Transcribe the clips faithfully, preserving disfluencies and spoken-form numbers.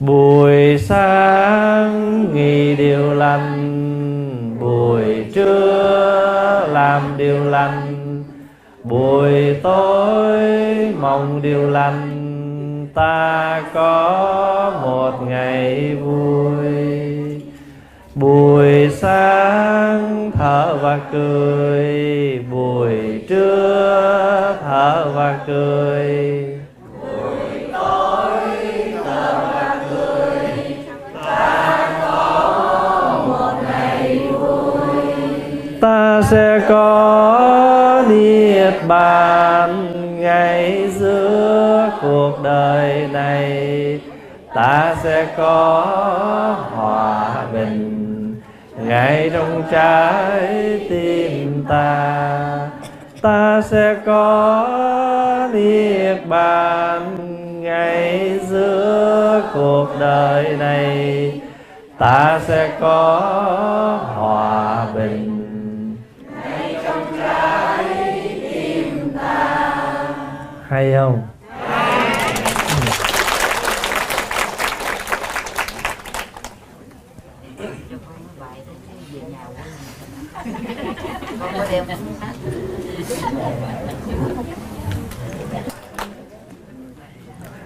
Buổi sáng ghi điều lành, buổi trưa làm điều lành, buổi tối mong điều lành, ta có một ngày vui. Buổi sáng thở và cười, buổi trưa thở và cười, buổi tối thở và cười, ta có một ngày vui. Ta sẽ có niết bàn ngay giữa cuộc đời này, ta sẽ có hòa bình ngay trong trái tim ta. Ta sẽ có niết bàn ngay giữa cuộc đời này, ta sẽ có hòa bình ngay trong trái tim ta. Hay không?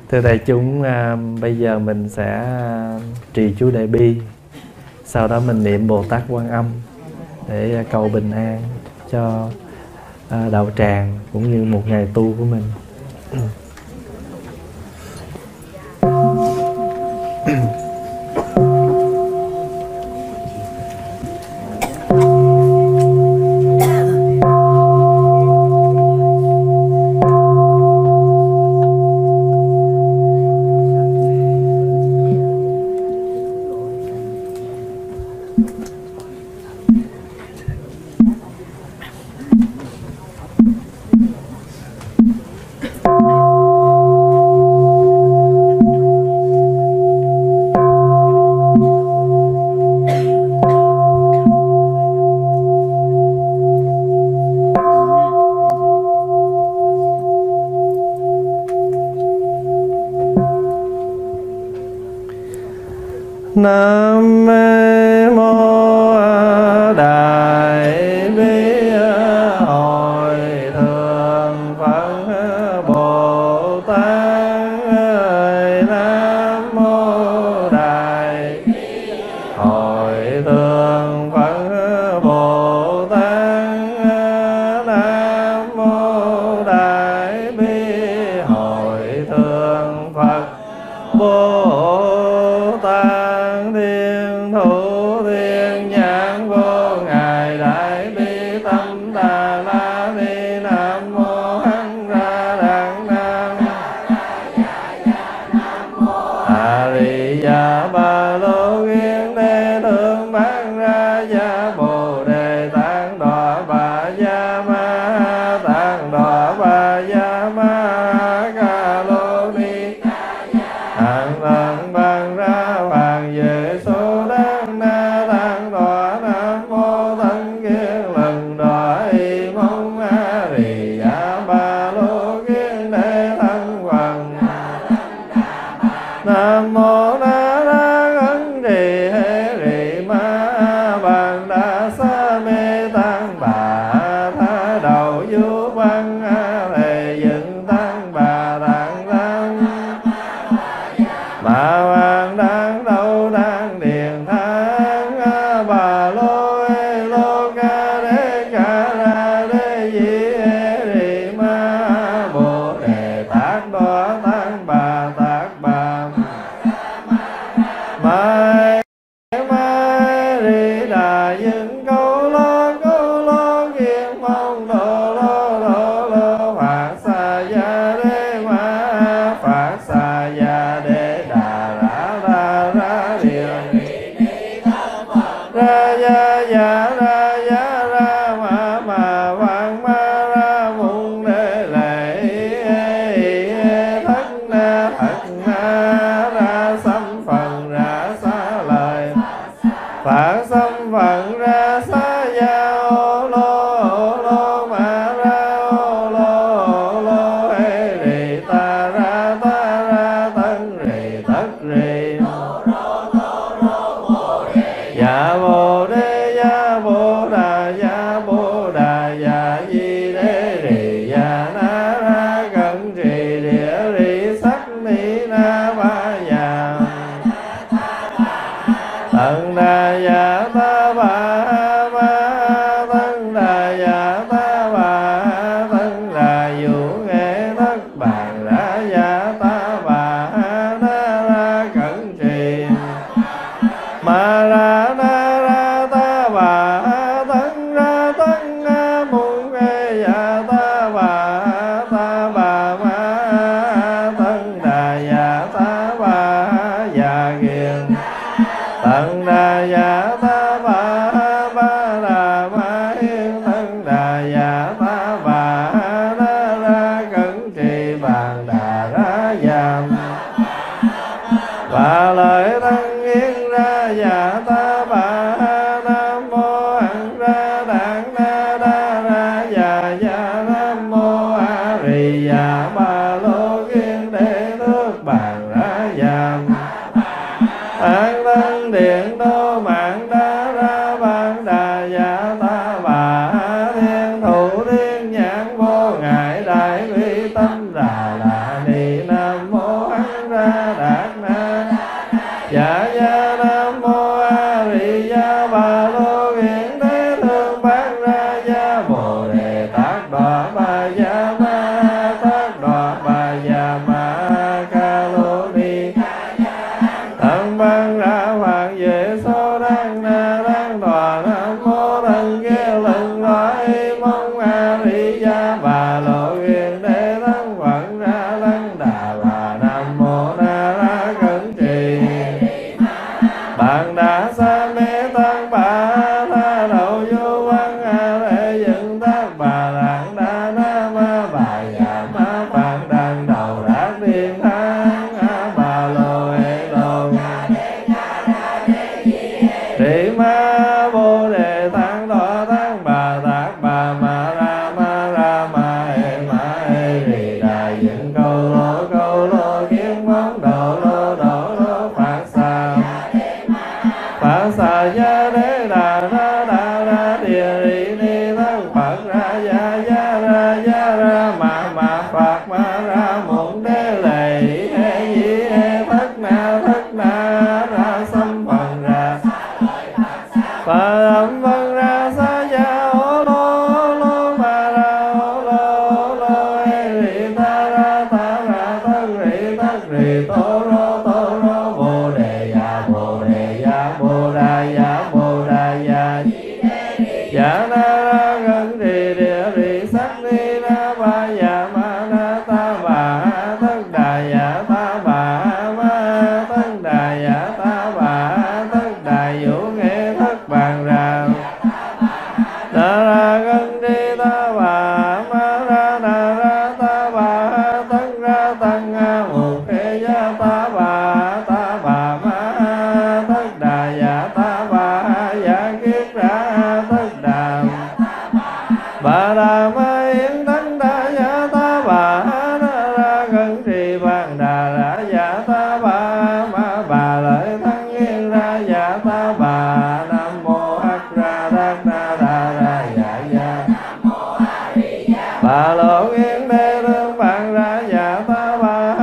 Thưa đại chúng, à, bây giờ mình sẽ trì chú Đại Bi, sau đó mình niệm Bồ Tát Quan Âm để cầu bình an cho à, đạo tràng cũng như một ngày tu của mình. Nam mô Đại Bi Hội Thượng Phật Bồ Tát. Nam mô Đại Bi Hội Thượng Phật Bồ Tát. Nam mô Đại Bi Hội Thượng Phật Bồ Tát. Hãy subscribe cho Thân đa dạ ta bà ma, thân đa dạ ta bà, thân đa vũ nghệ thất bàn đa dạ ta bà, na ra cẩn trì ma ra na ra ta bà, thân ra thân a muôn nghệ dạ ta bà, ta bà ma, thân đa dạ ta bà dạ kiền. Thân đà dạ ta bà ba đà ma yên, thân đà dạ ta bà na ra cẩn trì bàn đà ra dàm và lợi thân yên ra dạ ta bà, nam mô hằng ra đảng na đa ra dạ dạ, nam mô a rì dạ ba lô yên để nước bàn ra dàm. An thân điện đô mạng đá ra ban đà dạ ta bà, thiên thủ thiên nhãn vô ngại đại uy tâm đà đà ni, nam mô an ra đạt na dạ dạ, nam mô a di dạ bà lô hiện thế thương bát ra dạ bồ đề tát đọa bà dạ ma, tát đọa bà dạ ma ca lô ni. Thân ban ra hoàng vệ số đang na đang tòa, nam mô thân kia lưng lõi mong a di gia bà lộ quyền đế thân quận ra thân đà bà, nam mô na ra cẩn trì bạn đã xa mê tăng bà tha đậu vô văn a lệ dựng tác bà lạng đa na ma bà dạ ma bạn đàn đầu đã điên thang a bà lộ hệ lộ trị ma bồ đề tăng đọa tăng bà tạc bà ma ra ma ra ma e ma e rì đà dựng câu lô câu lô kiếm bóng đổ lô đổ lô phạt xà phạt xà gia đế đà ra đà ra địa rì ni thân phật ra gia gia ra gia ra ma ma phạt ma ra mụn đế lệ e dĩ e thất na thất na ra xâm phần ra Phật âm vân ra sa gia ô lô lô bà ra ô lô lô e rị ta ra ta ra thân rị thân rị tô rô tô rô bồ đề dạ bồ đề dạ bồ đà dạ bồ đà dạ dạ na ra gần rị địa rị sắc ni na ba dạ ma na ta bà thân đà dạ ta bà ma thân đà dạ ta bà thân đà vũ nghệ thất bàn ra ta ra gân đi ta bà ma ra na ra ta bà thân ra tăng a một thế gia ta bà ta bà ma thân đà dạ ta bà dạ kiết ra thân đà bà đà ma yên thân đà dạ ta bà na ra gân trì bàn đà ra dạ ta bà ma bà lợi thân yên ra dạ ta bà, nam mô hắc ra đắc na đà ra dạ dạ bà lộ yên đê đương bạn ra dạ ta bà,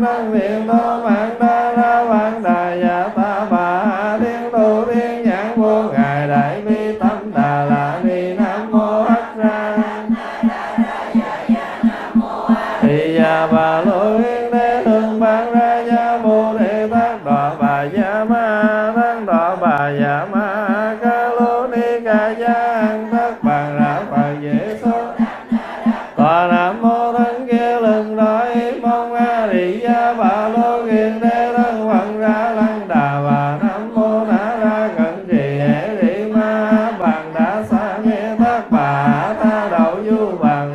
thân viện đô mạng đa ra bạn đà dạ ta bà, thiên tu thiên nhãn vô ngài đại bi tâm đà la ni, nam mô hắc ra thì dạ bà lộ yên đê đương bạn ra dạ bồ đề tát đọa bà dạ ma tăng đọa bà dạ ma ca lô ni ca gia thất bàn ra phật dễ số tòa, nam mô thân kia lần đói mong a di gia bà lô kiền đế thân phật ra lăng đà bà, nam mô na ra cẩn trì hệ rị ma bàn đã xa mê thất bà ta đậu du bằng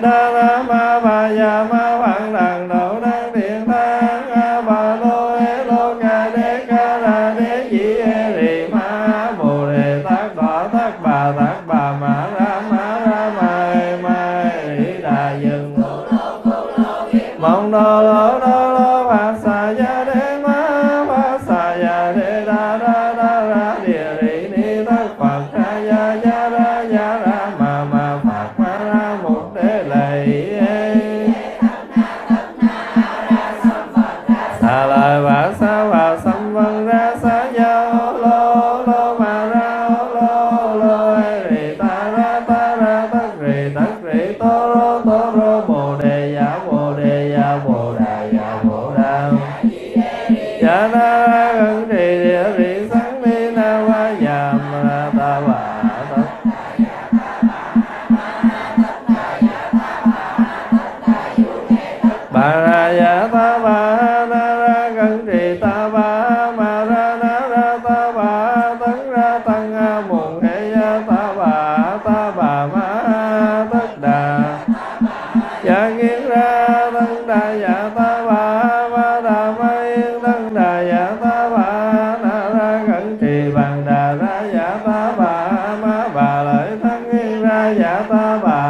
đa la ma bà già ma bạn đàn đậu đang điện tăng a bà lô e lô ca đế ca ra đế dĩ e rì ma bồ đề tát đỏ tát bà tát bà ma ra ma ra ma ma rì đà dừng mong đô lô đô lô phạt xà gia đế ma phạt xà gia đế đa đa đa ra địa rì ni tát phật ra gia gia ra gia ra ma ma phạt ma ra một đế lệ xà lời và sa và sâm vân na na hưng trì địa vị sáng ni na hoa nhàm na ta bà bà ra ya ta bà na ra hưng trì ta bà ma ra na ra ta bà tấn ra tăng a muộn hệ ya ta bà ta bà ma tất đà ya nghiêng ra tăng đà ya ta bà ma đà ma yên tăng đà ya ta bà na ra hưng trì bằng đà ra ya ta bà ma bà lợi tăng nghiêng ra ya ta bà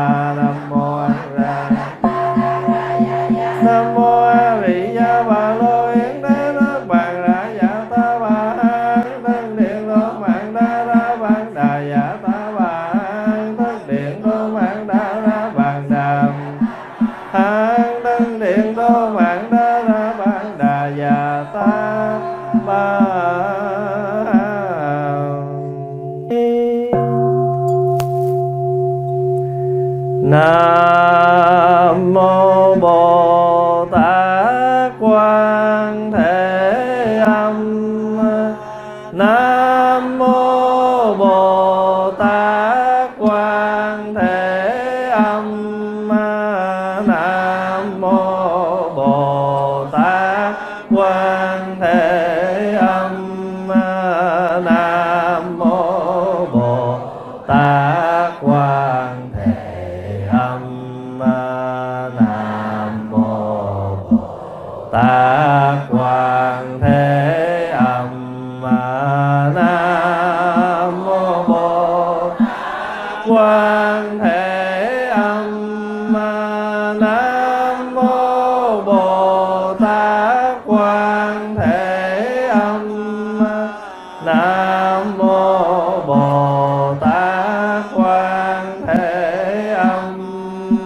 Nam mô Bồ Tát Quan Thế Âm. Nam mô Bồ Tát Quan Thế Âm. Nam mô Bồ Tát Quan Thế Âm. Nam mô Bồ Tát Quan Tát Quan Thế Âm. Nam mô Bồ Tát Quan Thế Âm. Nam mô Bồ Tát Quan Thế Âm.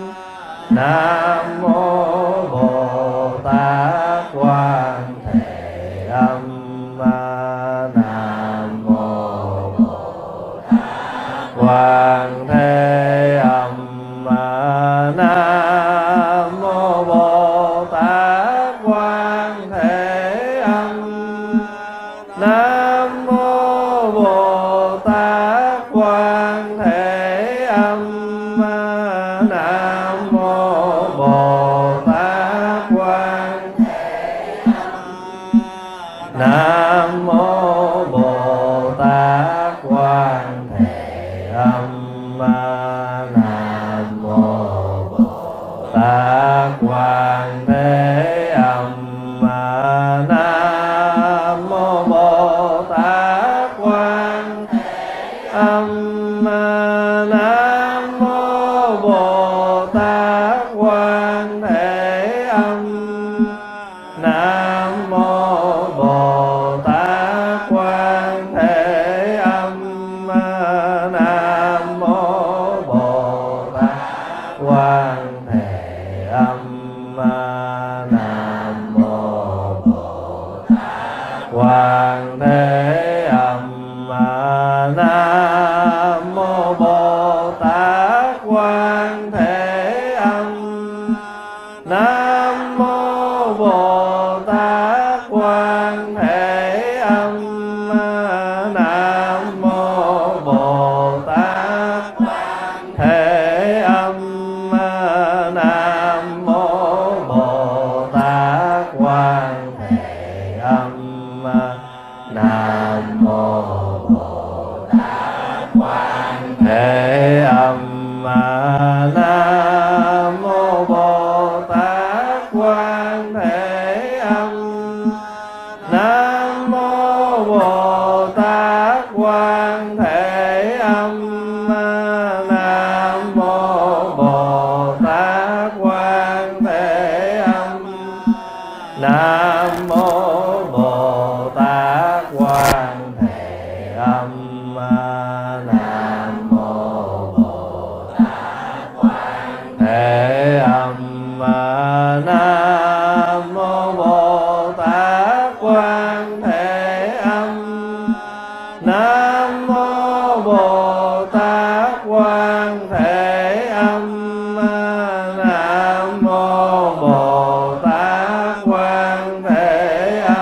Nam mô Bồ Tát Quan Thế Âm. Nam Quan Thế Âm. Nam mô Bồ Tát Quan Thế Âm. Nam mô Bồ Tát Quan Thế Âm. Nam mô Bồ Tát Quan Thế Âm. Nam mô Bồ Tát Quan. Nam mô Bồ Tát Quan Thế Âm. Nam mô Bồ Tát Quan Thế Âm. Nam mô Bồ Tát Quan Thế Âm. Nam mô Bồ Tát Quan Thế Âm. Nam mô Bồ Tát Quan Thế Âm. Nam mô Bồ Tát Quan Thế Âm. Nam mô Bồ Tát Quan Thế Âm. Nam mô Bồ Tát Quan Thế Âm. Nam mô Bồ Tát Quan Thế Âm. Nam mô Bồ Tát Quan Thế Âm. Nam mô Bồ Tát Quan Thế Âm. Nam mô Bồ Tát Quan Thế Âm. Nam mô Bồ Tát Quan Thế Âm. Nam mô Bồ Tát Quan Thế Âm. Nam mô Bồ Tát Quan Thế Âm. Nam mô Bồ Tát Quan Thế Âm. Nam mô Bồ Tát Quan Thế Âm. Nam mô Bồ Tát Quan Thế Âm. Nam mô Bồ Tát Quan Thế Âm. Nam mô Bồ Tát Quan Thế Âm.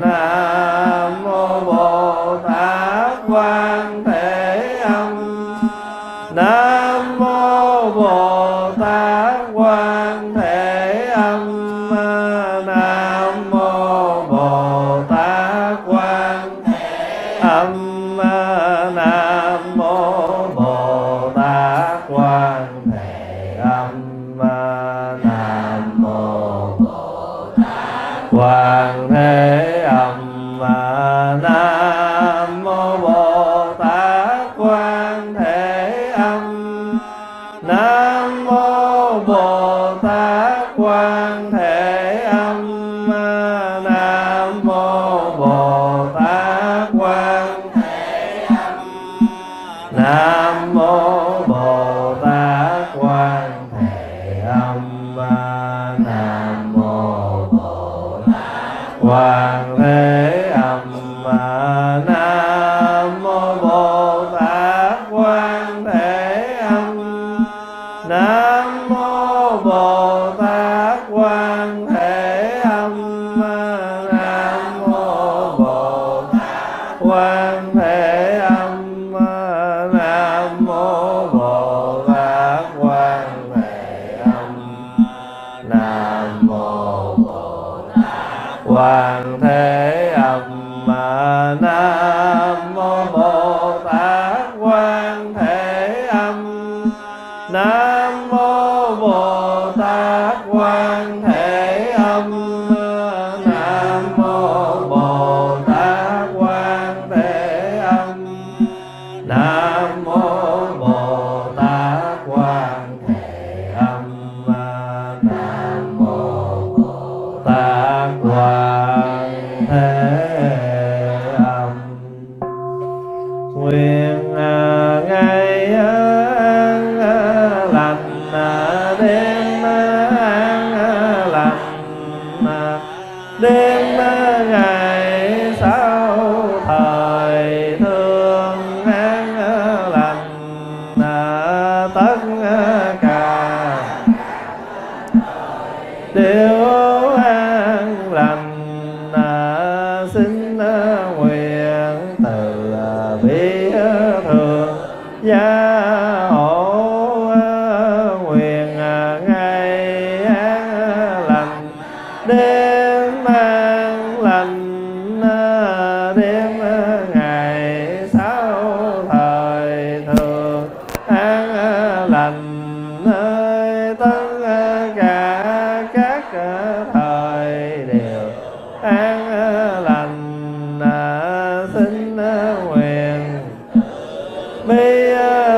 Nam Mô Bồ Tát Quan Thế Âm. Nam Mô Bồ Tát Quan Thế Âm. Nam Mô Bồ Tát Quan Thế Âm. Nam Mô Bồ Tát Quan Thế Âm. Nam Mô Bồ Tát Quan Thế. Nam Mô Bồ Tát Quan Thế Âm. Nam Mô Bồ Tát Quan Thế Âm. Nam Mô Bồ Tát Quan Thế Âm. Nam Mô Bồ Tát Quan Thế Âm. Nam Mô Bồ Tát Quan Thế. Nam Mô Bồ Tát Quan Thế Âm. Nam Mô Bồ Tát Quan Thế Âm. Nam Mô Bồ Tát Quan Thế Âm. Nam Mô Bồ Tát Quan Thế Âm. Nam Mô Bồ Tát Quan Thế Âm. Nam Mô Bồ Tát Quan Thế Âm. Nam Mô Bồ Tát Quan Thế Âm. Nam Mô Bồ Tát Quan Thế Âm. Nam Mô Bồ Tát Quan Thế Âm. Nam Mô Bồ Tát Quan Thế. Nguyện ngày an lành, đêm an lành, đêm ngày sau thời thương an lành, tất cả đều an lành. Xin nguyện từ bi gia hộ, nguyện ngày an lành, đêm an lành, đêm ngày sau thời thường an lành, nơi tất cả các thời đều an lành. Xin nguyện bi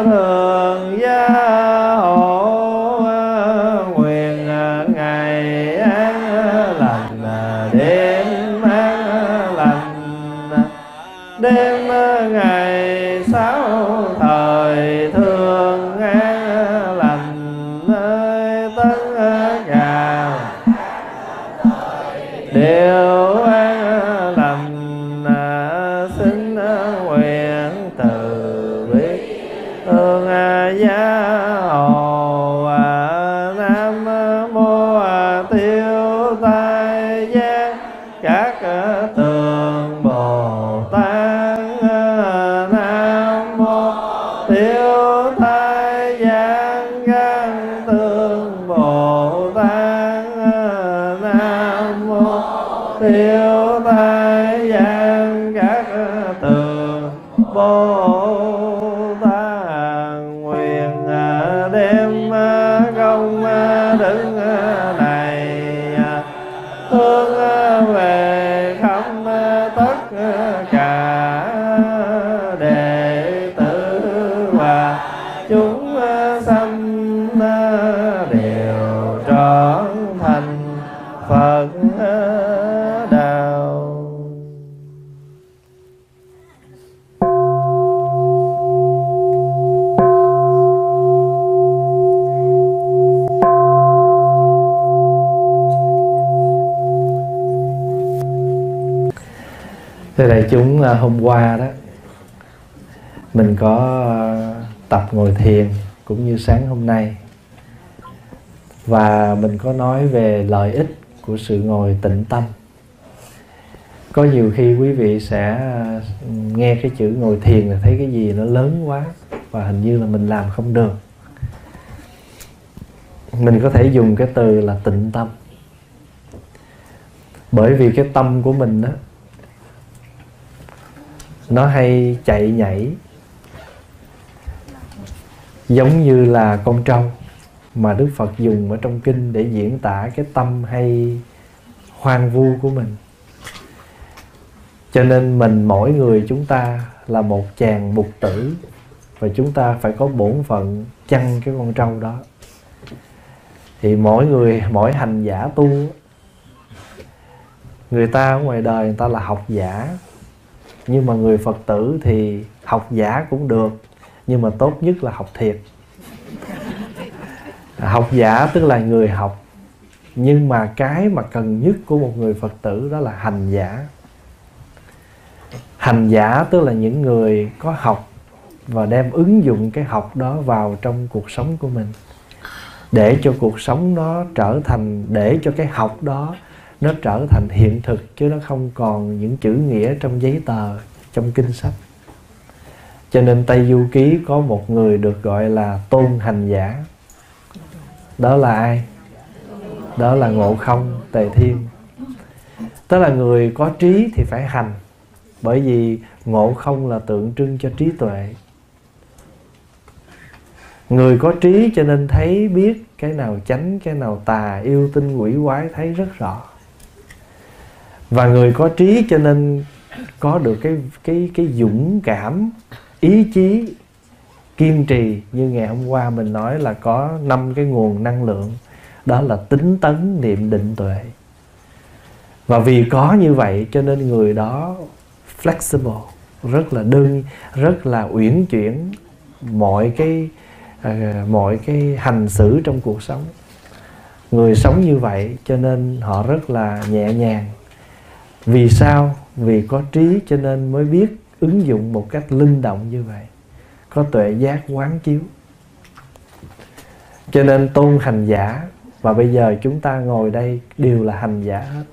thường gia hộ, nguyện ngày an lành, đêm an lành, đêm ngày sáu thời thường an lành, nơi tất cả đều an lành. Xin nguyện từ thương gia hộ. Nam mô tiêu tai giác các tường Bồ Tát. Nam mô tiêu tai giác các tường Bồ Tát. Nam mô tiêu tai giác các tường Bồ Tát. Đem công đức này hướng về khắp tất cả đệ tử và chúng sanh, đều trọn thành Phật đạo. Thưa đại chúng, hôm qua đó mình có tập ngồi thiền cũng như sáng hôm nay, và mình có nói về lợi ích của sự ngồi tịnh tâm. Có nhiều khi quý vị sẽ nghe cái chữ ngồi thiền là thấy cái gì nó lớn quá và hình như là mình làm không được. Mình có thể dùng cái từ là tịnh tâm. Bởi vì cái tâm của mình đó, nó hay chạy nhảy giống như là con trâu mà Đức Phật dùng ở trong kinh để diễn tả cái tâm hay hoang vu của mình. Cho nên mình, mỗi người chúng ta là một chàng mục tử, và chúng ta phải có bổn phận chăn cái con trâu đó. Thì mỗi người, mỗi hành giả tu, người ta ở ngoài đời người ta là học giả, nhưng mà người Phật tử thì học giả cũng được, nhưng mà tốt nhất là học thiệt. Học giả tức là người học, nhưng mà cái mà cần nhất của một người Phật tử đó là hành giả. Hành giả tức là những người có học và đem ứng dụng cái học đó vào trong cuộc sống của mình, để cho cuộc sống nó trở thành, để cho cái học đó nó trở thành hiện thực, chứ nó không còn những chữ nghĩa trong giấy tờ, trong kinh sách. Cho nên Tây Du Ký có một người được gọi là tôn hành giả. Đó là ai? Đó là Ngộ Không, Tề Thiên. Tức là người có trí thì phải hành, bởi vì Ngộ Không là tượng trưng cho trí tuệ. Người có trí cho nên thấy biết cái nào chánh, cái nào tà, yêu tinh quỷ quái thấy rất rõ. Và người có trí cho nên có được cái cái cái dũng cảm, ý chí, kiên trì. Như ngày hôm qua mình nói là có năm cái nguồn năng lượng, đó là tín, tấn, niệm, định, tuệ. Và vì có như vậy cho nên người đó flexible, rất là đơn, rất là uyển chuyển mọi cái à, mọi cái hành xử trong cuộc sống. Người sống như vậy cho nên họ rất là nhẹ nhàng. Vì sao? Vì có trí cho nên mới biết ứng dụng một cách linh động như vậy, có tuệ giác quán chiếu. Cho nên tôn hành giả, và bây giờ chúng ta ngồi đây đều là hành giả hết.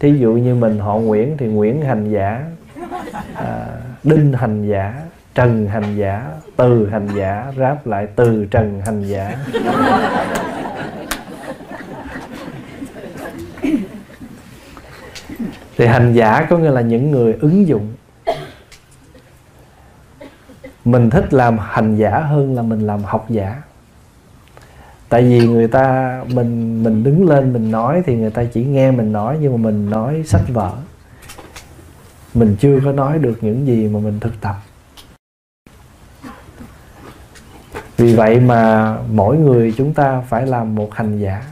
Thí dụ như mình họ Nguyễn thì Nguyễn hành giả, à, Đinh hành giả, Trần hành giả, Từ hành giả, ráp lại Từ Trần hành giả. Thì hành giả có nghĩa là những người ứng dụng. Mình thích làm hành giả hơn là mình làm học giả. Tại vì người ta, mình mình đứng lên mình nói thì người ta chỉ nghe mình nói, nhưng mà mình nói sách vở. Mình chưa có nói được những gì mà mình thực tập. Vì vậy mà mỗi người chúng ta phải làm một hành giả.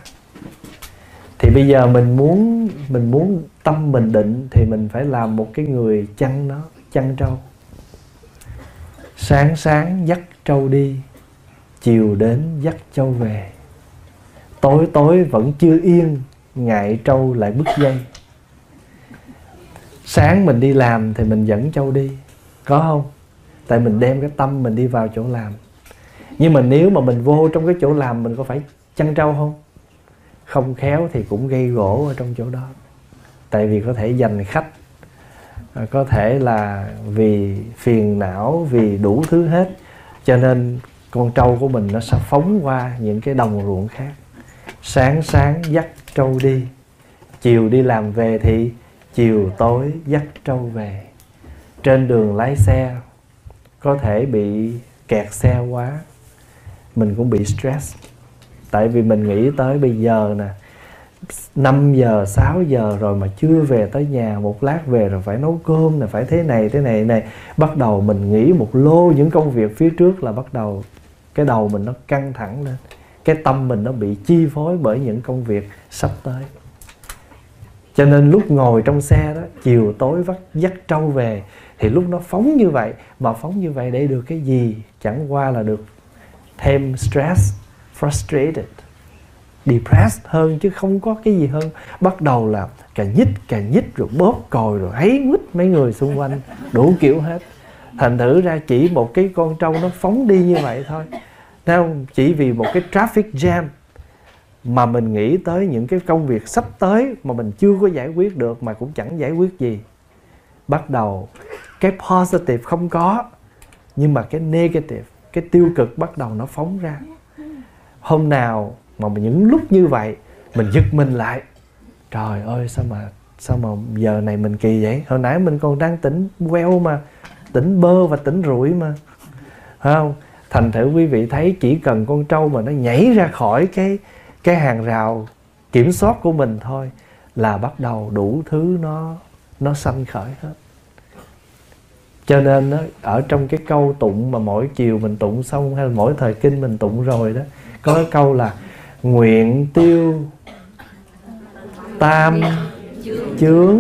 Thì bây giờ mình muốn mình muốn tâm mình định thì mình phải làm một cái người chăn nó, chăn trâu. Sáng sáng dắt trâu đi, chiều đến dắt trâu về. Tối tối vẫn chưa yên, ngại trâu lại bứt dây. Sáng mình đi làm thì mình dẫn trâu đi, có không? Tại mình đem cái tâm mình đi vào chỗ làm. Nhưng mà nếu mà mình vô trong cái chỗ làm mình có phải chăn trâu không? Không khéo thì cũng gây gỗ ở trong chỗ đó. Tại vì có thể giành khách, có thể là vì phiền não, vì đủ thứ hết, cho nên con trâu của mình nó sẽ phóng qua những cái đồng ruộng khác. Sáng sáng dắt trâu đi, chiều đi làm về thì chiều tối dắt trâu về. Trên đường lái xe có thể bị kẹt xe quá, mình cũng bị stress. Tại vì mình nghĩ tới bây giờ nè, năm giờ, sáu giờ rồi mà chưa về tới nhà, một lát về rồi phải nấu cơm nè, phải thế này, thế này, này. Bắt đầu mình nghĩ một lô những công việc phía trước là bắt đầu cái đầu mình nó căng thẳng lên. Cái tâm mình nó bị chi phối bởi những công việc sắp tới. Cho nên lúc ngồi trong xe đó, chiều tối vắt dắt trâu về, thì lúc nó phóng như vậy, mà phóng như vậy để được cái gì? Chẳng qua là được thêm stress, frustrated, depressed hơn, chứ không có cái gì hơn. Bắt đầu là cà nhích, cà nhích, rồi bóp còi, rồi háy mít mấy người xung quanh, đủ kiểu hết. Thành thử ra chỉ một cái con trâu nó phóng đi như vậy thôi. Thấy không? Chỉ vì một cái traffic jam mà mình nghĩ tới những cái công việc sắp tới mà mình chưa có giải quyết được, mà cũng chẳng giải quyết gì. Bắt đầu cái positive không có, nhưng mà cái negative, cái tiêu cực bắt đầu nó phóng ra. Hôm nào mà những lúc như vậy mình giật mình lại, trời ơi sao mà sao mà giờ này mình kỳ vậy? Hồi nãy mình còn đang tỉnh queo mà, tỉnh bơ và tỉnh rủi mà, phải không? Thành thử quý vị thấy chỉ cần con trâu mà nó nhảy ra khỏi cái cái hàng rào kiểm soát của mình thôi là bắt đầu đủ thứ nó nó sanh khởi hết. Cho nên đó, ở trong cái câu tụng mà mỗi chiều mình tụng xong hay là mỗi thời kinh mình tụng rồi đó, có cái câu là nguyện tiêu tam chướng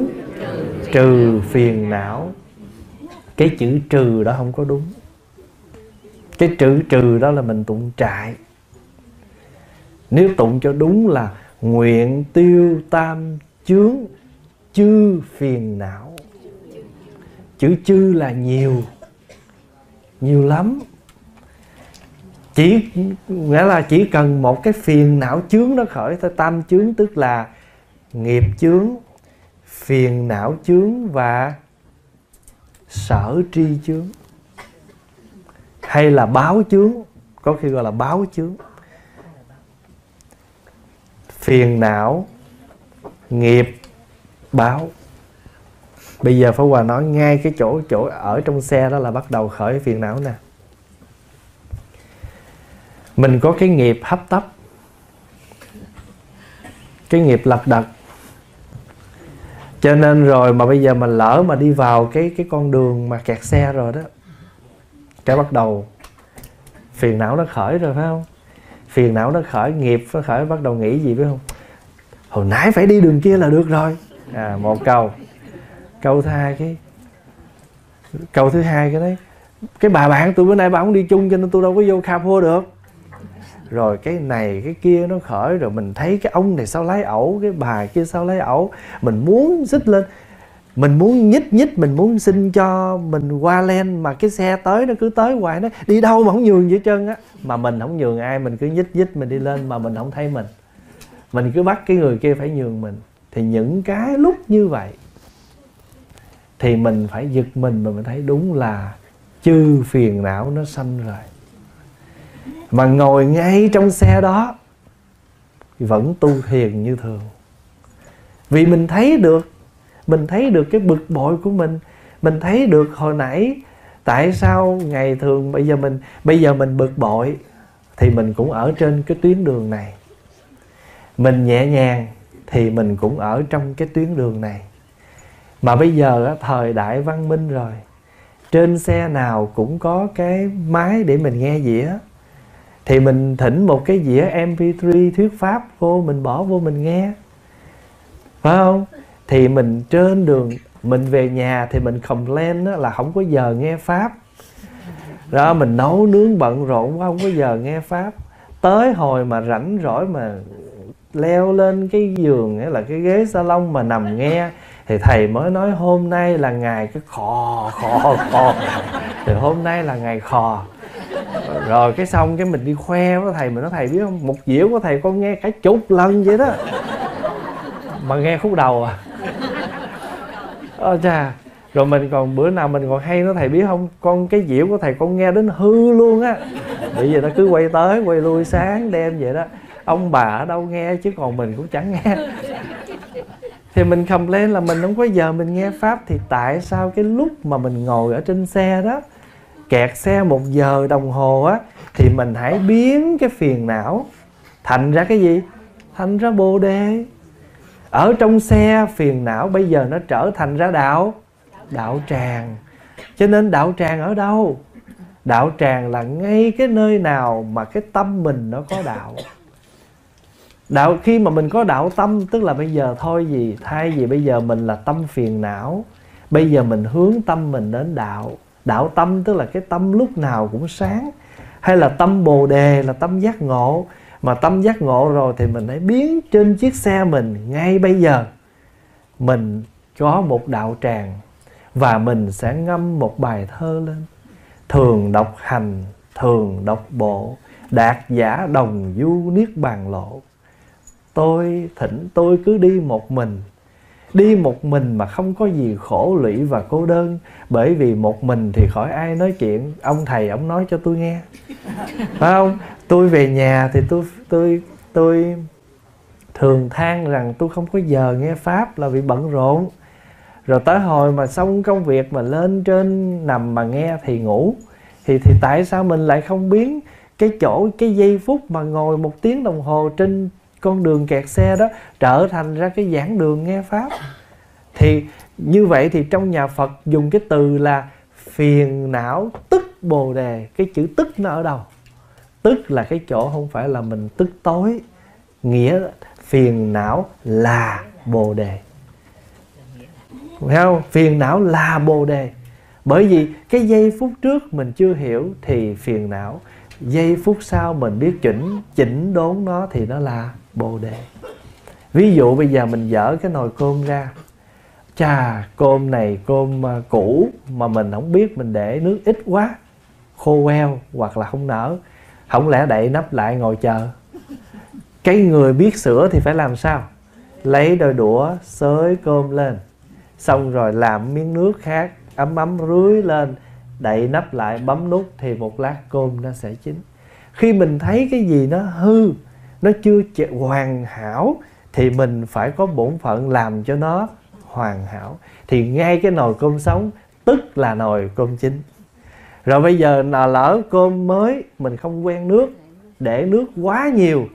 trừ phiền não. Cái chữ trừ đó không có đúng. Cái chữ trừ đó là mình tụng trại. Nếu tụng cho đúng là nguyện tiêu tam chướng chư phiền não. Chữ chư là nhiều, nhiều lắm. Chỉ nghĩa là chỉ cần một cái phiền não chướng nó khởi thôi. Tam chướng tức là nghiệp chướng, phiền não chướng và sở tri chướng, hay là báo chướng, có khi gọi là báo chướng. Phiền não, nghiệp, báo. Bây giờ Pháp Hòa nói ngay cái chỗ chỗ ở trong xe đó là bắt đầu khởi phiền não nè. Mình có cái nghiệp hấp tấp, cái nghiệp lật đật, cho nên rồi mà bây giờ mình lỡ mà đi vào cái cái con đường mà kẹt xe rồi đó, cái bắt đầu phiền não nó khởi rồi, phải không? Phiền não nó khởi, nghiệp nó khởi, bắt đầu nghĩ gì biết không? Hồi nãy phải đi đường kia là được rồi. À, một câu. Câu thứ hai cái Câu thứ hai cái đấy, cái bà bạn tôi bữa nay bà không đi chung cho nên tôi đâu có vô cà phô được. Rồi cái này cái kia nó khởi. Rồi mình thấy cái ông này sao lái ẩu, cái bà kia sao lái ẩu, mình muốn xích lên, mình muốn nhích nhích, mình muốn xin cho mình qua len, mà cái xe tới nó cứ tới hoài, nó đi đâu mà không nhường gì hết trơn á. Mà mình không nhường ai, mình cứ nhích nhích mình đi lên mà mình không thấy mình, mình cứ bắt cái người kia phải nhường mình. Thì những cái lúc như vậy thì mình phải giật mình mà mình thấy đúng là chư phiền não nó sanh rồi. Mà ngồi ngay trong xe đó vẫn tu thiền như thường, vì mình thấy được, mình thấy được cái bực bội của mình. Mình thấy được hồi nãy tại sao ngày thường bây giờ mình bây giờ mình bực bội, thì mình cũng ở trên cái tuyến đường này. Mình nhẹ nhàng thì mình cũng ở trong cái tuyến đường này. Mà bây giờ thời đại văn minh rồi, trên xe nào cũng có cái máy để mình nghe dĩa, thì mình thỉnh một cái dĩa em pê ba thuyết pháp vô, mình bỏ vô mình nghe, phải không? Thì mình trên đường mình về nhà thì mình complain là không có giờ nghe pháp. Đó, mình nấu nướng bận rộn quá không có giờ nghe pháp. Tới hồi mà rảnh rỗi mà leo lên cái giường hay là cái ghế salon mà nằm nghe, thì thầy mới nói hôm nay là ngày cái khò khò khò, thì hôm nay là ngày khò. Rồi cái xong cái mình đi khoe với thầy, mình nói thầy biết không, một dĩa của thầy con nghe cả chục lần vậy đó, mà nghe khúc đầu à. Ôi chà. Rồi mình còn bữa nào mình còn hay nói thầy biết không, con cái dĩa của thầy con nghe đến hư luôn á, bởi vì nó cứ quay tới quay lui sáng đêm vậy đó. Ông bà ở đâu nghe chứ còn mình cũng chẳng nghe. Thì mình complain là mình không có giờ mình nghe pháp. Thì tại sao cái lúc mà mình ngồi ở trên xe đó, kẹt xe một giờ đồng hồ á, thì mình hãy biến cái phiền não thành ra cái gì? Thành ra bồ đề. Ở trong xe phiền não bây giờ nó trở thành ra đạo, đạo tràng. Cho nên đạo tràng ở đâu? Đạo tràng là ngay cái nơi nào mà cái tâm mình nó có đạo. Đạo khi mà mình có đạo tâm, tức là bây giờ thôi gì, thay vì bây giờ mình là tâm phiền não, bây giờ mình hướng tâm mình đến đạo. Đạo tâm tức là cái tâm lúc nào cũng sáng, hay là tâm bồ đề là tâm giác ngộ. Mà tâm giác ngộ rồi thì mình hãy biến trên chiếc xe mình ngay bây giờ, mình có một đạo tràng và mình sẽ ngâm một bài thơ lên. Thường độc hành, thường độc bộ, đạt giả đồng du niết bàn lộ. tôi thỉnh tôi cứ đi một mình. Đi một mình mà không có gì khổ lụy và cô đơn. Bởi vì một mình thì khỏi ai nói chuyện. Ông thầy ông nói cho tôi nghe, phải không? Tôi về nhà thì tôi tôi tôi thường than rằng tôi không có giờ nghe Pháp là vì bận rộn. Rồi tới hồi mà xong công việc mà lên trên nằm mà nghe thì ngủ. Thì, thì tại sao mình lại không biến cái chỗ, cái giây phút mà ngồi một tiếng đồng hồ trên con đường kẹt xe đó trở thành ra cái giảng đường nghe Pháp. Thì như vậy thì trong nhà Phật dùng cái từ là phiền não tức bồ đề. Cái chữ tức nó ở đâu? Tức là cái chỗ không phải là mình tức tối. Nghĩa phiền não là bồ đề, phải không? Phiền não là bồ đề. Bởi vì cái giây phút trước mình chưa hiểu thì phiền não, giây phút sau mình biết chỉnh chỉnh đốn nó thì nó là bồ đề. Ví dụ bây giờ mình dỡ cái nồi cơm ra, chà cơm này cơm cũ mà mình không biết, mình để nước ít quá, khô queo hoặc là không nở, không lẽ đậy nắp lại ngồi chờ? Cái người biết sửa thì phải làm sao? Lấy đôi đũa xới cơm lên, xong rồi làm miếng nước khác ấm ấm rưới lên, đậy nắp lại, bấm nút thì một lát cơm nó sẽ chín. Khi mình thấy cái gì nó hư, nó chưa hoàn hảo thì mình phải có bổn phận làm cho nó hoàn hảo. Thì ngay cái nồi cơm sống tức là nồi cơm chín. Rồi bây giờ là lỡ cơm mới, mình không quen nước, để nước quá nhiều,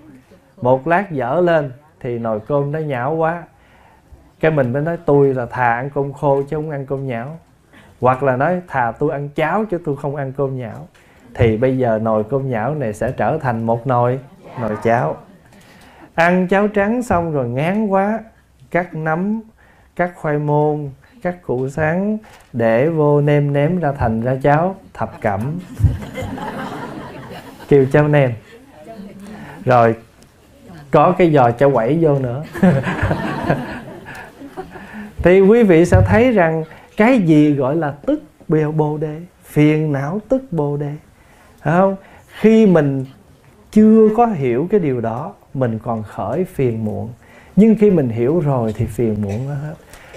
một lát dở lên thì nồi cơm nó nhão quá. Cái mình mới nói tôi là thà ăn cơm khô chứ không ăn cơm nhão. Hoặc là nói thà tôi ăn cháo chứ tôi không ăn cơm nhão. Thì bây giờ nồi cơm nhão này sẽ trở thành một nồi nồi cháo. Ăn cháo trắng xong rồi ngán quá, cắt nấm, cắt khoai môn, cắt củ sắn, để vô nêm nếm ra thành ra cháo thập cẩm kêu cháo nêm. Rồi có cái giò cháo quẩy vô nữa. Thì quý vị sẽ thấy rằng cái gì gọi là tức bồ đề, phiền não tức bồ đề, phải không? Khi mình chưa có hiểu cái điều đó, mình còn khởi phiền muộn. Nhưng khi mình hiểu rồi thì phiền muộn nó hết.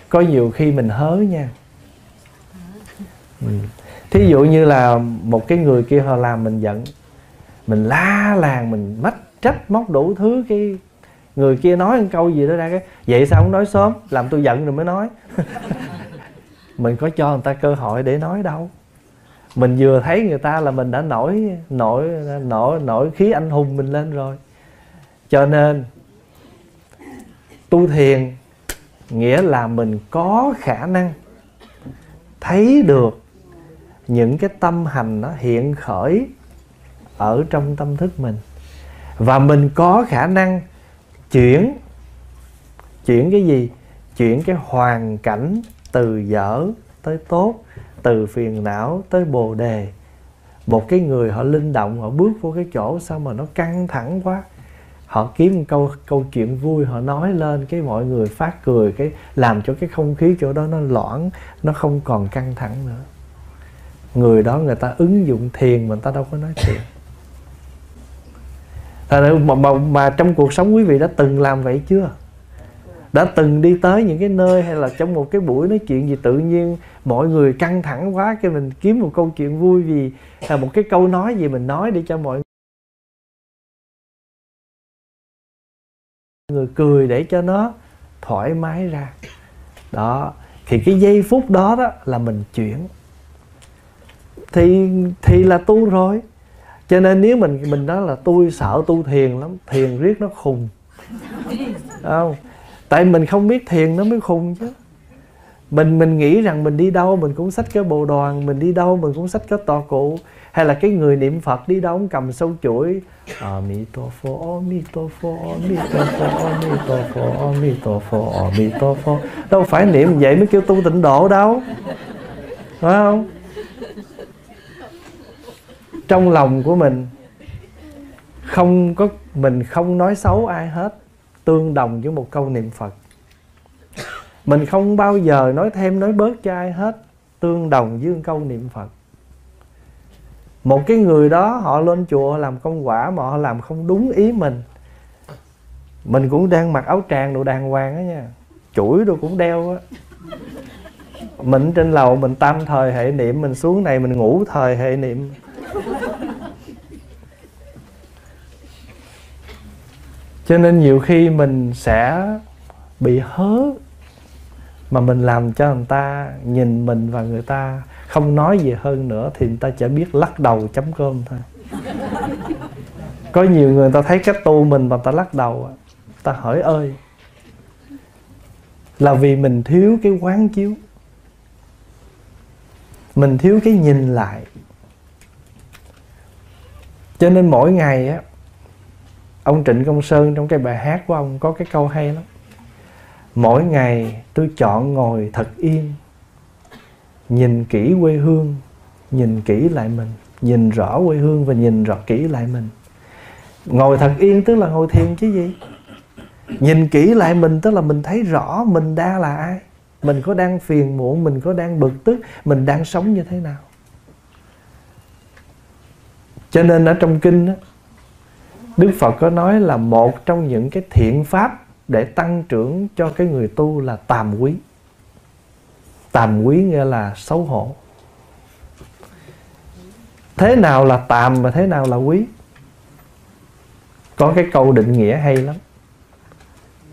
Có nhiều khi mình hớ nha. Ừ. Thí dụ như là một cái người kia họ làm mình giận, mình la làng, mình mách trách móc đủ thứ, cái người kia nói một câu gì đó ra cái vậy sao không nói sớm, làm tôi giận rồi mới nói. Mình có cho người ta cơ hội để nói đâu. Mình vừa thấy người ta là mình đã nổi nổi nổi nổi khí anh hùng mình lên rồi. Cho nên tu thiền nghĩa là mình có khả năng thấy được những cái tâm hành nó hiện khởi ở trong tâm thức mình, và mình có khả năng chuyển chuyển cái gì? Chuyển cái hoàn cảnh từ dở tới tốt, từ phiền não tới bồ đề. Một cái người họ linh động, họ bước vô cái chỗ sao mà nó căng thẳng quá, họ kiếm một câu câu chuyện vui họ nói lên, cái mọi người phát cười, cái làm cho cái không khí chỗ đó nó loãng, nó không còn căng thẳng nữa. Người đó người ta ứng dụng thiền, mà người ta đâu có nói thiền. Mà, mà, mà trong cuộc sống quý vị đã từng làm vậy chưa? Đã từng đi tới những cái nơi hay là trong một cái buổi nói chuyện gì tự nhiên mọi người căng thẳng quá, cái mình kiếm một câu chuyện vui gì, là một cái câu nói gì mình nói để cho mọi người cười, để cho nó thoải mái ra. Đó, thì cái giây phút đó đó là mình chuyển. Thì thì là tu rồi. Cho nên nếu mình mình nói là tôi sợ tu thiền lắm, thiền riết nó khùng. Không? Tại mình không biết thiền nó mới khùng chứ. Mình mình nghĩ rằng mình đi đâu mình cũng xách cái bồ đoàn, mình đi đâu mình cũng xách cái tọa cụ, hay là cái người niệm Phật đi đâu cũng cầm sâu chuỗi Amitofo, Amitofo, Amitofo, Amitofo, Amitofo, Amitofo. Đâu phải niệm vậy mới kêu tu tịnh độ đâu, phải không? Trong lòng của mình không có, mình không nói xấu ai hết, tương đồng với một câu niệm Phật. Mình không bao giờ nói thêm nói bớt cho ai hết, tương đồng với một câu niệm Phật. Một cái người đó họ lên chùa làm công quả mà họ làm không đúng ý mình, Mình cũng đang mặc áo tràng đồ đàng hoàng á nha, chuỗi đồ cũng đeo á. Mình trên lầu mình tâm thời hệ niệm, mình xuống này mình ngủ thời hệ niệm. Cho nên nhiều khi mình sẽ bị hớ, mà mình làm cho người ta nhìn mình và người ta không nói gì hơn nữa thì người ta chỉ biết lắc đầu chấm cơm thôi. Có nhiều người ta thấy cách tu mình mà ta lắc đầu, ta hỏi ơi, là vì mình thiếu cái quán chiếu, mình thiếu cái nhìn lại. Cho nên mỗi ngày á, ông Trịnh Công Sơn trong cái bài hát của ông có cái câu hay lắm: mỗi ngày tôi chọn ngồi thật yên, nhìn kỹ quê hương, nhìn kỹ lại mình, nhìn rõ quê hương và nhìn rõ kỹ lại mình. Ngồi thật yên tức là ngồi thiền chứ gì. Nhìn kỹ lại mình tức là mình thấy rõ mình đã là ai, mình có đang phiền muộn, mình có đang bực tức, mình đang sống như thế nào. Cho nên ở trong kinh đó, Đức Phật có nói là một trong những cái thiện pháp để tăng trưởng cho cái người tu là tàm quý. Tàm quý nghĩa là xấu hổ. Thế nào là tàm và thế nào là quý? Có cái câu định nghĩa hay lắm.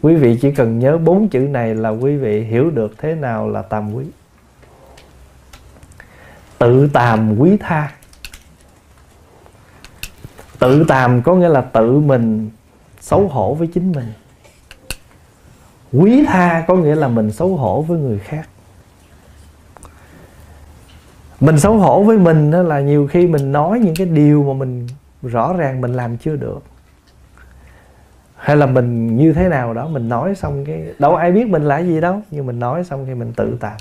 Quý vị chỉ cần nhớ bốn chữ này là quý vị hiểu được thế nào là tàm quý. Tự tàm quý tha. Tự tàm có nghĩa là tự mình xấu hổ với chính mình. Quý tha có nghĩa là mình xấu hổ với người khác. Mình xấu hổ với mình đó là nhiều khi mình nói những cái điều mà mình rõ ràng mình làm chưa được, hay là mình như thế nào đó, mình nói xong cái đâu ai biết mình là gì đâu, nhưng mình nói xong cái mình tự tàm.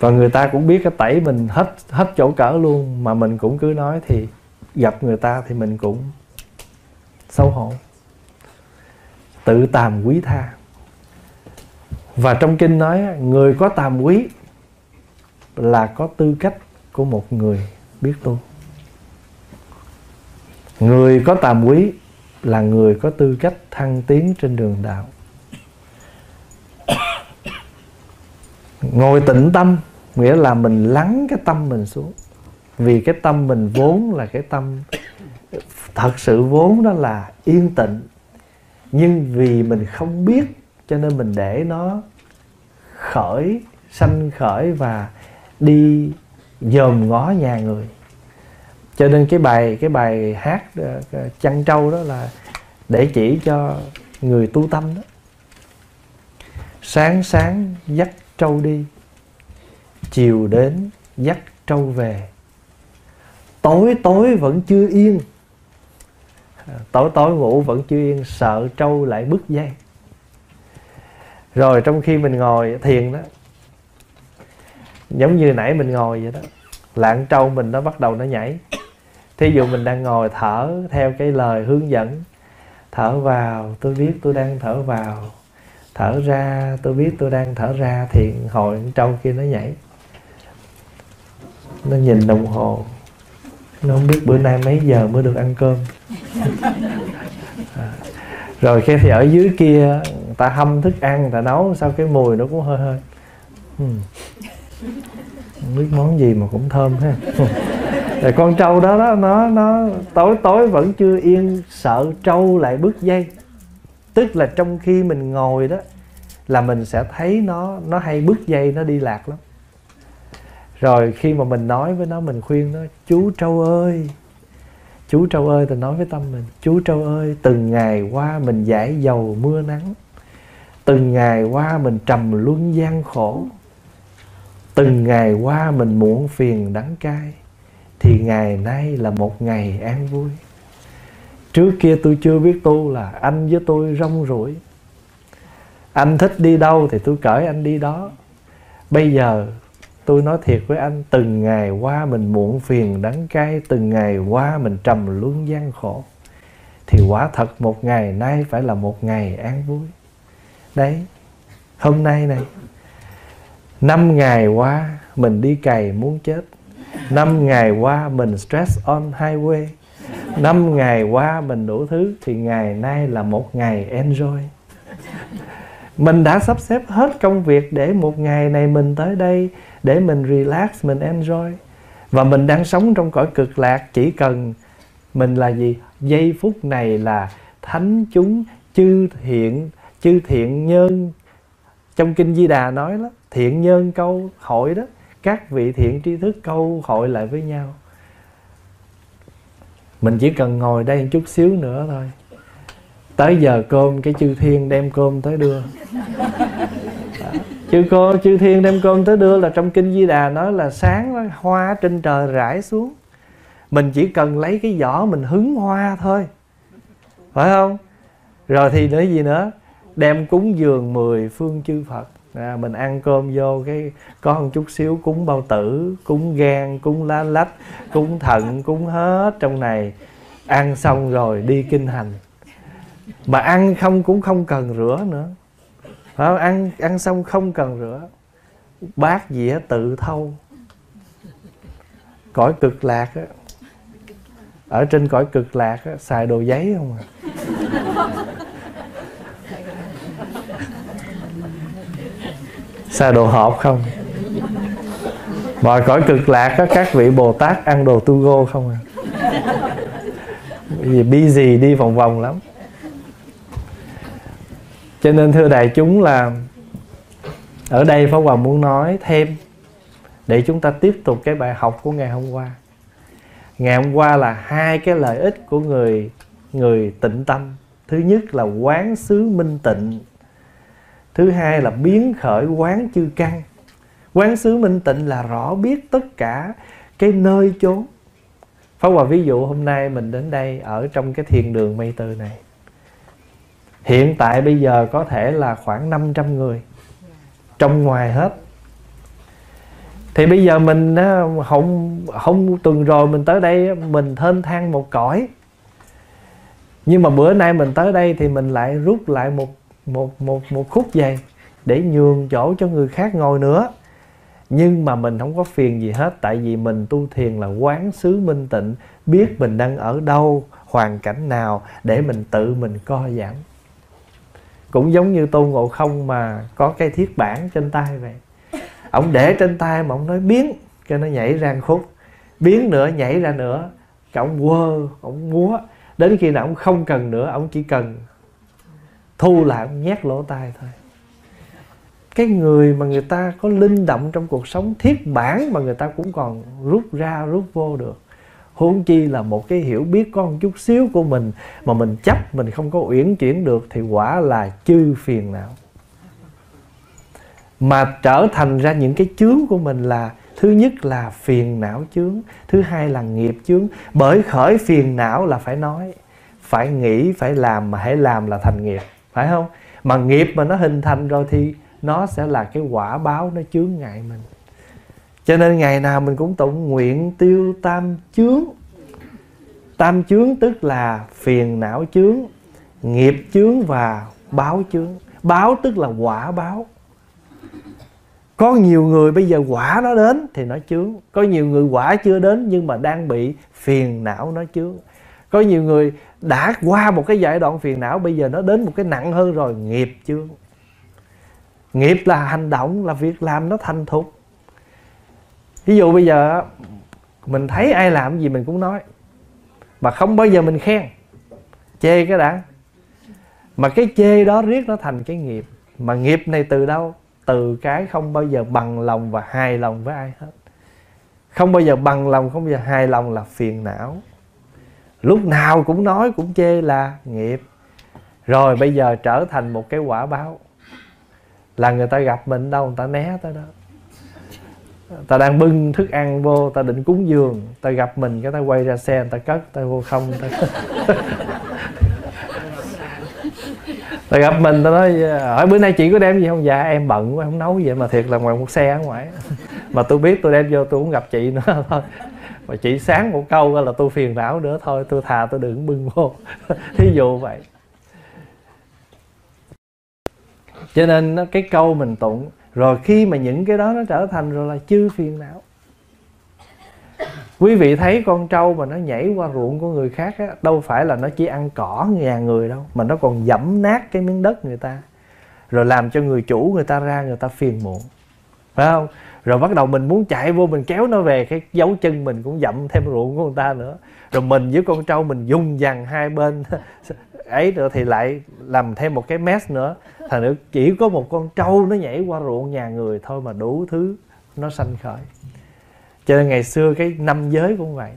Và người ta cũng biết cái tẩy mình hết hết chỗ cỡ luôn, mà mình cũng cứ nói, thì gặp người ta thì mình cũng xấu hổ. Tự tàm quý tha. Và trong kinh nói người có tàm quý là có tư cách của một người biết tu. Người có tàm quý là người có tư cách thăng tiến trên đường đạo. Ngồi tịnh tâm nghĩa là mình lắng cái tâm mình xuống. Vì cái tâm mình vốn là cái tâm, thật sự vốn đó là yên tịnh, nhưng vì mình không biết cho nên mình để nó khởi, sanh khởi và đi dòm ngó nhà người. Cho nên cái bài cái bài hát Chăn Trâu đó là để chỉ cho người tu tâm đó. Sáng sáng dắt trâu đi, chiều đến dắt trâu về, tối tối vẫn chưa yên, tối tối ngủ vẫn chưa yên, sợ trâu lại bứt dây. Rồi trong khi mình ngồi thiền đó, giống như nãy mình ngồi vậy đó, lạng trâu mình nó bắt đầu nó nhảy. Thí dụ mình đang ngồi thở theo cái lời hướng dẫn: thở vào tôi biết tôi đang thở vào, thở ra tôi biết tôi đang thở ra, thì hồi trâu kia nó nhảy. Nó nhìn đồng hồ, nó không biết bữa nay mấy giờ mới được ăn cơm. à. Rồi khi thì ở dưới kia người ta hâm thức ăn, người ta nấu sao cái mùi nó cũng hơi hơi uhm. Không biết món gì mà cũng thơm ha. Rồi con trâu đó, đó nó nó tối tối vẫn chưa yên, sợ trâu lại bứt dây. Tức là trong khi mình ngồi đó là mình sẽ thấy nó nó hay bứt dây, nó đi lạc lắm. Rồi khi mà mình nói với nó, mình khuyên nó: chú trâu ơi, chú trâu ơi, tôi nói với tâm mình: chú trâu ơi, từng ngày qua mình giải dầu mưa nắng, từng ngày qua mình trầm luân gian khổ, từng ngày qua mình muộn phiền đắng cay, thì ngày nay là một ngày an vui. Trước kia tôi chưa biết tu là anh với tôi rong ruổi, anh thích đi đâu thì tôi cởi anh đi đó. Bây giờ tôi nói thiệt với anh, từng ngày qua mình muộn phiền đắng cay, từng ngày qua mình trầm luân gian khổ, thì quả thật một ngày nay phải là một ngày an vui. Đấy, hôm nay này, năm ngày qua mình đi cày muốn chết, năm ngày qua mình stress on highway, Năm ngày qua mình đủ thứ thì ngày nay là một ngày enjoy. Mình đã sắp xếp hết công việc để một ngày này mình tới đây để mình relax, mình enjoy. Và mình đang sống trong cõi cực lạc. Chỉ cần mình là gì? Giây phút này là thánh chúng chư thiện, chư thiện nhân. Trong Kinh Di Đà nói đó, thiện nhân câu hội đó, các vị thiện tri thức câu hội lại với nhau. Mình chỉ cần ngồi đây một chút xíu nữa thôi, tới giờ cơm cái chư thiên đem cơm tới đưa. Chư cô chư thiên đem cơm tới đưa là trong Kinh Di Đà nói là sáng hoa trên trời rải xuống, mình chỉ cần lấy cái giỏ mình hứng hoa thôi, phải không? Rồi thì nữa gì nữa, đem cúng dường mười phương chư Phật. À, mình ăn cơm vô cái có một chút xíu cúng bao tử, cúng gan, cúng lá lách, cúng thận, cúng hết trong này. Ăn xong rồi đi kinh hành. Mà ăn không cũng không cần rửa nữa, phải không? Ăn, ăn xong không cần rửa, bát dĩa tự thâu. Cõi cực lạc á, ở trên cõi cực lạc á, xài đồ giấy không à? Xài đồ hộp không? Mọi cõi cực lạc á, các vị Bồ Tát ăn đồ tu go không à? Vì busy đi vòng vòng lắm. Cho nên thưa đại chúng là ở đây Pháp Hòa muốn nói thêm để chúng ta tiếp tục cái bài học của ngày hôm qua. Ngày hôm qua là hai cái lợi ích của người người tịnh tâm. Thứ nhất là quán xứ minh tịnh, thứ hai là biến khởi quán chư căn. Quán xứ minh tịnh là rõ biết tất cả cái nơi chốn. Pháp Hòa ví dụ hôm nay mình đến đây ở trong cái thiền đường Mây Từ này. Hiện tại bây giờ có thể là khoảng năm trăm người, trong ngoài hết. Thì bây giờ mình không, không tuần rồi mình tới đây mình thênh thang một cõi. Nhưng mà bữa nay mình tới đây thì mình lại rút lại một, một, một, một khúc dày để nhường chỗ cho người khác ngồi nữa. Nhưng mà mình không có phiền gì hết, tại vì mình tu thiền là quán xứ minh tịnh, biết mình đang ở đâu, hoàn cảnh nào để mình tự mình co giãn. Cũng giống như Tôn Ngộ Không mà có cái thiết bản trên tay vậy. Ông để trên tay mà ông nói biến, cho nó nhảy ra một khúc, biến nữa nhảy ra nữa, cái ông quơ, ông múa. Đến khi nào ông không cần nữa, ông chỉ cần thu lại, ông nhét lỗ tai thôi. Cái người mà người ta có linh động trong cuộc sống, thiết bản mà người ta cũng còn rút ra rút vô được, huống chi là một cái hiểu biết có một chút xíu của mình mà mình chấp mình không có uyển chuyển được thì quả là chư phiền não. Mà trở thành ra những cái chướng của mình là thứ nhất là phiền não chướng, thứ hai là nghiệp chướng. Bởi khởi phiền não là phải nói, phải nghĩ, phải làm, mà hãy làm là thành nghiệp, phải không? Mà nghiệp mà nó hình thành rồi thì nó sẽ là cái quả báo nó chướng ngại mình. Cho nên ngày nào mình cũng tụng nguyện tiêu tam chướng. Tam chướng tức là phiền não chướng, nghiệp chướng và báo chướng. Báo tức là quả báo. Có nhiều người bây giờ quả nó đến thì nó chướng. Có nhiều người quả chưa đến nhưng mà đang bị phiền não nó chướng. Có nhiều người đã qua một cái giai đoạn phiền não, bây giờ nó đến một cái nặng hơn rồi, nghiệp chướng. Nghiệp là hành động, là việc làm nó thành thục. Ví dụ bây giờ mình thấy ai làm gì mình cũng nói, mà không bao giờ mình khen, chê cái đã. Mà cái chê đó riết nó thành cái nghiệp. Mà nghiệp này từ đâu? Từ cái không bao giờ bằng lòng và hài lòng với ai hết. Không bao giờ bằng lòng, không bao giờ hài lòng là phiền não. Lúc nào cũng nói cũng chê là nghiệp. Rồi bây giờ trở thành một cái quả báo là người ta gặp mình đâu, người ta né tới đó. Ta đang bưng thức ăn vô, ta định cúng dường, ta gặp mình cái ta quay ra xe, ta cất, ta vô không ta... ta gặp mình, ta nói hỏi bữa nay chị có đem gì không? Dạ em bận quá, không nấu vậy. Mà thiệt là ngoài một xe ở ngoài, mà tôi biết tôi đem vô tôi cũng gặp chị nữa thôi. Mà chị sáng một câu là tôi phiền não nữa thôi, tôi thà tôi đừng bưng vô. Thí dụ vậy. Cho nên cái câu mình tụng, rồi khi mà những cái đó nó trở thành rồi là chư phiền não. Quý vị thấy con trâu mà nó nhảy qua ruộng của người khác á, đâu phải là nó chỉ ăn cỏ nhà người đâu, mà nó còn dẫm nát cái miếng đất người ta, rồi làm cho người chủ người ta ra người ta phiền muộn, phải không? Rồi bắt đầu mình muốn chạy vô mình kéo nó về, cái dấu chân mình cũng dẫm thêm ruộng của người ta nữa. Rồi mình với con trâu mình dung dằn hai bên ấy nữa thì lại làm thêm một cái mess nữa. Thành nữa chỉ có một con trâu nó nhảy qua ruộng nhà người thôi mà đủ thứ nó sanh khởi. Cho nên ngày xưa cái năm giới cũng vậy.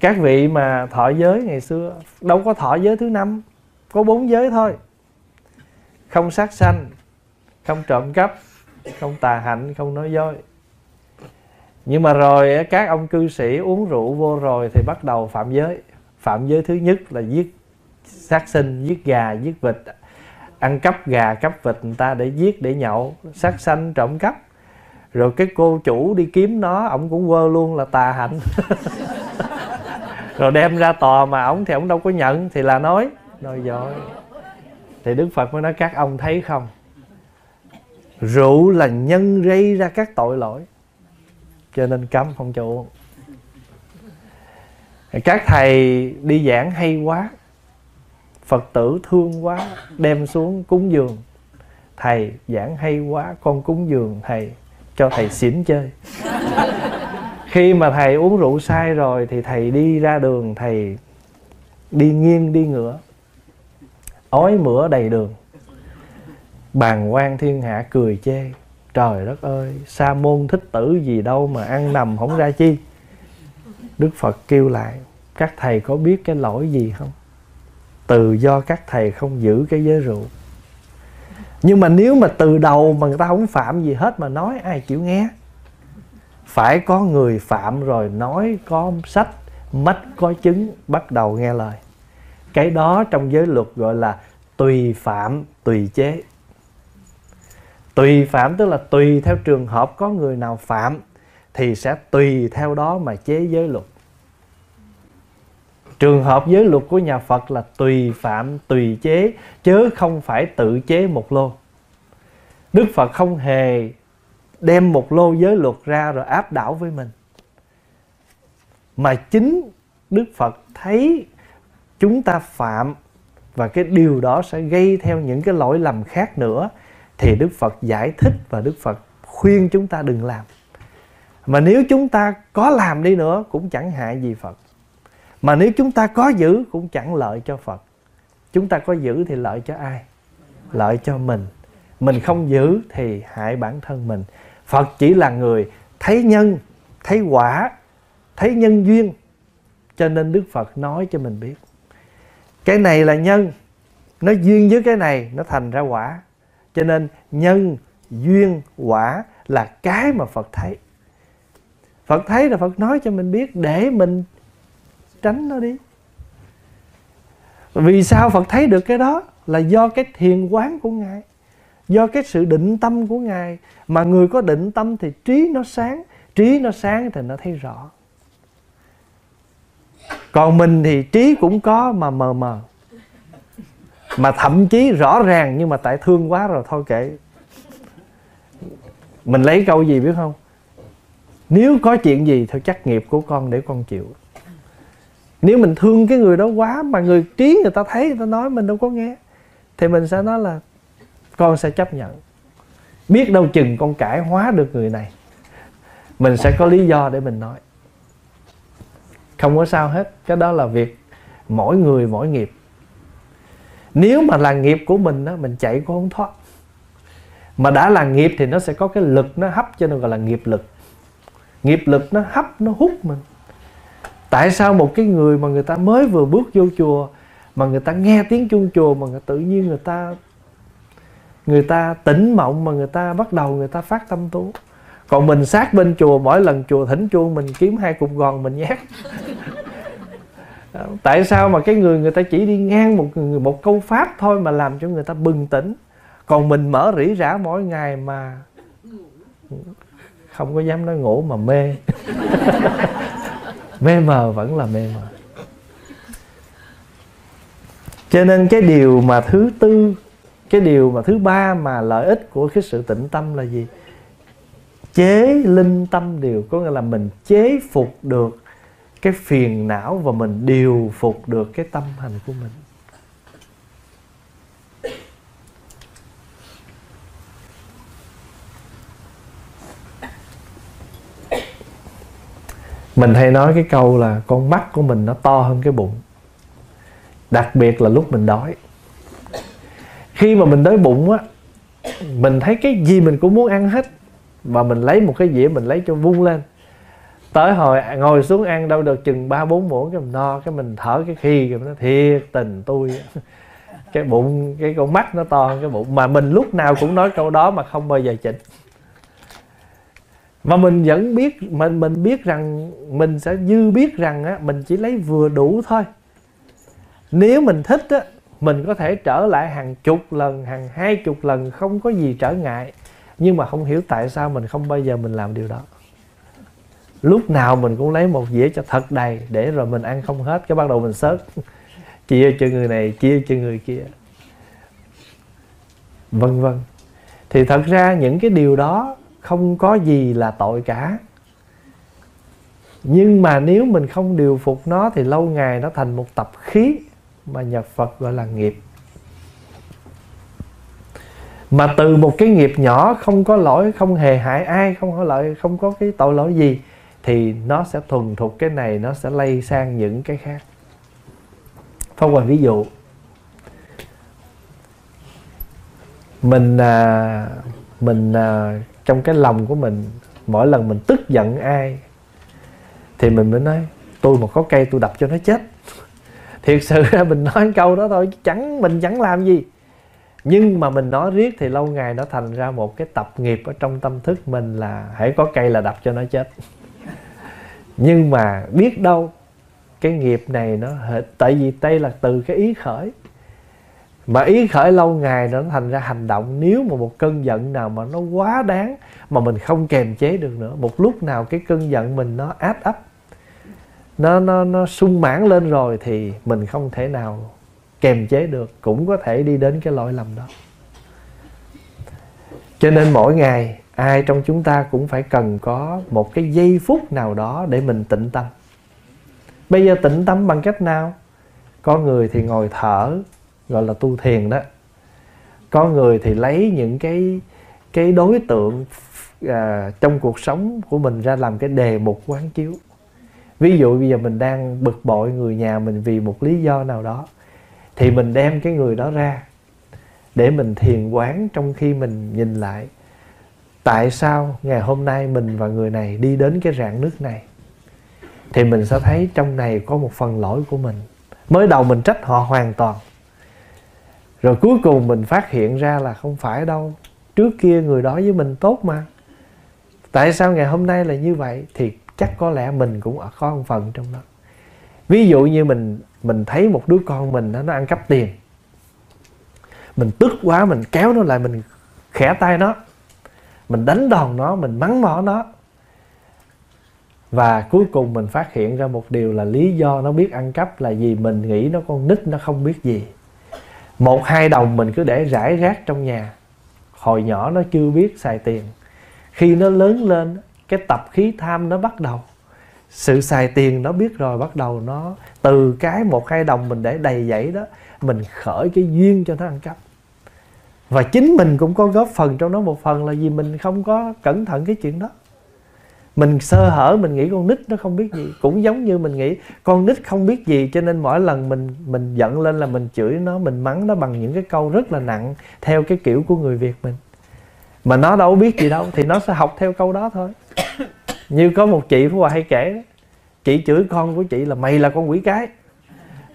Các vị mà thọ giới ngày xưa đâu có thọ giới thứ năm, có bốn giới thôi: không sát sanh, không trộm cắp, không tà hạnh, không nói dối. Nhưng mà rồi các ông cư sĩ uống rượu vô rồi thì bắt đầu phạm giới. Phạm giới thứ nhất là giết sát sinh, giết gà, giết vịt, ăn cắp gà, cắp vịt người ta để giết, để nhậu, sát sanh, trộm cắp. Rồi cái cô chủ đi kiếm nó, ổng cũng quơ luôn là tà hạnh. Rồi đem ra tòa mà ổng thì ổng đâu có nhận, thì là nói, nói dối. Thì Đức Phật mới nói các ông thấy không, rượu là nhân gây ra các tội lỗi, cho nên cấm không cho uống. Các thầy đi giảng hay quá, Phật tử thương quá, đem xuống cúng dường. Thầy giảng hay quá, con cúng dường thầy, cho thầy xỉn chơi. Khi mà thầy uống rượu sai rồi thì thầy đi ra đường, thầy đi nghiêng đi ngửa, ói mửa đầy đường. Bàng quan thiên hạ cười chê, trời đất ơi, sa môn thích tử gì đâu mà ăn nằm không ra chi. Đức Phật kêu lại, các thầy có biết cái lỗi gì không? Từ do các thầy không giữ cái giới rượu. Nhưng mà nếu mà từ đầu mà người ta không phạm gì hết mà nói, ai chịu nghe? Phải có người phạm rồi nói, có sách, mách có chứng, bắt đầu nghe lời. Cái đó trong giới luật gọi là tùy phạm, tùy chế. Tùy phạm tức là tùy theo trường hợp có người nào phạm thì sẽ tùy theo đó mà chế giới luật. Trường hợp giới luật của nhà Phật là tùy phạm, tùy chế, chứ không phải tự chế một lô. Đức Phật không hề đem một lô giới luật ra rồi áp đảo với mình. Mà chính Đức Phật thấy chúng ta phạm và cái điều đó sẽ gây theo những cái lỗi lầm khác nữa, thì Đức Phật giải thích và Đức Phật khuyên chúng ta đừng làm. Mà nếu chúng ta có làm đi nữa cũng chẳng hại gì Phật. Mà nếu chúng ta có giữ cũng chẳng lợi cho Phật. Chúng ta có giữ thì lợi cho ai? Lợi cho mình. Mình không giữ thì hại bản thân mình. Phật chỉ là người thấy nhân, thấy quả, thấy nhân duyên. Cho nên Đức Phật nói cho mình biết, cái này là nhân, nó duyên với cái này, nó thành ra quả. Cho nên nhân, duyên, quả là cái mà Phật thấy. Phật thấy là Phật nói cho mình biết để mình tránh nó đi. Vì sao Phật thấy được cái đó? Là do cái thiền quán của Ngài, do cái sự định tâm của Ngài. Mà người có định tâm thì trí nó sáng, trí nó sáng thì nó thấy rõ. Còn mình thì trí cũng có mà mờ mờ, mà thậm chí rõ ràng nhưng mà tại thương quá rồi thôi kệ. Mình lấy câu gì biết không? Nếu có chuyện gì thì trách nghiệp của con để con chịu. Nếu mình thương cái người đó quá mà người trí người ta thấy, người ta nói mình đâu có nghe, thì mình sẽ nói là con sẽ chấp nhận. Biết đâu chừng con cải hóa được người này, mình sẽ có lý do để mình nói. Không có sao hết. Cái đó là việc mỗi người mỗi nghiệp. Nếu mà là nghiệp của mình đó, mình chạy cũng không thoát. Mà đã là nghiệp thì nó sẽ có cái lực nó hấp, cho nên gọi là nghiệp lực. Nghiệp lực nó hấp, nó hút mình. Tại sao một cái người mà người ta mới vừa bước vô chùa, mà người ta nghe tiếng chuông chùa, mà người tự nhiên người ta Người ta tỉnh mộng, mà người ta bắt đầu người ta phát tâm tu. Còn mình sát bên chùa, mỗi lần chùa thỉnh chuông mình kiếm hai cục gòn mình nhát. Tại sao mà cái người người ta chỉ đi ngang một một câu pháp thôi mà làm cho người ta bừng tỉnh, còn mình mở rỉ rả mỗi ngày mà không có dám nói ngủ mà mê. Mê mờ vẫn là mê mờ. Cho nên cái điều mà thứ tư, cái điều mà thứ ba mà lợi ích của cái sự tịnh tâm là gì? chế linh tâm điều, có nghĩa là mình chế phục được cái phiền não và mình điều phục được cái tâm hành của mình. Mình hay nói cái câu là con mắt của mình nó to hơn cái bụng, đặc biệt là lúc mình đói. Khi mà mình đói bụng á, mình thấy cái gì mình cũng muốn ăn hết, mà mình lấy một cái dĩa mình lấy cho vung lên, tới hồi ngồi xuống ăn đâu được chừng ba bốn muỗng cái mình no, cái mình thở cái khí, cái nó thiệt tình tôi. Cái bụng, cái con mắt nó to hơn cái bụng. Mà mình lúc nào cũng nói câu đó mà không bao giờ chỉnh. Mà mình vẫn biết, mình mình biết rằng mình sẽ dư biết rằng á, mình chỉ lấy vừa đủ thôi. Nếu mình thích á, mình có thể trở lại hàng chục lần, hàng hai chục lần không có gì trở ngại. Nhưng mà không hiểu tại sao mình không bao giờ mình làm điều đó. Lúc nào mình cũng lấy một dĩa cho thật đầy, để rồi mình ăn không hết, cái bắt đầu mình sớt, chia cho người này, chia cho người kia, vân vân. Thì thật ra những cái điều đó không có gì là tội cả. Nhưng mà nếu mình không điều phục nó thì lâu ngày nó thành một tập khí mà nhà Phật gọi là nghiệp. Mà từ một cái nghiệp nhỏ không có lỗi, không hề hại ai, không có lỗi, không có cái tội lỗi gì, thì nó sẽ thuần thục cái này, nó sẽ lây sang những cái khác. Phong Hòa ví dụ, mình mình trong cái lòng của mình, mỗi lần mình tức giận ai thì mình mới nói tôi mà có cây tôi đập cho nó chết. Thiệt sự ra mình nói câu đó thôi, chẳng mình chẳng làm gì. Nhưng mà mình nói riết thì lâu ngày nó thành ra một cái tập nghiệp ở trong tâm thức mình là hãy có cây là đập cho nó chết. Nhưng mà biết đâu cái nghiệp này nó hệt, tại vì đây là từ cái ý khởi, mà ý khởi lâu ngày nó thành ra hành động. Nếu mà một cơn giận nào mà nó quá đáng mà mình không kềm chế được nữa, một lúc nào cái cơn giận mình nó áp ấp, nó nó nó sung mãn lên rồi thì mình không thể nào kềm chế được, cũng có thể đi đến cái lỗi lầm đó. Cho nên mỗi ngày ai trong chúng ta cũng phải cần có một cái giây phút nào đó để mình tịnh tâm. Bây giờ tịnh tâm bằng cách nào? Có người thì ngồi thở, gọi là tu thiền đó. Có người thì lấy những cái cái đối tượng à, trong cuộc sống của mình ra làm cái đề mục quán chiếu. Ví dụ bây giờ mình đang bực bội người nhà mình vì một lý do nào đó, thì mình đem cái người đó ra để mình thiền quán, trong khi mình nhìn lại tại sao ngày hôm nay mình và người này đi đến cái rạn nứt này. Thì mình sẽ thấy trong này có một phần lỗi của mình. Mới đầu mình trách họ hoàn toàn, rồi cuối cùng mình phát hiện ra là không phải đâu, trước kia người đó với mình tốt mà, tại sao ngày hôm nay là như vậy? Thì chắc có lẽ mình cũng có một phần trong đó. Ví dụ như mình mình thấy một đứa con mình nó ăn cắp tiền, mình tức quá mình kéo nó lại, mình khẽ tay nó, mình đánh đòn nó, mình mắng mỏ nó, và cuối cùng mình phát hiện ra một điều là lý do nó biết ăn cắp là vì mình nghĩ nó con nít, nó không biết gì. Một hai đồng mình cứ để rải rác trong nhà, hồi nhỏ nó chưa biết xài tiền. Khi nó lớn lên cái tập khí tham nó bắt đầu, sự xài tiền nó biết rồi, bắt đầu nó từ cái một hai đồng mình để đầy dãy đó, mình khởi cái duyên cho nó ăn cắp. Và chính mình cũng có góp phần trong đó một phần, là vì mình không có cẩn thận cái chuyện đó. Mình sơ hở, mình nghĩ con nít nó không biết gì. Cũng giống như mình nghĩ con nít không biết gì, cho nên mỗi lần mình mình giận lên là mình chửi nó, mình mắng nó bằng những cái câu rất là nặng theo cái kiểu của người Việt mình. Mà nó đâu biết gì đâu, thì nó sẽ học theo câu đó thôi. Như có một chị Phú Hòa hay kể, chị chửi con của chị là mày là con quỷ cái.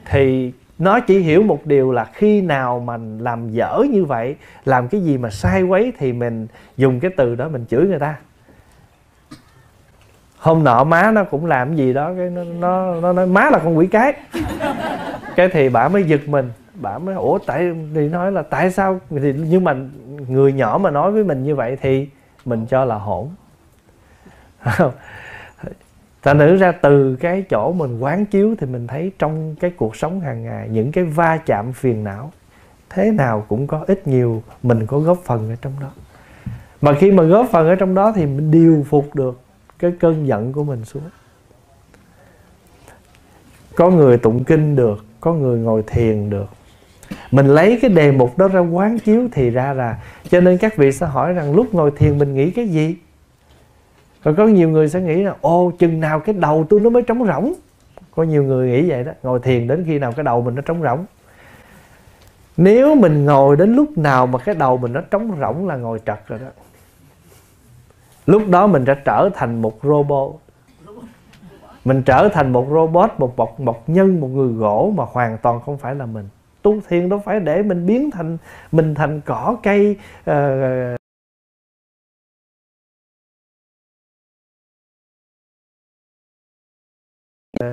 Thì nó chỉ hiểu một điều là khi nào mà làm dở như vậy, làm cái gì mà sai quấy thì mình dùng cái từ đó mình chửi người ta. Hôm nọ má nó cũng làm gì đó, cái nó, nó, nó nói má là con quỷ cái. Cái thì bà mới giật mình, bà mới ủa tại thì nói là tại sao thì, nhưng mà người nhỏ mà nói với mình như vậy thì mình cho là hỗn. Ta nữ ra từ cái chỗ mình quán chiếu thì mình thấy trong cái cuộc sống hàng ngày, những cái va chạm phiền não thế nào cũng có ít nhiều mình có góp phần ở trong đó. Mà khi mà góp phần ở trong đó thì mình điều phục được cái cơn giận của mình xuống. Có người tụng kinh được, có người ngồi thiền được. Mình lấy cái đề mục đó ra quán chiếu thì ra là, cho nên các vị sẽ hỏi rằng lúc ngồi thiền mình nghĩ cái gì? Rồi có nhiều người sẽ nghĩ là ô chừng nào cái đầu tôi nó mới trống rỗng. Có nhiều người nghĩ vậy đó, ngồi thiền đến khi nào cái đầu mình nó trống rỗng. Nếu mình ngồi đến lúc nào mà cái đầu mình nó trống rỗng là ngồi trật rồi đó. Lúc đó mình đã trở thành một robot. Mình trở thành một robot, một bọc, một nhân, một người gỗ mà hoàn toàn không phải là mình. Tu thiền đâu phải để mình biến thành mình thành cỏ cây uh, uh,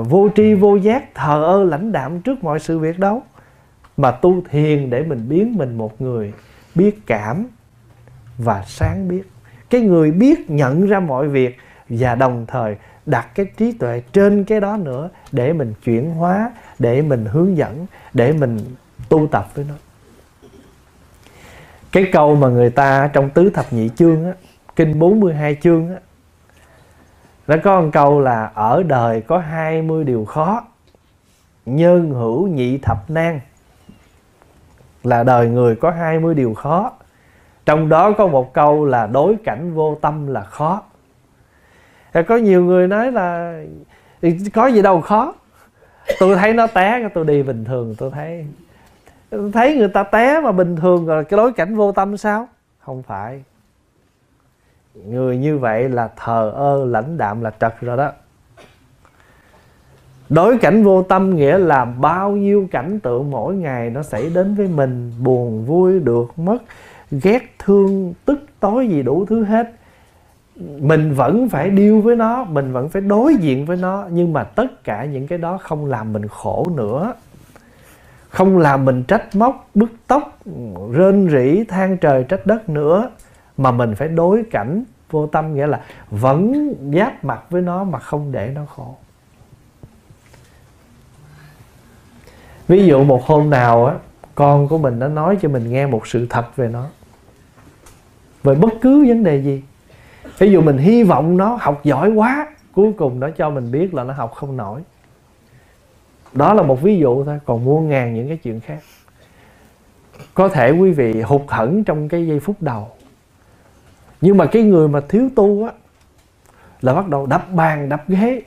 uh, vô tri vô giác, thờ ơ lãnh đạm trước mọi sự việc đâu. Mà tu thiền để mình biến mình một người biết cảm và sáng biết. Cái người biết nhận ra mọi việc và đồng thời đặt cái trí tuệ trên cái đó nữa để mình chuyển hóa, để mình hướng dẫn, để mình tu tập với nó. Cái câu mà người ta trong Tứ Thập Nhị Chương á, Kinh bốn mươi hai chương á, nó có một câu là ở đời có hai mươi điều khó, nhân hữu nhị thập nan. Là đời người có hai mươi điều khó, trong đó có một câu là đối cảnh vô tâm là khó. Có nhiều người nói là có gì đâu khó, tôi thấy nó té tôi đi bình thường, tôi thấy thấy người ta té mà bình thường rồi cái đối cảnh vô tâm sao? Không phải, người như vậy là thờ ơ lãnh đạm là trật rồi đó. Đối cảnh vô tâm nghĩa là bao nhiêu cảnh tượng mỗi ngày nó xảy đến với mình, buồn vui được mất, ghét thương tức tối gì đủ thứ hết. Mình vẫn phải deal với nó, mình vẫn phải đối diện với nó, nhưng mà tất cả những cái đó không làm mình khổ nữa, không làm mình trách móc, bứt tóc, rên rỉ, than trời trách đất nữa. Mà mình phải đối cảnh vô tâm nghĩa là vẫn giáp mặt với nó mà không để nó khổ. Ví dụ một hôm nào á, con của mình nó nói cho mình nghe một sự thật về nó, về bất cứ vấn đề gì. Ví dụ mình hy vọng nó học giỏi quá, cuối cùng nó cho mình biết là nó học không nổi. Đó là một ví dụ thôi, còn muôn ngàn những cái chuyện khác. Có thể quý vị hụt hẫng trong cái giây phút đầu, nhưng mà cái người mà thiếu tu á là bắt đầu đập bàn, đập ghế.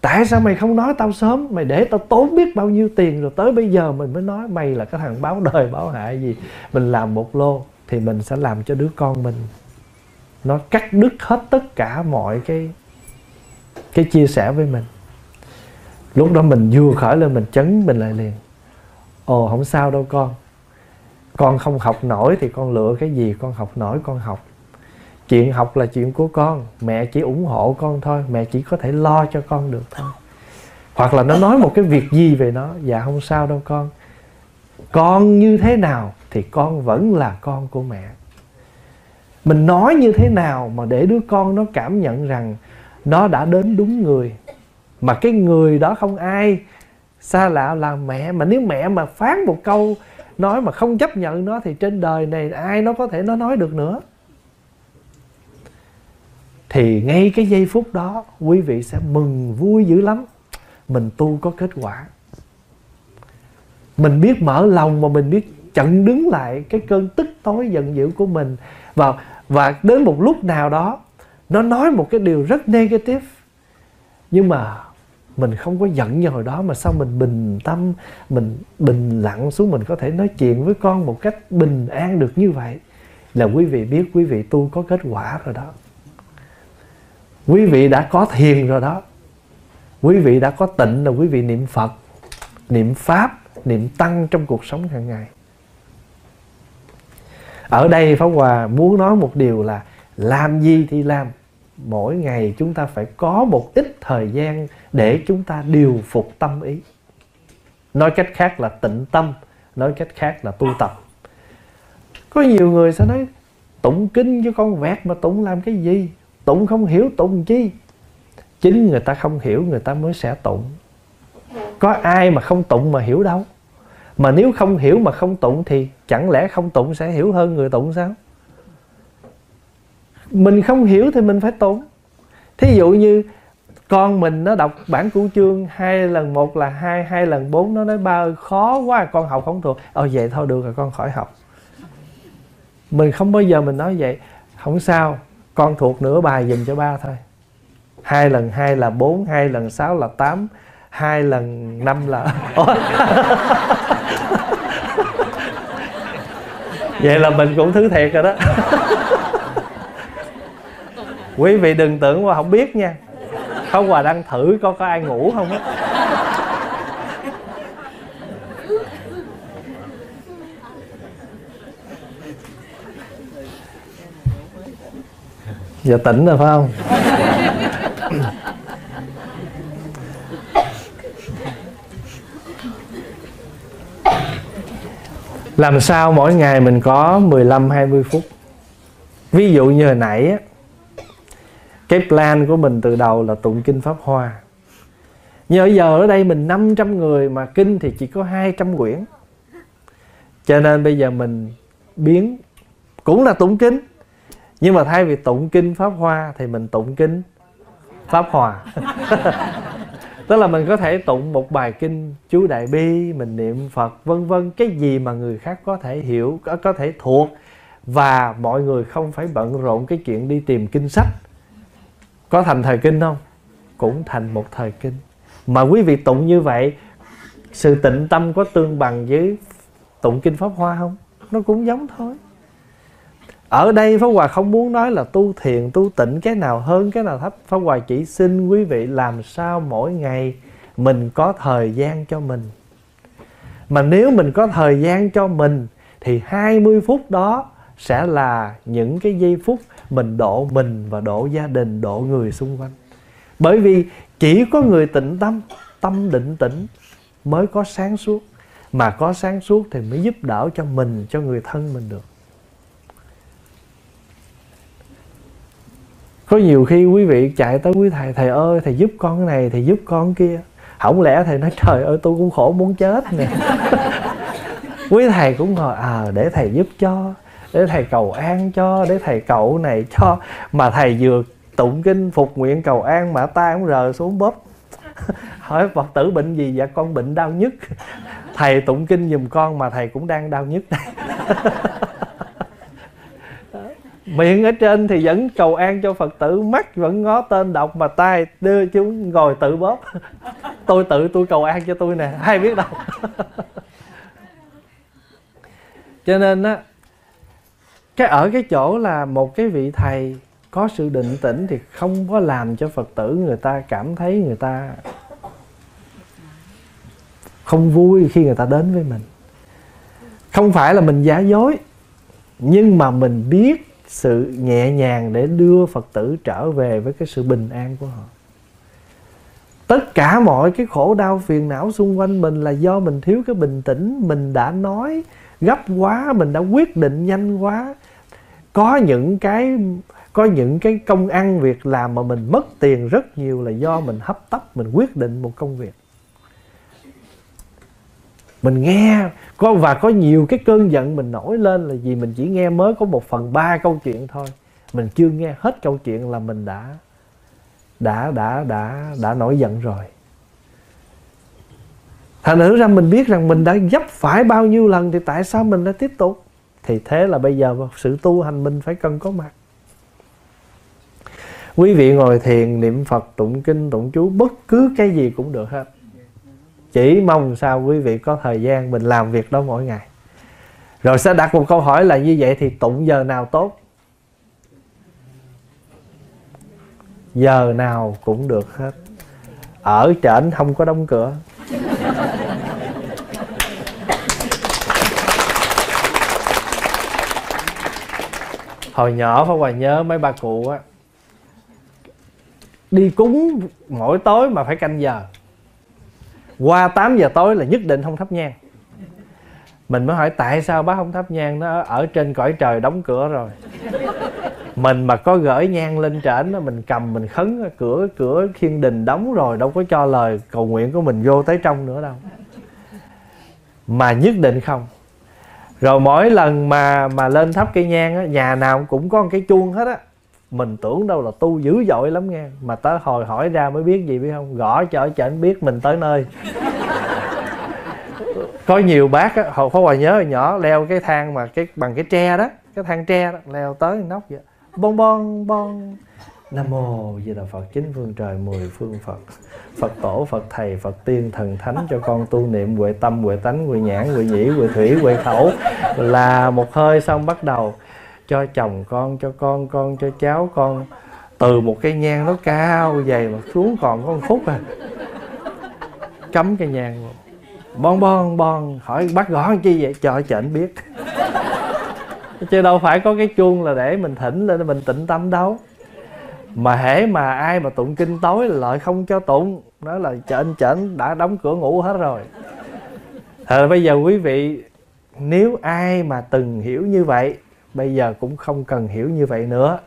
Tại sao mày không nói tao sớm, mày để tao tốn biết bao nhiêu tiền rồi tới bây giờ mình mới nói, mày là cái thằng báo đời báo hại gì. Mình làm một lô thì mình sẽ làm cho đứa con mình nó cắt đứt hết tất cả mọi cái cái chia sẻ với mình. Lúc đó mình vừa khởi lên mình chấn mình lại liền. Ồ không sao đâu con, con không học nổi thì con lựa cái gì con học nổi con học. Chuyện học là chuyện của con, mẹ chỉ ủng hộ con thôi, mẹ chỉ có thể lo cho con được thôi. Hoặc là nó nói một cái việc gì về nó, dạ không sao đâu con, con như thế nào thì con vẫn là con của mẹ. Mình nói như thế nào mà để đứa con nó cảm nhận rằng nó đã đến đúng người. Mà cái người đó không ai xa lạ là mẹ. Mà nếu mẹ mà phán một câu nói mà không chấp nhận nó thì trên đời này ai nó có thể nó nói được nữa. Thì ngay cái giây phút đó quý vị sẽ mừng vui dữ lắm. Mình tu có kết quả. Mình biết mở lòng mà mình biết chặn đứng lại cái cơn tức tối giận dữ của mình. Và, và đến một lúc nào đó nó nói một cái điều rất negative, nhưng mà mình không có giận như hồi đó. Mà sao mình bình tâm, mình bình lặng xuống, mình có thể nói chuyện với con một cách bình an được như vậy, là quý vị biết quý vị tu có kết quả rồi đó. Quý vị đã có thiền rồi đó. Quý vị đã có tịnh là quý vị niệm Phật, niệm Pháp, niệm Tăng trong cuộc sống hàng ngày. Ở đây Pháp Hòa muốn nói một điều là làm gì thì làm, mỗi ngày chúng ta phải có một ít thời gian để chúng ta điều phục tâm ý. Nói cách khác là tịnh tâm, nói cách khác là tu tập. Có nhiều người sẽ nói tụng kinh cho con vẹt mà tụng làm cái gì, tụng không hiểu tụng chi. Chính người ta không hiểu người ta mới sẽ tụng. Có ai mà không tụng mà hiểu đâu. Mà nếu không hiểu mà không tụng thì chẳng lẽ không tụng sẽ hiểu hơn người tụng sao? mình không hiểu thì mình phải tốn. Thí dụ như con mình nó đọc bản cửu chương hai lần một là hai, hai lần bốn, nó nói ba ơi khó quá, con học không thuộc. Ờ vậy thôi được rồi, con khỏi học. Mình không bao giờ mình nói vậy, không sao, con thuộc nửa bài dùm cho ba thôi. Hai lần hai là bốn, hai lần sáu là tám, hai lần năm là... Vậy là mình cũng thứ thiệt rồi đó. Quý vị đừng tưởng mà không biết nha. Không, Hòa đang thử coi có ai ngủ không á. Giờ tỉnh rồi phải không? Làm sao mỗi ngày mình có mười lăm hai mươi phút. Ví dụ như hồi nãy á, cái plan của mình từ đầu là tụng kinh Pháp Hoa. Nhưng bây giờ ở đây mình năm trăm người mà kinh thì chỉ có hai trăm quyển. Cho nên bây giờ mình biến, cũng là tụng kinh, nhưng mà thay vì tụng kinh Pháp Hoa thì mình tụng kinh Pháp Hòa. Tức là mình có thể tụng một bài kinh Chú Đại Bi, mình niệm Phật vân vân, cái gì mà người khác có thể hiểu, có, có thể thuộc, và mọi người không phải bận rộn cái chuyện đi tìm kinh sách. Có thành thời kinh không? Cũng thành một thời kinh. Mà quý vị tụng như vậy, sự tịnh tâm có tương bằng với tụng kinh Pháp Hoa không? Nó cũng giống thôi. Ở đây Pháp Hòa không muốn nói là tu thiền, tu tịnh cái nào hơn, cái nào thấp. Pháp Hòa chỉ xin quý vị làm sao mỗi ngày mình có thời gian cho mình. Mà nếu mình có thời gian cho mình thì hai mươi phút đó sẽ là những cái giây phút mình độ mình và độ gia đình, độ người xung quanh. Bởi vì chỉ có người tịnh tâm, tâm định tĩnh mới có sáng suốt. Mà có sáng suốt thì mới giúp đỡ cho mình, cho người thân mình được. Có nhiều khi quý vị chạy tới quý thầy, thầy ơi thầy giúp con cái này, thầy giúp con cái kia. Không lẽ thầy nói trời ơi tôi cũng khổ muốn chết nè. Quý thầy cũng ngồi à để thầy giúp cho, để thầy cầu an cho, để thầy cậu này cho. Mà thầy vừa tụng kinh phục nguyện cầu an mà ta cũng rờ xuống bóp. Hỏi Phật tử bệnh gì? Dạ con bệnh đau nhức. Thầy tụng kinh giùm con mà thầy cũng đang đau nhức đây. Miệng ở trên thì vẫn cầu an cho Phật tử, mắt vẫn ngó tên đọc, mà tay đưa chúng ngồi tự bóp. Tôi tự tôi cầu an cho tôi nè, ai biết đâu. Cho nên á, cái ở cái chỗ là một cái vị thầy có sự định tĩnh thì không có làm cho Phật tử người ta cảm thấy người ta không vui khi người ta đến với mình. Không phải là mình giả dối, nhưng mà mình biết sự nhẹ nhàng để đưa Phật tử trở về với cái sự bình an của họ. Tất cả mọi cái khổ đau phiền não xung quanh mình là do mình thiếu cái bình tĩnh. Mình đã nói gấp quá, mình đã quyết định nhanh quá. Có những cái Có những cái công ăn việc làm mà mình mất tiền rất nhiều là do mình hấp tấp, mình quyết định một công việc. Mình nghe có, và có nhiều cái cơn giận mình nổi lên là vì mình chỉ nghe mới có một phần ba câu chuyện thôi. Mình chưa nghe hết câu chuyện là mình đã Đã đã đã đã nổi giận rồi. Thành thử ra mình biết rằng mình đã dấp phải bao nhiêu lần thì tại sao mình đã tiếp tục. Thì thế là bây giờ sự tu hành mình phải cần có mặt. Quý vị ngồi thiền, niệm Phật, tụng kinh, tụng chú, bất cứ cái gì cũng được hết. Chỉ mong sao quý vị có thời gian mình làm việc đó mỗi ngày. Rồi sẽ đặt một câu hỏi là như vậy thì tụng giờ nào tốt? Giờ nào cũng được hết. Ở trển không có đóng cửa. Hồi nhỏ Pháp Hòa nhớ mấy bà cụ á, đi cúng mỗi tối mà phải canh giờ. Qua tám giờ tối là nhất định không thắp nhang. Mình mới hỏi tại sao bác không thắp nhang, nó ở trên cõi trời đóng cửa rồi. Mình mà có gửi nhang lên trển, mình cầm mình khấn cửa cửa thiên đình đóng rồi, đâu có cho lời cầu nguyện của mình vô tới trong nữa đâu. Mà nhất định không. Rồi mỗi lần mà mà lên thắp cây nhang á, nhà nào cũng có một cái chuông hết á. Mình tưởng đâu là tu dữ dội lắm nghe, mà tới hồi hỏi ra mới biết gì biết không, gõ cho chảnh biết mình tới nơi. Có nhiều bác á, hồi Pháp Hòa nhớ hồi nhỏ leo cái thang mà cái bằng cái tre đó, cái thang tre đó, leo tới nóc vậy, bon bon bon, Nam Mô Di Đà Phật, chín phương trời, mười phương Phật, Phật tổ, Phật thầy, Phật tiên, thần thánh cho con tu niệm huệ tâm, huệ tánh, huệ nhãn, huệ nhĩ, huệ thủy, huệ khẩu. Là một hơi xong bắt đầu cho chồng con, cho con con, cho cháu con. Từ một cái nhang nó cao dày mà xuống còn có một khúc à, cắm cái nhang luôn. Bon bon bon, hỏi bác gõ làm chi vậy? Cho chảnh biết. Chứ đâu phải có cái chuông là để mình thỉnh lên mình tịnh tâm đâu. Mà hễ mà ai mà tụng kinh tối là lợi không cho tụng, đó là chảnh chảnh đã đóng cửa ngủ hết rồi. Thật bây giờ quý vị, nếu ai mà từng hiểu như vậy, bây giờ cũng không cần hiểu như vậy nữa.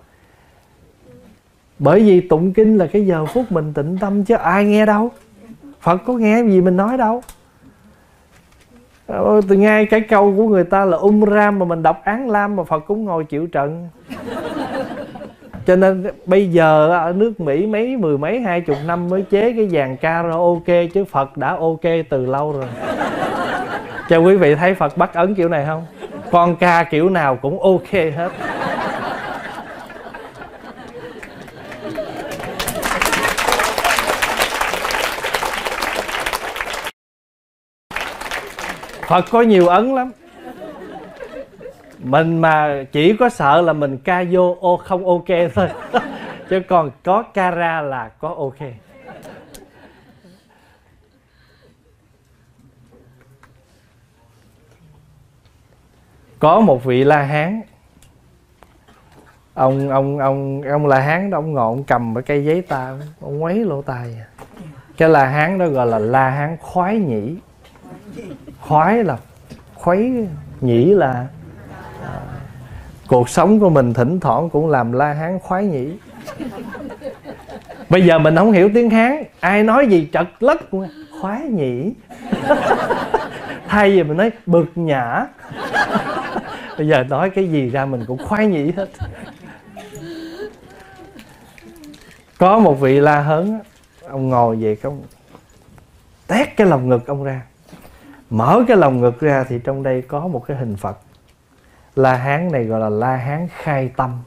Bởi vì tụng kinh là cái giờ phút mình tịnh tâm, chứ ai nghe đâu, Phật có nghe gì mình nói đâu. Từ ngay cái câu của người ta là um ram mà mình đọc án lam mà Phật cũng ngồi chịu trận. Cho nên bây giờ ở nước Mỹ mấy mười mấy hai chục năm mới chế cái dàn karaoke, chứ Phật đã ok từ lâu rồi. Cho quý vị thấy Phật bắt ấn kiểu này không? Con ca kiểu nào cũng ok hết. Phật có nhiều ấn lắm. Mình mà chỉ có sợ là mình ca vô ô không ok thôi. Chứ còn có ca ra là có ok. Có một vị La Hán, ông ông ông ông La Hán đó, ông ngồi ông cầm cái cây giấy ta, ông quấy lỗ tai. Cái La Hán đó gọi là La Hán Khoái Nhỉ. Khoái là khuấy, nhĩ là à, cuộc sống của mình thỉnh thoảng cũng làm La Hán Khoái Nhỉ. Bây giờ mình không hiểu tiếng Hán, ai nói gì trật lất khoái nhĩ. Thay vì mình nói bực nhã, bây giờ nói cái gì ra mình cũng khoái nhĩ hết. Có một vị La Hán, ông ngồi về ông tét cái lồng ngực ông ra. Mở cái lồng ngực ra thì trong đây có một cái hình Phật. La Hán này gọi là La Hán Khai Tâm.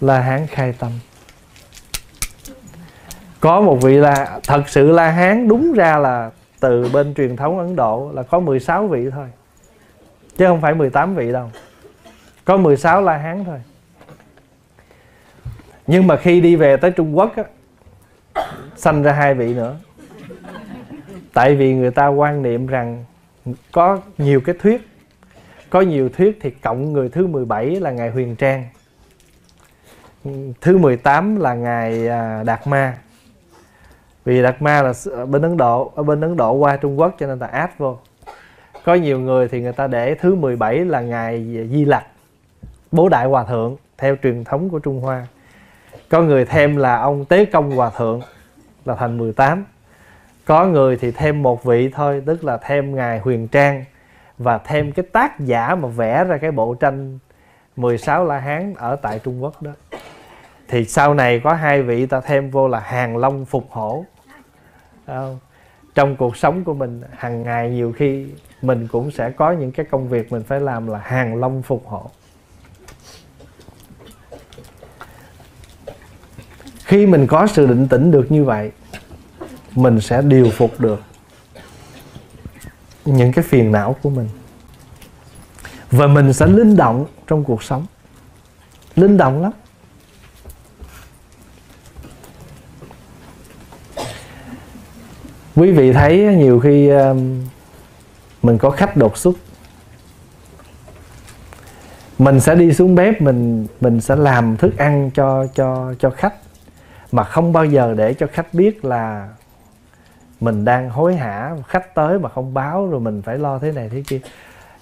La Hán Khai Tâm. Có một vị là thật sự La Hán, đúng ra là từ bên truyền thống Ấn Độ là có mười sáu vị thôi, chứ không phải mười tám vị đâu. Có mười sáu La Hán thôi. Nhưng mà khi đi về tới Trung Quốc á, sanh ra hai vị nữa. Tại vì người ta quan niệm rằng có nhiều cái thuyết, có nhiều thuyết thì cộng người thứ mười bảy là Ngài Huyền Trang, thứ mười tám là Ngài Đạt Ma. Vì Đạt Ma là bên Ấn Độ, ở bên Ấn Độ qua Trung Quốc cho nên ta áp vô. Có nhiều người thì người ta để thứ mười bảy là Ngài Di Lặc, Bố Đại Hòa Thượng theo truyền thống của Trung Hoa. Có người thêm là ông Tế Công Hòa Thượng là thành mười tám. Có người thì thêm một vị thôi, tức là thêm Ngài Huyền Trang và thêm cái tác giả mà vẽ ra cái bộ tranh mười sáu La Hán ở tại Trung Quốc đó. Thì sau này có hai vị ta thêm vô là Hàng Long Phục Hổ. Trong cuộc sống của mình hàng ngày nhiều khi mình cũng sẽ có những cái công việc mình phải làm là Hàng Long Phục Hổ. Khi mình có sự định tĩnh được như vậy, mình sẽ điều phục được những cái phiền não của mình. Và mình sẽ linh động trong cuộc sống. Linh động lắm. Quý vị thấy nhiều khi mình có khách đột xuất, mình sẽ đi xuống bếp, Mình mình sẽ làm thức ăn cho, cho, cho khách, mà không bao giờ để cho khách biết là mình đang hối hả. Khách tới mà không báo, rồi mình phải lo thế này thế kia.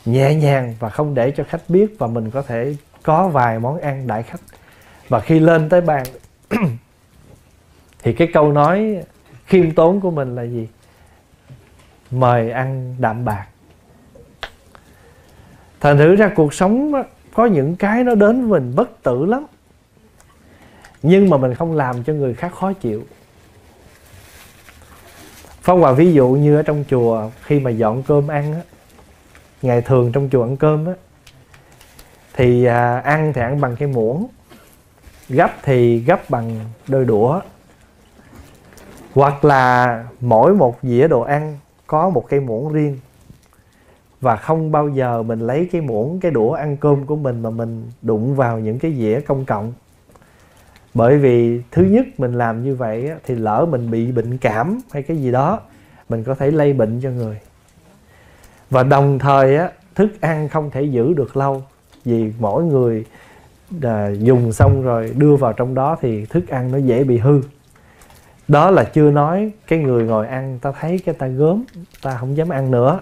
Nhẹ nhàng và không để cho khách biết. Và mình có thể có vài món ăn đãi khách. Và khi lên tới bàn thì cái câu nói khiêm tốn của mình là gì? Mời ăn đạm bạc. Thành thử ra cuộc sống có những cái nó đến với mình bất tử lắm, nhưng mà mình không làm cho người khác khó chịu. Phong Hòa ví dụ như ở trong chùa, khi mà dọn cơm ăn á, ngày thường trong chùa ăn cơm á, thì à, ăn thì ăn bằng cái muỗng, gắp thì gắp bằng đôi đũa, hoặc là mỗi một dĩa đồ ăn có một cái muỗng riêng. Và không bao giờ mình lấy cái muỗng, cái đũa ăn cơm của mình mà mình đụng vào những cái dĩa công cộng. Bởi vì thứ nhất, mình làm như vậy thì lỡ mình bị bệnh cảm hay cái gì đó, mình có thể lây bệnh cho người. Và đồng thời thức ăn không thể giữ được lâu, vì mỗi người dùng xong rồi đưa vào trong đó thì thức ăn nó dễ bị hư. Đó là chưa nói cái người ngồi ăn, ta thấy cái ta gớm, ta không dám ăn nữa.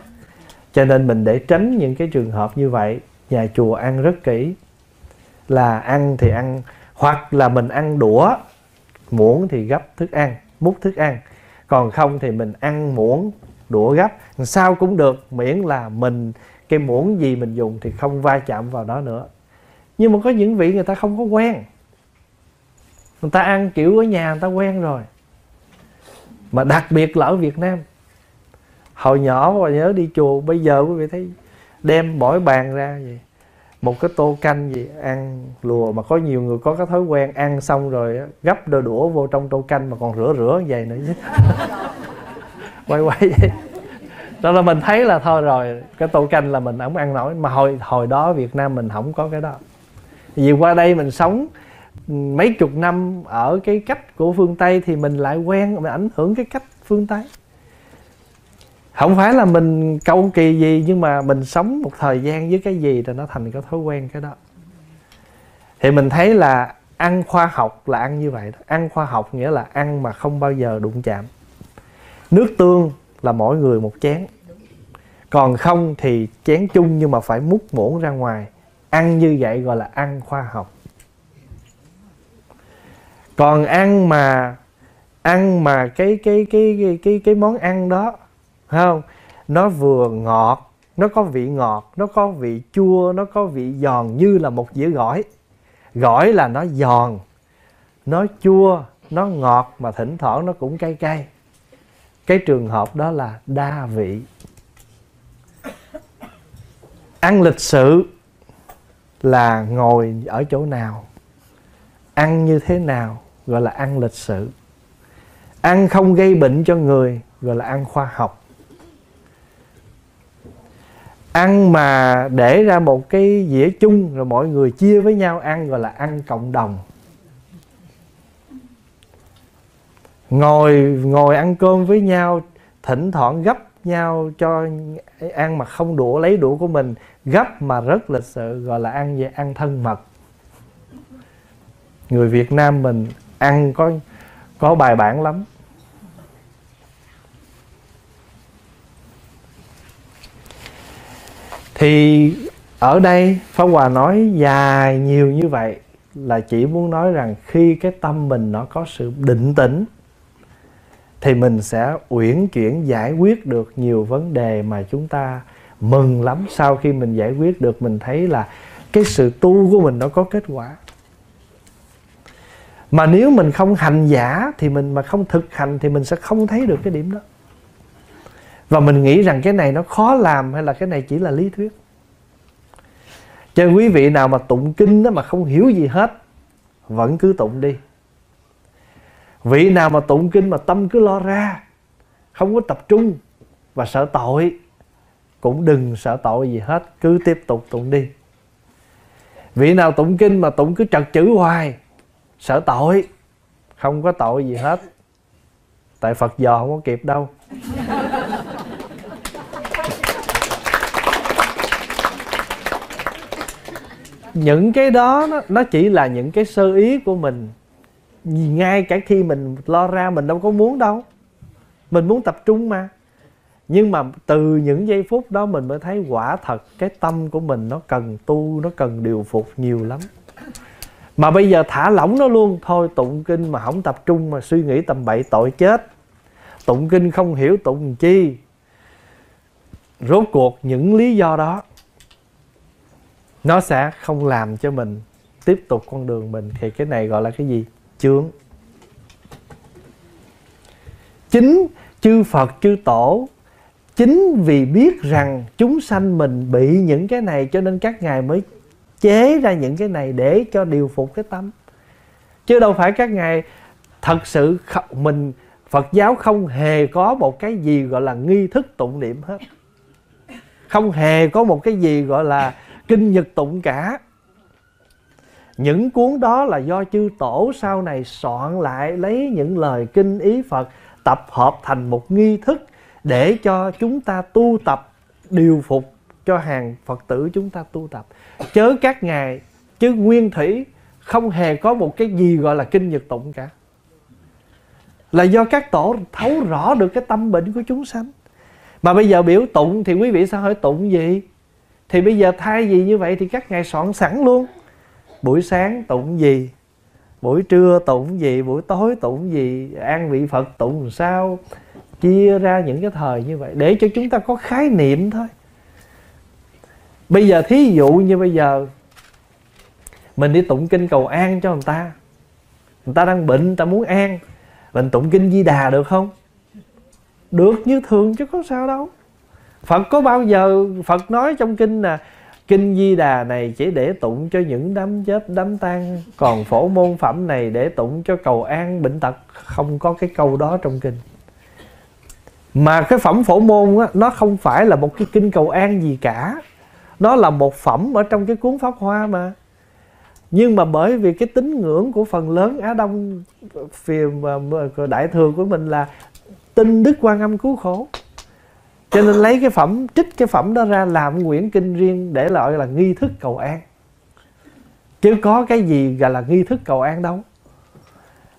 Cho nên mình để tránh những cái trường hợp như vậy, nhà chùa ăn rất kỹ. Là ăn thì ăn, hoặc là mình ăn đũa, muỗng thì gắp thức ăn, múc thức ăn. Còn không thì mình ăn muỗng, đũa gắp, sao cũng được, miễn là mình, cái muỗng gì mình dùng thì không va chạm vào đó nữa. Nhưng mà có những vị người ta không có quen, người ta ăn kiểu ở nhà người ta quen rồi. Mà đặc biệt là ở Việt Nam, hồi nhỏ mà nhớ đi chùa, bây giờ quý vị thấy đem mỗi bàn ra vậy, một cái tô canh gì ăn lùa, mà có nhiều người có cái thói quen ăn xong rồi gấp đôi đũa vô trong tô canh mà còn rửa rửa vậy nữa chứ. Quay quay vậy. Đó là mình thấy là thôi rồi, cái tô canh là mình không ăn nổi. Mà hồi hồi đó Việt Nam mình không có cái đó. Vì qua đây mình sống mấy chục năm ở cái cách của phương Tây thì mình lại quen, mình ảnh hưởng cái cách phương Tây. Không phải là mình cầu kỳ gì, nhưng mà mình sống một thời gian với cái gì rồi nó thành cái thói quen cái đó. Thì mình thấy là ăn khoa học là ăn như vậy đó. Ăn khoa học nghĩa là ăn mà không bao giờ đụng chạm. Nước tương là mỗi người một chén, còn không thì chén chung, nhưng mà phải múc muỗng ra ngoài. Ăn như vậy gọi là ăn khoa học. Còn ăn mà ăn mà cái cái cái cái cái, cái món ăn đó, không, nó vừa ngọt, nó có vị ngọt, nó có vị chua, nó có vị giòn, như là một dĩa gỏi. Gỏi là nó giòn, nó chua, nó ngọt, mà thỉnh thoảng nó cũng cay cay. Cái trường hợp đó là đa vị. Ăn lịch sự là ngồi ở chỗ nào, ăn như thế nào, gọi là ăn lịch sự. Ăn không gây bệnh cho người, gọi là ăn khoa học. Ăn mà để ra một cái dĩa chung rồi mọi người chia với nhau ăn, gọi là ăn cộng đồng. Ngồi ngồi ăn cơm với nhau, thỉnh thoảng gấp nhau cho ăn mà không đũa, lấy đũa của mình, gấp mà rất lịch sự, gọi là ăn về ăn thân mật. Người Việt Nam mình ăn có có bài bản lắm. Thì ở đây Pháp Hòa nói dài nhiều như vậy là chỉ muốn nói rằng khi cái tâm mình nó có sự định tĩnh thì mình sẽ uyển chuyển giải quyết được nhiều vấn đề mà chúng ta mừng lắm. Sau khi mình giải quyết được, mình thấy là cái sự tu của mình nó có kết quả. Mà nếu mình không hành giả thì mình mà không thực hành thì mình sẽ không thấy được cái điểm đó. Và mình nghĩ rằng cái này nó khó làm hay là cái này chỉ là lý thuyết. Cho quý vị nào mà tụng kinh đó mà không hiểu gì hết, vẫn cứ tụng đi. Vị nào mà tụng kinh mà tâm cứ lo ra, không có tập trung và sợ tội, cũng đừng sợ tội gì hết, cứ tiếp tục tụng đi. Vị nào tụng kinh mà tụng cứ trật chữ hoài, sợ tội, không có tội gì hết, tại Phật dò không có kịp đâu. Những cái đó nó, nó chỉ là những cái sơ ý của mình. Ngay cả khi mình lo ra mình đâu có muốn đâu, mình muốn tập trung mà. Nhưng mà từ những giây phút đó mình mới thấy quả thật cái tâm của mình nó cần tu, nó cần điều phục nhiều lắm. Mà bây giờ thả lỏng nó luôn, thôi tụng kinh mà không tập trung mà suy nghĩ tầm bậy tội chết. Tụng kinh không hiểu tụng chi. Rốt cuộc những lý do đó nó sẽ không làm cho mình tiếp tục con đường mình. Thì cái này gọi là cái gì? Chướng. Chính chư Phật chư Tổ, chính vì biết rằng chúng sanh mình bị những cái này cho nên các ngài mới chế ra những cái này để cho điều phục cái tâm. Chứ đâu phải các ngài thật sự mình, Phật giáo không hề có một cái gì gọi là nghi thức tụng niệm hết. Không hề có một cái gì gọi là kinh Nhật tụng cả. Những cuốn đó là do chư Tổ sau này soạn lại, lấy những lời kinh ý Phật tập hợp thành một nghi thức để cho chúng ta tu tập, điều phục cho hàng Phật tử chúng ta tu tập. Chớ các ngài, chứ nguyên thủy không hề có một cái gì gọi là kinh Nhật tụng cả. Là do các tổ thấu rõ được cái tâm bệnh của chúng sanh. Mà bây giờ biểu tụng thì quý vị sẽ hỏi tụng gì? Thì bây giờ thay gì như vậy thì các ngài soạn sẵn luôn. Buổi sáng tụng gì, buổi trưa tụng gì, buổi tối tụng gì, an vị Phật tụng sao, chia ra những cái thời như vậy để cho chúng ta có khái niệm thôi. Bây giờ thí dụ như bây giờ mình đi tụng kinh cầu an cho người ta, người ta đang bệnh, người ta muốn an, mình tụng kinh Di Đà được không? Được như thường chứ có sao đâu. Phật có bao giờ Phật nói trong kinh là kinh Di Đà này chỉ để tụng cho những đám chết đám tang, còn Phổ Môn Phẩm này để tụng cho cầu an bệnh tật? Không có cái câu đó trong kinh. Mà cái phẩm Phổ Môn á, nó không phải là một cái kinh cầu an gì cả, nó là một phẩm ở trong cái cuốn Pháp Hoa mà. Nhưng mà bởi vì cái tín ngưỡng của phần lớn Á Đông, phim đại thừa của mình là tin Đức Quan Âm cứu khổ, cho nên lấy cái phẩm, trích cái phẩm đó ra làm quyển kinh riêng để gọi là nghi thức cầu an. Chứ có cái gì gọi là nghi thức cầu an đâu.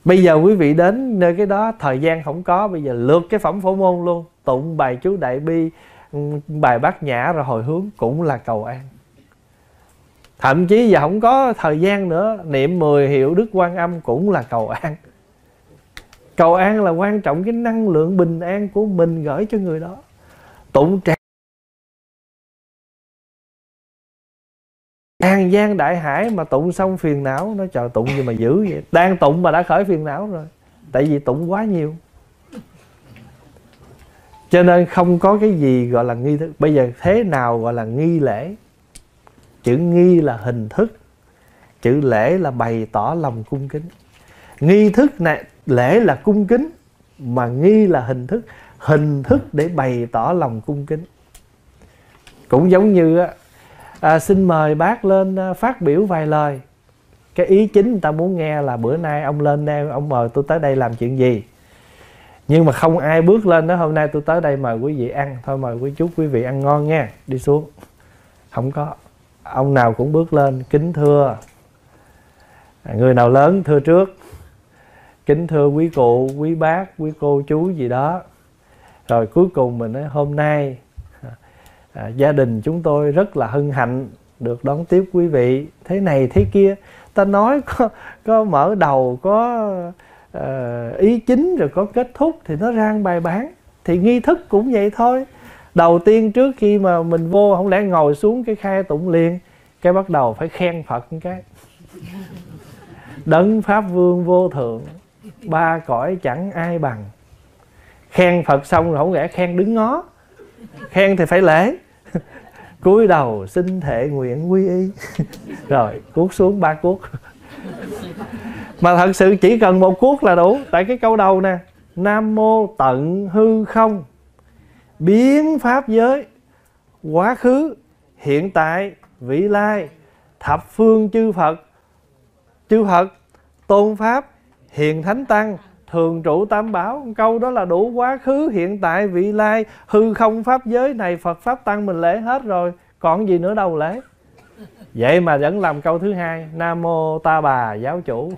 Bây giờ quý vị đến nơi cái đó thời gian không có, bây giờ lượt cái phẩm Phổ Môn luôn, tụng bài Chú Đại Bi, bài Bát Nhã rồi hồi hướng cũng là cầu an. Thậm chí giờ không có thời gian nữa, niệm mười hiệu Đức Quan Âm cũng là cầu an. Cầu an là quan trọng cái năng lượng bình an của mình gửi cho người đó. Tụng tràng an giang đại hải mà tụng xong phiền não, nó trời tụng gì mà dữ vậy. Đang tụng mà đã khởi phiền não rồi, tại vì tụng quá nhiều. Cho nên không có cái gì gọi là nghi thức. Bây giờ thế nào gọi là nghi lễ? Chữ nghi là hình thức, chữ lễ là bày tỏ lòng cung kính. Nghi thức này, lễ là cung kính, mà nghi là hình thức, hình thức để bày tỏ lòng cung kính. Cũng giống như à, xin mời bác lên phát biểu vài lời. Cái ý chính người ta muốn nghe là bữa nay ông lên đây, ông mời tôi tới đây làm chuyện gì. Nhưng mà không ai bước lên đó, hôm nay tôi tới đây mời quý vị ăn, thôi mời quý chúc quý vị ăn ngon nha, đi xuống. Không có. Ông nào cũng bước lên, kính thưa. Người nào lớn thưa trước. Kính thưa quý cụ, quý bác, quý cô, chú gì đó. Rồi cuối cùng mình nói hôm nay à, gia đình chúng tôi rất là hân hạnh được đón tiếp quý vị. Thế này thế kia. Ta nói có, có mở đầu, có à, ý chính rồi có kết thúc thì nó ra bài bản. Thì nghi thức cũng vậy thôi. Đầu tiên trước khi mà mình vô, không lẽ ngồi xuống cái khai tụng liền, cái bắt đầu phải khen Phật cái đấng Pháp Vương vô thượng, ba cõi chẳng ai bằng. Khen Phật xong rồi không lẽ khen đứng ngó. Khen thì phải lễ. Cúi đầu xin thệ nguyện quy y. Rồi cuốc xuống ba cuốc. Mà thật sự chỉ cần một cuốc là đủ. Tại cái câu đầu nè, Nam mô tận hư không, biến pháp giới, quá khứ, hiện tại, vị lai, thập phương chư Phật, chư Phật, tôn Pháp, hiền thánh tăng, thường trụ tam bảo. Câu đó là đủ quá khứ, hiện tại, vị lai, hư không pháp giới này, Phật Pháp tăng mình lễ hết rồi. Còn gì nữa đâu lễ. Vậy mà vẫn làm câu thứ hai, Nam mô ta bà giáo chủ.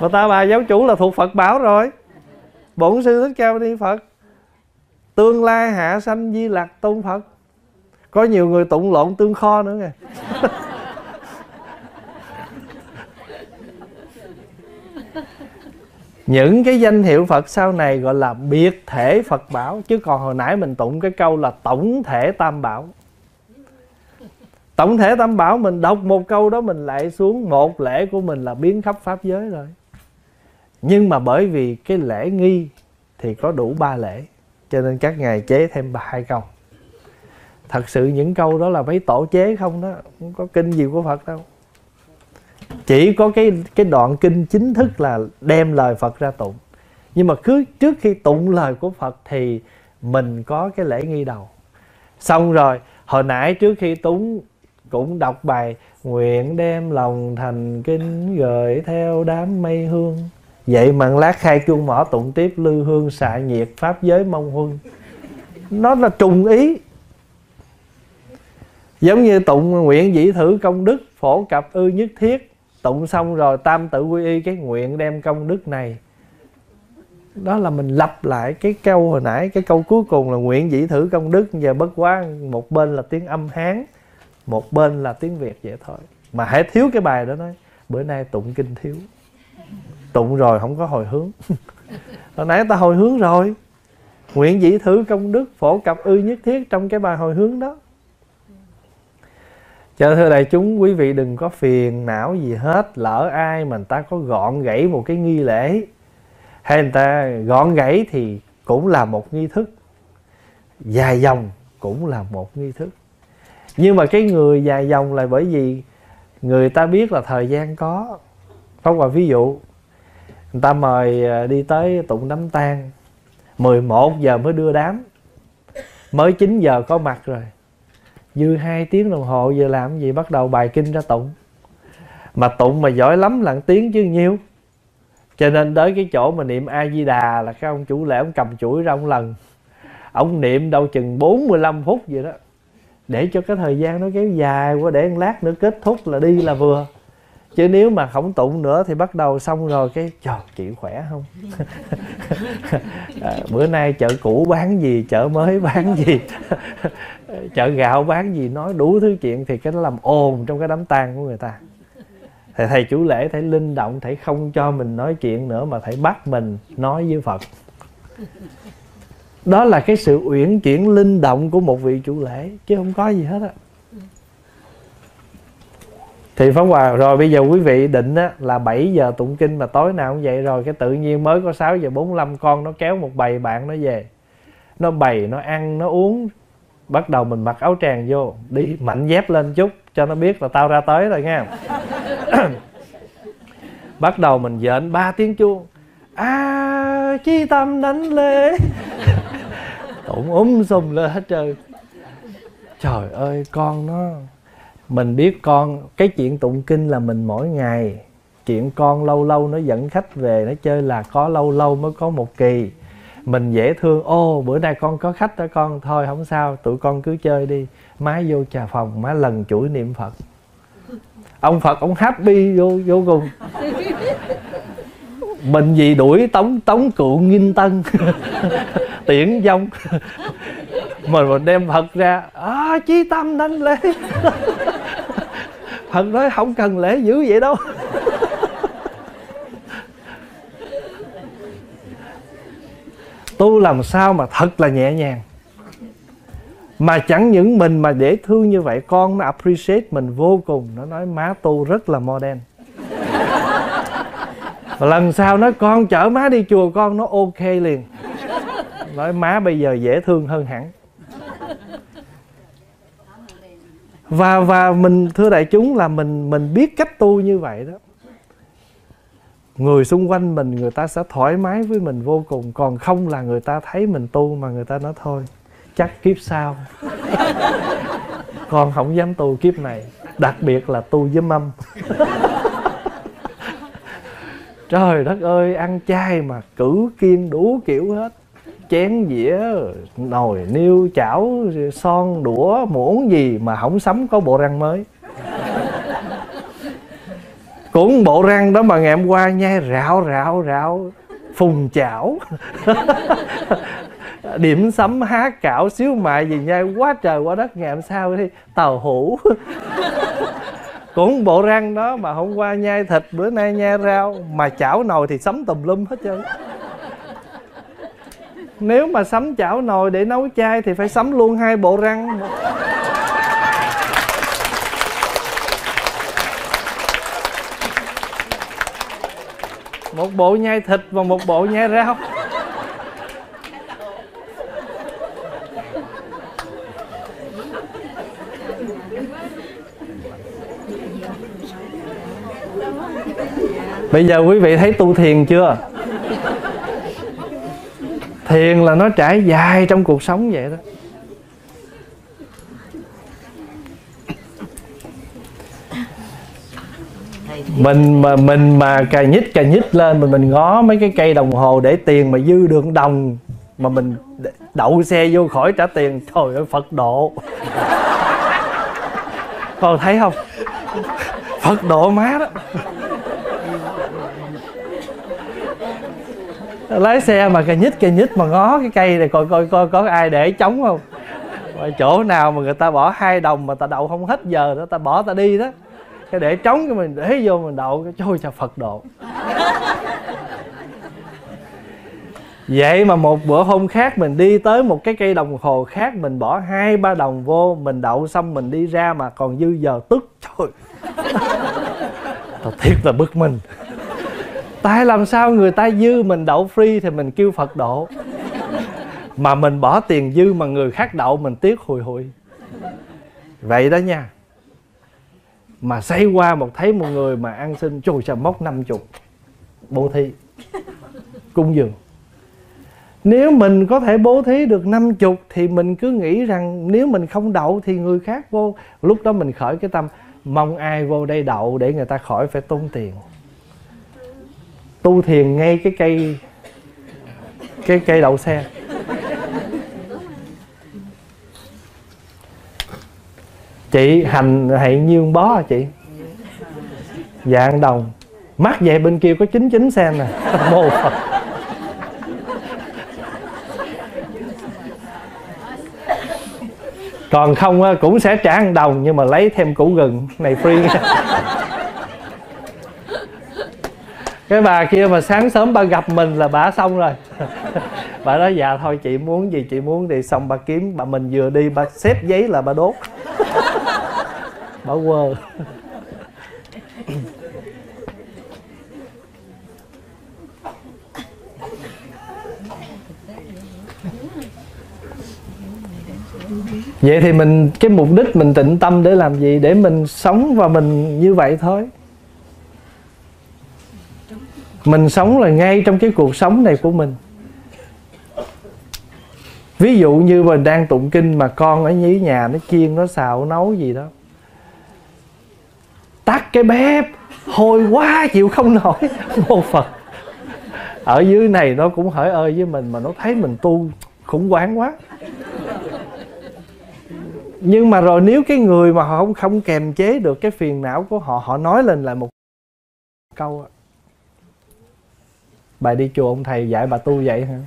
Mà ta bà giáo chủ là thuộc Phật bảo rồi. Bổn sư Thích Ca Ni Phật, tương lai hạ sanh Di Lặc tôn Phật. Có nhiều người tụng lộn tương kho nữa nè. Những cái danh hiệu Phật sau này gọi là biệt thể Phật bảo. Chứ còn hồi nãy mình tụng cái câu là tổng thể tam bảo. tổng thể tam bảo, mình đọc một câu đó mình lại xuống, một lễ của mình là biến khắp pháp giới rồi. Nhưng mà bởi vì cái lễ nghi thì có đủ ba lễ, cho nên các ngài chế thêm hai câu. Thật sự những câu đó là mấy tổ chế không đó, không có kinh gì của Phật đâu. Chỉ có cái cái đoạn kinh chính thức là đem lời Phật ra tụng. Nhưng mà cứ trước khi tụng lời của Phật thì mình có cái lễ nghi đầu. Xong rồi, hồi nãy trước khi tụng cũng đọc bài nguyện đem lòng thành kính gửi theo đám mây hương. Vậy mà lát khai chuông mỏ tụng tiếp lư hương xạ nhiệt pháp giới mong huân. Nó là trùng ý. Giống như tụng nguyện dĩ thử công đức phổ cập ư nhất thiết, tụng xong rồi tam tự quy y, cái nguyện đem công đức này. Đó là mình lặp lại cái câu hồi nãy. Cái câu cuối cùng là nguyện dĩ thử công đức. Giờ bất quá một bên là tiếng âm Hán, một bên là tiếng Việt vậy thôi. Mà hãy thiếu cái bài đó, nói bữa nay tụng kinh thiếu, tụng rồi không có hồi hướng. Hồi nãy ta hồi hướng rồi, nguyện dĩ thử công đức phổ cập ư nhất thiết trong cái bài hồi hướng đó. Cho thưa đại chúng, quý vị đừng có phiền não gì hết. Lỡ ai mà người ta có gọn gãy một cái nghi lễ, hay người ta gọn gãy thì cũng là một nghi thức, dài dòng cũng là một nghi thức. Nhưng mà cái người dài dòng là bởi vì người ta biết là thời gian có. Pháp Hòa ví dụ, người ta mời đi tới tụng đám tang, mười một giờ mới đưa đám, mới chín giờ có mặt rồi, dư hai tiếng đồng hồ giờ làm gì, bắt đầu bài kinh ra tụng. Mà tụng mà giỏi lắm là tiếng chứ nhiêu. Cho nên tới cái chỗ mà niệm A-di-đà là cái ông chủ lễ ông cầm chuỗi ra ông lần, ông niệm đâu chừng bốn mươi lăm phút vậy đó, để cho cái thời gian nó kéo dài quá, để một lát nữa kết thúc là đi là vừa. Chứ nếu mà không tụng nữa thì bắt đầu xong rồi cái trời chị khỏe không? À, bữa nay chợ cũ bán gì, chợ mới bán gì, chợ gạo bán gì, nói đủ thứ chuyện. Thì cái nó làm ồn trong cái đám tang của người ta. Thì thầy chủ lễ thầy linh động, thầy không cho mình nói chuyện nữa mà thầy bắt mình nói với Phật. Đó là cái sự uyển chuyển linh động của một vị chủ lễ, chứ không có gì hết á. Thì Pháp Hòa rồi bây giờ quý vị định á, là bảy giờ tụng kinh mà tối nào cũng vậy rồi. Cái tự nhiên mới có sáu giờ bốn mươi lăm con nó kéo một bầy bạn nó về. Nó bày, nó ăn, nó uống. Bắt đầu mình mặc áo tràng vô, đi mạnh dép lên chút cho nó biết là tao ra tới rồi nha. Bắt đầu mình dện ba tiếng chuông. À, chi tâm đánh lê. Tụng úm xùm lên hết trơn. Trời ơi con nó. Mình biết con, cái chuyện tụng kinh là mình mỗi ngày. Chuyện con lâu lâu nó dẫn khách về, nó chơi là có lâu lâu mới có một kỳ. Mình dễ thương, ô bữa nay con có khách đó con. Thôi không sao, tụi con cứ chơi đi. Má vô trà phòng, má lần chuỗi niệm Phật. Ông Phật, ông happy vô, vô cùng. Mình gì đuổi tống tống cựu nghìn tân. Tiễn dông. Mình, mình đem Phật ra, à, chí tâm đánh lễ. Phật nói không cần lễ dữ vậy đâu. Tu làm sao mà thật là nhẹ nhàng. Mà chẳng những mình mà dễ thương như vậy, con nó appreciate mình vô cùng. Nó nói má tu rất là modern. Và lần sau nói con chở má đi chùa con, nó ok liền. Nói má bây giờ dễ thương hơn hẳn. Và và mình thưa đại chúng là mình mình biết cách tu như vậy đó. Người xung quanh mình người ta sẽ thoải mái với mình vô cùng. Còn không là người ta thấy mình tu mà người ta nói thôi, chắc kiếp sau. Con không dám tu kiếp này, đặc biệt là tu với mâm. Trời đất ơi, ăn chay mà cử kiêng đủ kiểu hết. Chén dĩa, nồi, niêu, chảo, son, đũa, muỗng gì mà không sắm có bộ răng mới. Cũng bộ răng đó mà ngày hôm qua nhai rạo rạo rạo phùng chảo. Điểm sắm há cảo xíu mại gì nhai quá trời quá đất, ngày hôm sau đi tàu hủ. Cũng bộ răng đó mà hôm qua nhai thịt, bữa nay nhai rau. Mà chảo nồi thì sắm tùm lum hết trơn. Nếu mà sắm chảo nồi để nấu chay thì phải sắm luôn hai bộ răng. Một bộ nhai thịt và một bộ nhai rau. Bây giờ quý vị thấy tu thiền chưa? Thiền là nó trải dài trong cuộc sống vậy đó. Mình mà mình mà cà nhích cà nhích lên mình mình ngó mấy cái cây đồng hồ để tiền mà dư được đồng mà mình đậu xe vô khỏi trả tiền, trời ơi Phật độ. Con thấy không? Phật độ má đó. Lái xe mà cà nhích cà nhích mà ngó cái cây này coi coi coi có ai để trống không, mà chỗ nào mà người ta bỏ hai đồng mà ta đậu không hết giờ đó, ta bỏ ta đi đó, cái để trống cái mình để vô mình đậu, cái trôi cho Phật độ. Vậy mà một bữa hôm khác mình đi tới một cái cây đồng hồ khác, mình bỏ hai ba đồng vô, mình đậu xong mình đi ra mà còn dư giờ, tức trời. Thật thiệt là bực mình. Tại làm sao người ta dư mình đậu free thì mình kêu Phật độ, mà mình bỏ tiền dư mà người khác đậu mình tiếc hùi hụi. Vậy đó nha. Mà xây qua một thấy một người mà ăn xin, trời sao móc năm mươi, bố thí, cung dường. Nếu mình có thể bố thí được năm mươi thì mình cứ nghĩ rằng nếu mình không đậu thì người khác vô. Lúc đó mình khởi cái tâm mong ai vô đây đậu để người ta khỏi phải tốn tiền. Tu thiền ngay cái cây cái cây đậu xe. Chị hành hãy nhiêu bó hả chị? Dạng đồng. Mắt về bên kia có chín mươi chín xen nè. Mô Phật. Còn không cũng sẽ trả một đồng nhưng mà lấy thêm củ gừng này free. Cái bà kia mà sáng sớm bà gặp mình là bà xong rồi. Bà nói dạ thôi chị muốn gì chị muốn thì xong, bà kiếm bà mình vừa đi bà xếp giấy là bà đốt. Bà quơ. Vậy thì mình cái mục đích mình tịnh tâm để làm gì? Để mình sống và mình như vậy thôi. Mình sống là ngay trong cái cuộc sống này của mình. Ví dụ như mình đang tụng kinh mà con ở dưới nhà nó chiên, nó xào, nó nấu gì đó, tắt cái bếp, hôi quá chịu không nổi. Mô Phật. Ở dưới này nó cũng hỡi ơi với mình mà nó thấy mình tu khủng hoảng quá. Nhưng mà rồi nếu cái người mà họ không, không kềm chế được cái phiền não của họ, họ nói lên lại một câu: bà đi chùa ông thầy dạy bà tu vậy hả?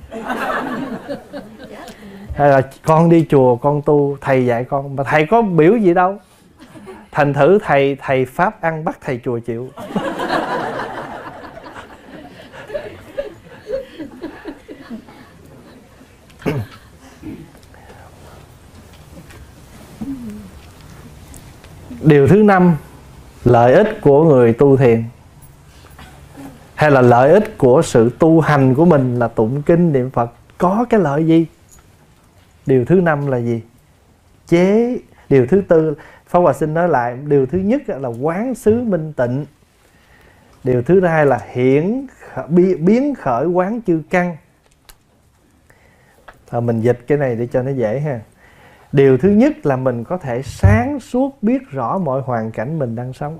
Hay là con đi chùa con tu, thầy dạy con. Mà thầy có biểu gì đâu. Thành thử thầy thầy Pháp ăn bắt thầy chùa chịu. Điều thứ năm, lợi ích của người tu thiền hay là lợi ích của sự tu hành của mình là tụng kinh niệm Phật có cái lợi gì? Điều thứ năm là gì? Chế. Điều thứ tư, Pháp Hòa xin nói lại, điều thứ nhất là quán xứ minh tịnh. Điều thứ hai là hiển biến khởi quán chư căn. Thôi mình dịch cái này để cho nó dễ ha. Điều thứ nhất là mình có thể sáng suốt biết rõ mọi hoàn cảnh mình đang sống.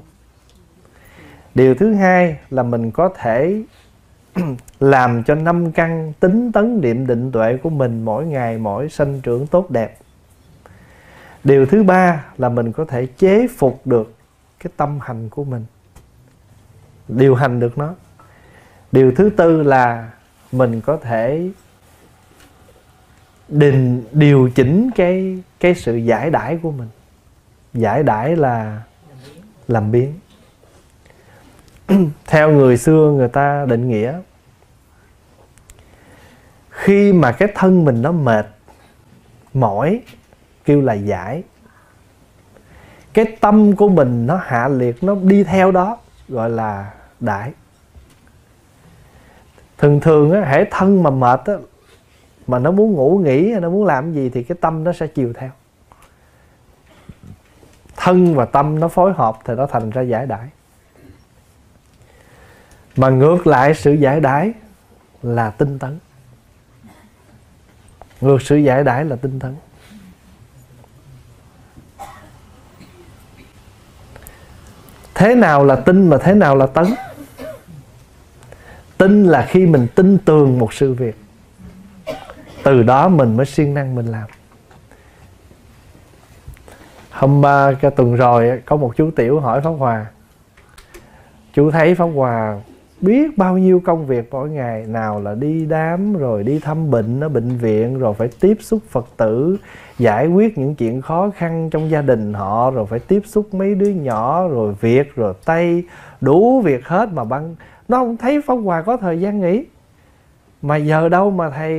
Điều thứ hai là mình có thể làm cho năm căn tính tấn niệm định tuệ của mình mỗi ngày mỗi sanh trưởng tốt đẹp. Điều thứ ba là mình có thể chế phục được cái tâm hành của mình, điều hành được nó. Điều thứ tư là mình có thể định điều chỉnh cái cái sự giải đãi của mình. Giải đãi là làm biến. Theo người xưa người ta định nghĩa, khi mà cái thân mình nó mệt mỏi kêu là giải, cái tâm của mình nó hạ liệt, nó đi theo đó gọi là đãi. Thường thường á, hễ thân mà mệt á, mà nó muốn ngủ nghỉ, nó muốn làm gì thì cái tâm nó sẽ chiều theo. Thân và tâm nó phối hợp thì nó thành ra giải đãi. Mà ngược lại sự giải đãi là tinh tấn. Ngược sự giải đãi là tinh tấn. Thế nào là tinh mà thế nào là tấn? Tinh là khi mình tin tưởng một sự việc, từ đó mình mới siêng năng mình làm. Hôm cái tuần rồi có một chú tiểu hỏi Pháp Hòa, chú thấy Pháp Hòa biết bao nhiêu công việc mỗi ngày, nào là đi đám, rồi đi thăm bệnh ở bệnh viện, rồi phải tiếp xúc Phật tử, giải quyết những chuyện khó khăn trong gia đình họ, rồi phải tiếp xúc mấy đứa nhỏ, rồi việc, rồi tay, đủ việc hết mà băng. Nó không thấy Pháp Hòa có thời gian nghỉ. Mà giờ đâu mà thầy,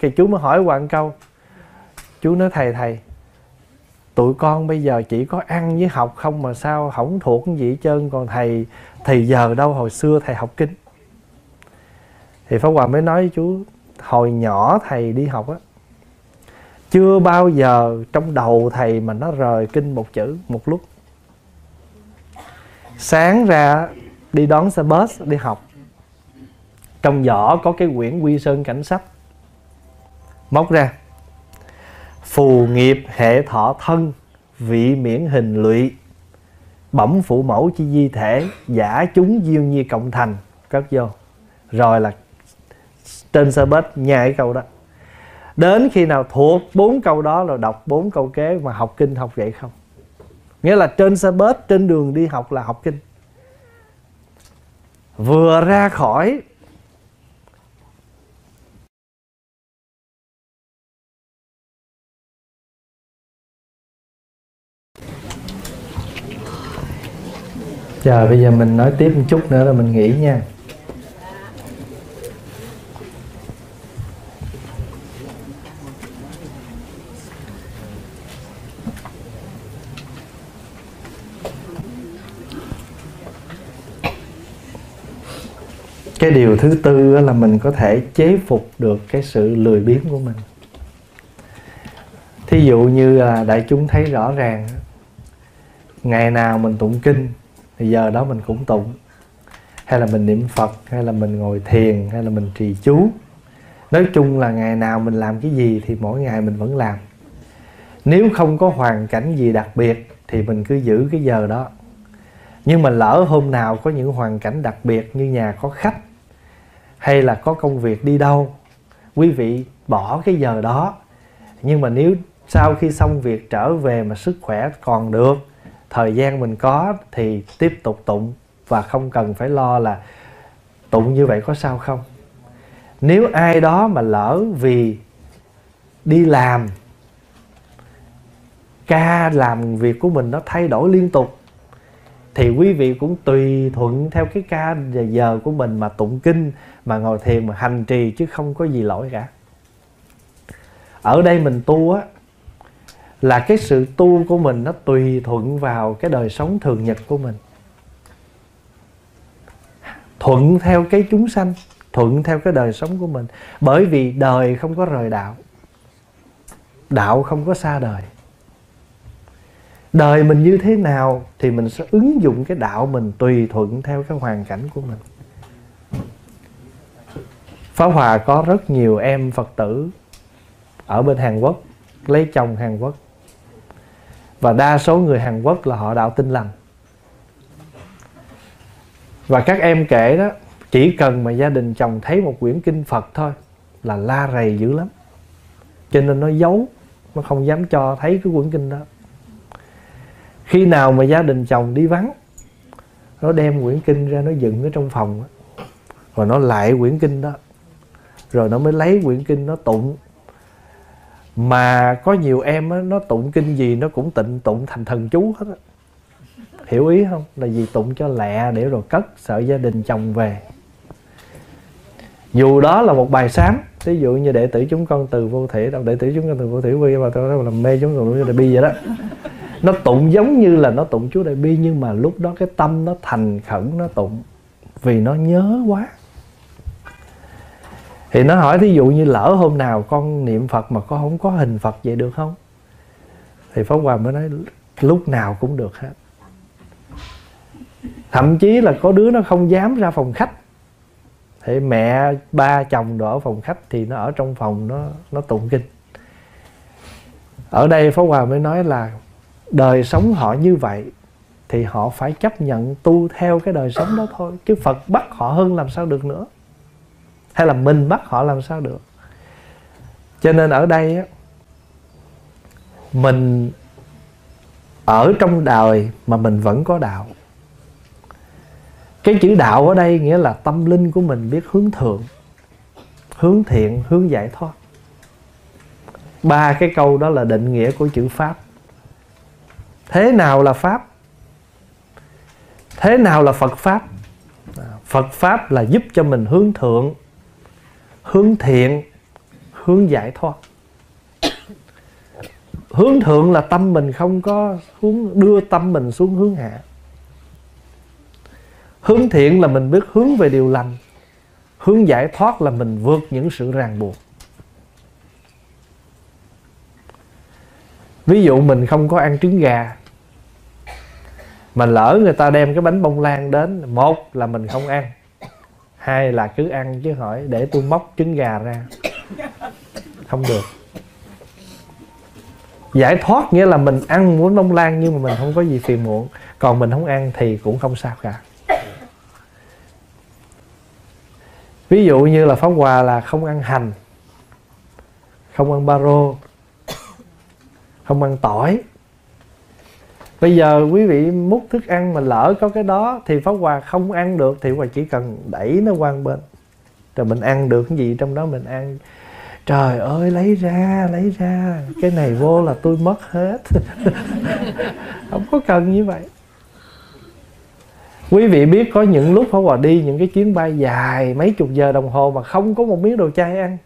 thì chú mới hỏi Hoàng câu. Chú nói thầy, thầy, tụi con bây giờ chỉ có ăn với học không mà sao không thuộc gì hết trơn. Còn thầy, thầy giờ đâu hồi xưa thầy học kinh. Thì Pháp Hòa mới nói với chú, hồi nhỏ thầy đi học á, chưa bao giờ trong đầu thầy mà nó rời kinh một chữ một lúc. Sáng ra đi đón xe bus đi học, trong giỏ có cái quyển Quy Sơn Cảnh Sách, móc ra: phù nghiệp hệ thọ thân, vị miễn hình lụy, bẩm phụ mẫu chi di thể, giả chúng diêu nhi cộng thành. Cất vô. Rồi là trên xe bus nhai câu đó. Đến khi nào thuộc bốn câu đó là đọc bốn câu kế. Mà học kinh học vậy không? Nghĩa là trên xe bus, trên đường đi học là học kinh. Vừa ra khỏi chờ, bây giờ mình nói tiếp một chút nữa là mình nghỉ nha. Cái điều thứ tư là mình có thể chế phục được cái sự lười biếng của mình. Thí dụ như là đại chúng thấy rõ ràng, ngày nào mình tụng kinh thì giờ đó mình cũng tụng, hay là mình niệm Phật, hay là mình ngồi thiền, hay là mình trì chú. Nói chung là ngày nào mình làm cái gì thì mỗi ngày mình vẫn làm. Nếu không có hoàn cảnh gì đặc biệt thì mình cứ giữ cái giờ đó. Nhưng mà lỡ hôm nào có những hoàn cảnh đặc biệt như nhà có khách, hay là có công việc đi đâu, quý vị bỏ cái giờ đó. Nhưng mà nếu sau khi xong việc trở về mà sức khỏe còn được, thời gian mình có thì tiếp tục tụng. Và không cần phải lo là tụng như vậy có sao không. Nếu ai đó mà lỡ vì đi làm, ca làm việc của mình nó thay đổi liên tục, thì quý vị cũng tùy thuận theo cái ca giờ của mình mà tụng kinh, mà ngồi thiền, mà hành trì, chứ không có gì lỗi cả. Ở đây mình tu á, là cái sự tu của mình nó tùy thuận vào cái đời sống thường nhật của mình, thuận theo cái chúng sanh, thuận theo cái đời sống của mình. Bởi vì đời không có rời đạo, đạo không có xa đời. Đời mình như thế nào thì mình sẽ ứng dụng cái đạo mình tùy thuận theo cái hoàn cảnh của mình. Pháp Hòa có rất nhiều em Phật tử ở bên Hàn Quốc, lấy chồng Hàn Quốc. Và đa số người Hàn Quốc là họ đạo Tin Lành. Và các em kể đó, chỉ cần mà gia đình chồng thấy một quyển kinh Phật thôi là la rầy dữ lắm. Cho nên nó giấu, nó không dám cho thấy cái quyển kinh đó. Khi nào mà gia đình chồng đi vắng, nó đem quyển kinh ra, nó dựng ở trong phòng đó. Rồi nó lại quyển kinh đó, rồi nó mới lấy quyển kinh nó tụng. Mà có nhiều em đó, nó tụng kinh gì nó cũng tịnh tụng thành thần chú hết đó. Hiểu ý không? Là vì tụng cho lẹ để rồi cất, sợ gia đình chồng về. Dù đó là một bài sám, ví dụ như đệ tử chúng con từ vô thể đâu, đệ tử chúng con từ vô thể quy mà tôi làm mê chúng con Đại Bi vậy đó. Nó tụng giống như là nó tụng chú Đại Bi, nhưng mà lúc đó cái tâm nó thành khẩn nó tụng, vì nó nhớ quá. Thì nó hỏi thí dụ như lỡ hôm nào con niệm Phật mà con không có hình Phật vậy được không? Thì Pháp Hòa mới nói lúc nào cũng được hết. Thậm chí là có đứa nó không dám ra phòng khách, thì mẹ ba chồng đó ở phòng khách, thì nó ở trong phòng nó, nó tụng kinh. Ở đây Pháp Hòa mới nói là đời sống họ như vậy thì họ phải chấp nhận tu theo cái đời sống đó thôi, chứ Phật bắt họ hơn làm sao được nữa, hay là mình bắt họ làm sao được. Cho nên ở đây á, mình ở trong đời mà mình vẫn có đạo. Cái chữ đạo ở đây nghĩa là tâm linh của mình biết hướng thượng, hướng thiện, hướng giải thoát. Ba cái câu đó là định nghĩa của chữ Pháp. Thế nào là Pháp? Thế nào là Phật Pháp? Phật Pháp là giúp cho mình hướng thượng, hướng thiện, hướng giải thoát. Hướng thượng là tâm mình không có hướng, đưa tâm mình xuống hướng hạ. Hướng thiện là mình biết hướng về điều lành. Hướng giải thoát là mình vượt những sự ràng buộc. Ví dụ mình không có ăn trứng gà, mà lỡ người ta đem cái bánh bông lan đến, một là mình không ăn, hai là cứ ăn chứ hỏi để tôi móc trứng gà ra, không được. Giải thoát nghĩa là mình ăn muốn bông lan nhưng mà mình không có gì phiền muộn, còn mình không ăn thì cũng không sao cả. Ví dụ như là Pháp Hòa là không ăn hành, không ăn ba rô, không ăn tỏi. Bây giờ quý vị múc thức ăn mà lỡ có cái đó thì Pháp Hòa không ăn được, thì Hòa chỉ cần đẩy nó qua bên rồi mình ăn được cái gì trong đó mình ăn. Trời ơi, lấy ra, lấy ra, cái này vô là tôi mất hết. Không có cần như vậy. Quý vị biết có những lúc Pháp Hòa đi những cái chuyến bay dài mấy chục giờ đồng hồ mà không có một miếng đồ chay ăn.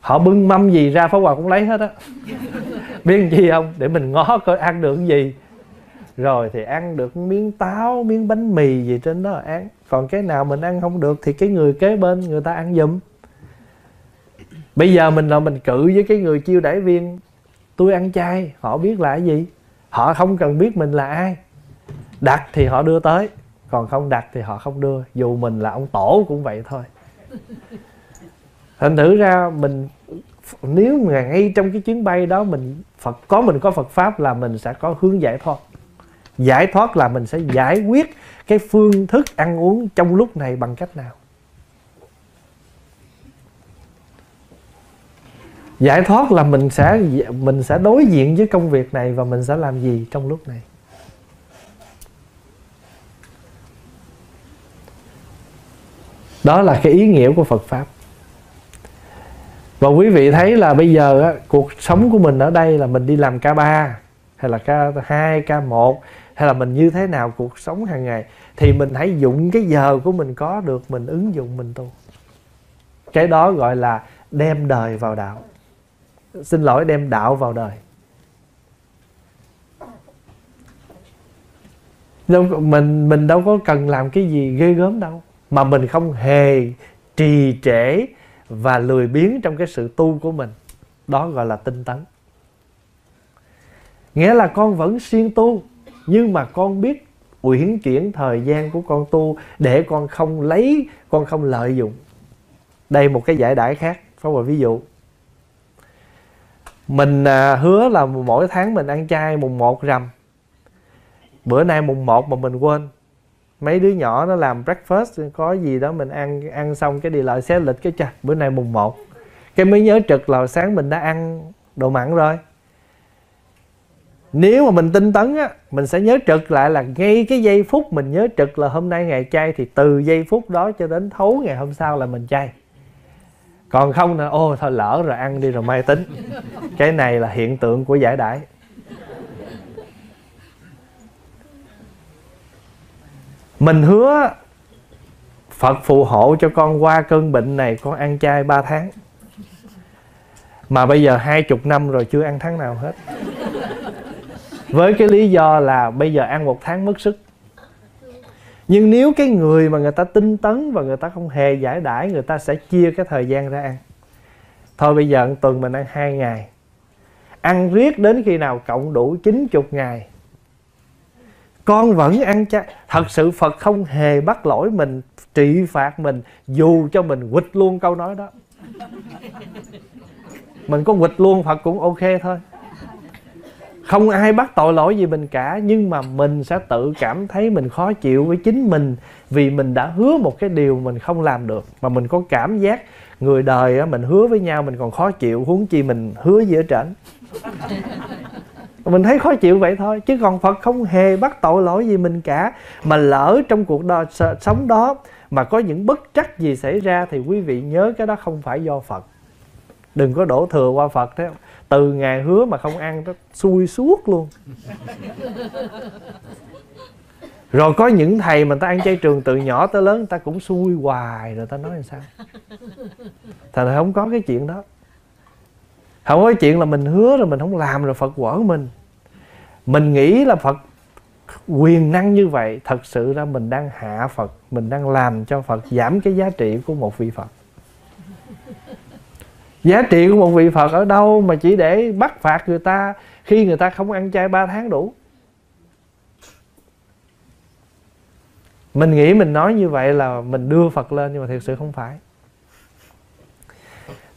Họ bưng mâm gì ra Pháp Hòa cũng lấy hết á. Biết gì không? Để mình ngó coi ăn được gì. Rồi thì ăn được miếng táo, miếng bánh mì gì trên đó ăn. Còn cái nào mình ăn không được thì cái người kế bên người ta ăn giùm. Bây giờ mình là mình cự với cái người chiêu đãi viên, tôi ăn chay, họ biết là cái gì. Họ không cần biết mình là ai. Đặt thì họ đưa tới, còn không đặt thì họ không đưa. Dù mình là ông tổ cũng vậy thôi. Thành thử ra mình, nếu mà ngay trong cái chuyến bay đó mình Phật có mình có Phật Pháp là mình sẽ có hướng giải thoát. Giải thoát là mình sẽ giải quyết cái phương thức ăn uống trong lúc này bằng cách nào. Giải thoát là mình sẽ mình sẽ đối diện với công việc này và mình sẽ làm gì trong lúc này. Đó là cái ý nghĩa của Phật Pháp. Và quý vị thấy là bây giờ á, cuộc sống của mình ở đây là mình đi làm ca ba, hay là ca hai, ca một, hay là mình như thế nào cuộc sống hàng ngày, thì mình hãy dụng cái giờ của mình có được, mình ứng dụng mình tu. Cái đó gọi là đem đời vào đạo. Xin lỗi, đem đạo vào đời. Mình, mình đâu có cần làm cái gì ghê gớm đâu, mà mình không hề trì trệ và lười biếng trong cái sự tu của mình. Đó gọi là tinh tấn. Nghĩa là con vẫn siêng tu, nhưng mà con biết uyển chuyển thời gian của con tu, để con không lấy, con không lợi dụng. Đây một cái giải đãi khác. Có một ví dụ, mình à, hứa là mỗi tháng mình ăn chay mùng một rằm. Bữa nay mùng một mà mình quên. Mấy đứa nhỏ nó làm breakfast, có gì đó mình ăn ăn xong cái đi lại xé lịch cái chà, bữa nay mùng một. Cái mới nhớ trực là sáng mình đã ăn đồ mặn rồi. Nếu mà mình tinh tấn á, mình sẽ nhớ trực lại là ngay cái giây phút mình nhớ trực là hôm nay ngày chay, thì từ giây phút đó cho đến thấu ngày hôm sau là mình chay. Còn không là ô thôi lỡ rồi ăn đi rồi mai tính. Cái này là hiện tượng của giải đãi. Mình hứa Phật phù hộ cho con qua cơn bệnh này, con ăn chay ba tháng. Mà bây giờ hai mươi năm rồi chưa ăn tháng nào hết. Với cái lý do là bây giờ ăn một tháng mất sức. Nhưng nếu cái người mà người ta tinh tấn và người ta không hề giải đãi, người ta sẽ chia cái thời gian ra ăn. Thôi bây giờ tuần mình ăn hai ngày, ăn riết đến khi nào cộng đủ chín mươi ngày con vẫn ăn cha. Thật sự Phật không hề bắt lỗi mình, trị phạt mình, dù cho mình quỵt luôn câu nói đó. Mình có quỵt luôn Phật cũng ok thôi, không ai bắt tội lỗi gì mình cả. Nhưng mà mình sẽ tự cảm thấy mình khó chịu với chính mình, vì mình đã hứa một cái điều mình không làm được. Mà mình có cảm giác người đời mình hứa với nhau mình còn khó chịu, huống chi mình hứa gì ở trển. Mình thấy khó chịu vậy thôi, chứ còn Phật không hề bắt tội lỗi gì mình cả. Mà lỡ trong cuộc đời sống đó mà có những bất trắc gì xảy ra thì quý vị nhớ cái đó không phải do Phật, đừng có đổ thừa qua Phật. Thế từ ngày hứa mà không ăn đó xui suốt luôn. Rồi có những thầy mà ta ăn chay trường từ nhỏ tới lớn ta cũng xui hoài, rồi ta nói làm sao. Thật là không có cái chuyện đó, không có cái chuyện là mình hứa rồi mình không làm rồi Phật quở mình. Mình nghĩ là Phật quyền năng như vậy, thật sự ra mình đang hạ Phật, mình đang làm cho Phật giảm cái giá trị của một vị Phật. Giá trị của một vị Phật ở đâu mà chỉ để bắt phạt người ta khi người ta không ăn chay ba tháng đủ. Mình nghĩ mình nói như vậy là mình đưa Phật lên, nhưng mà thực sự không phải.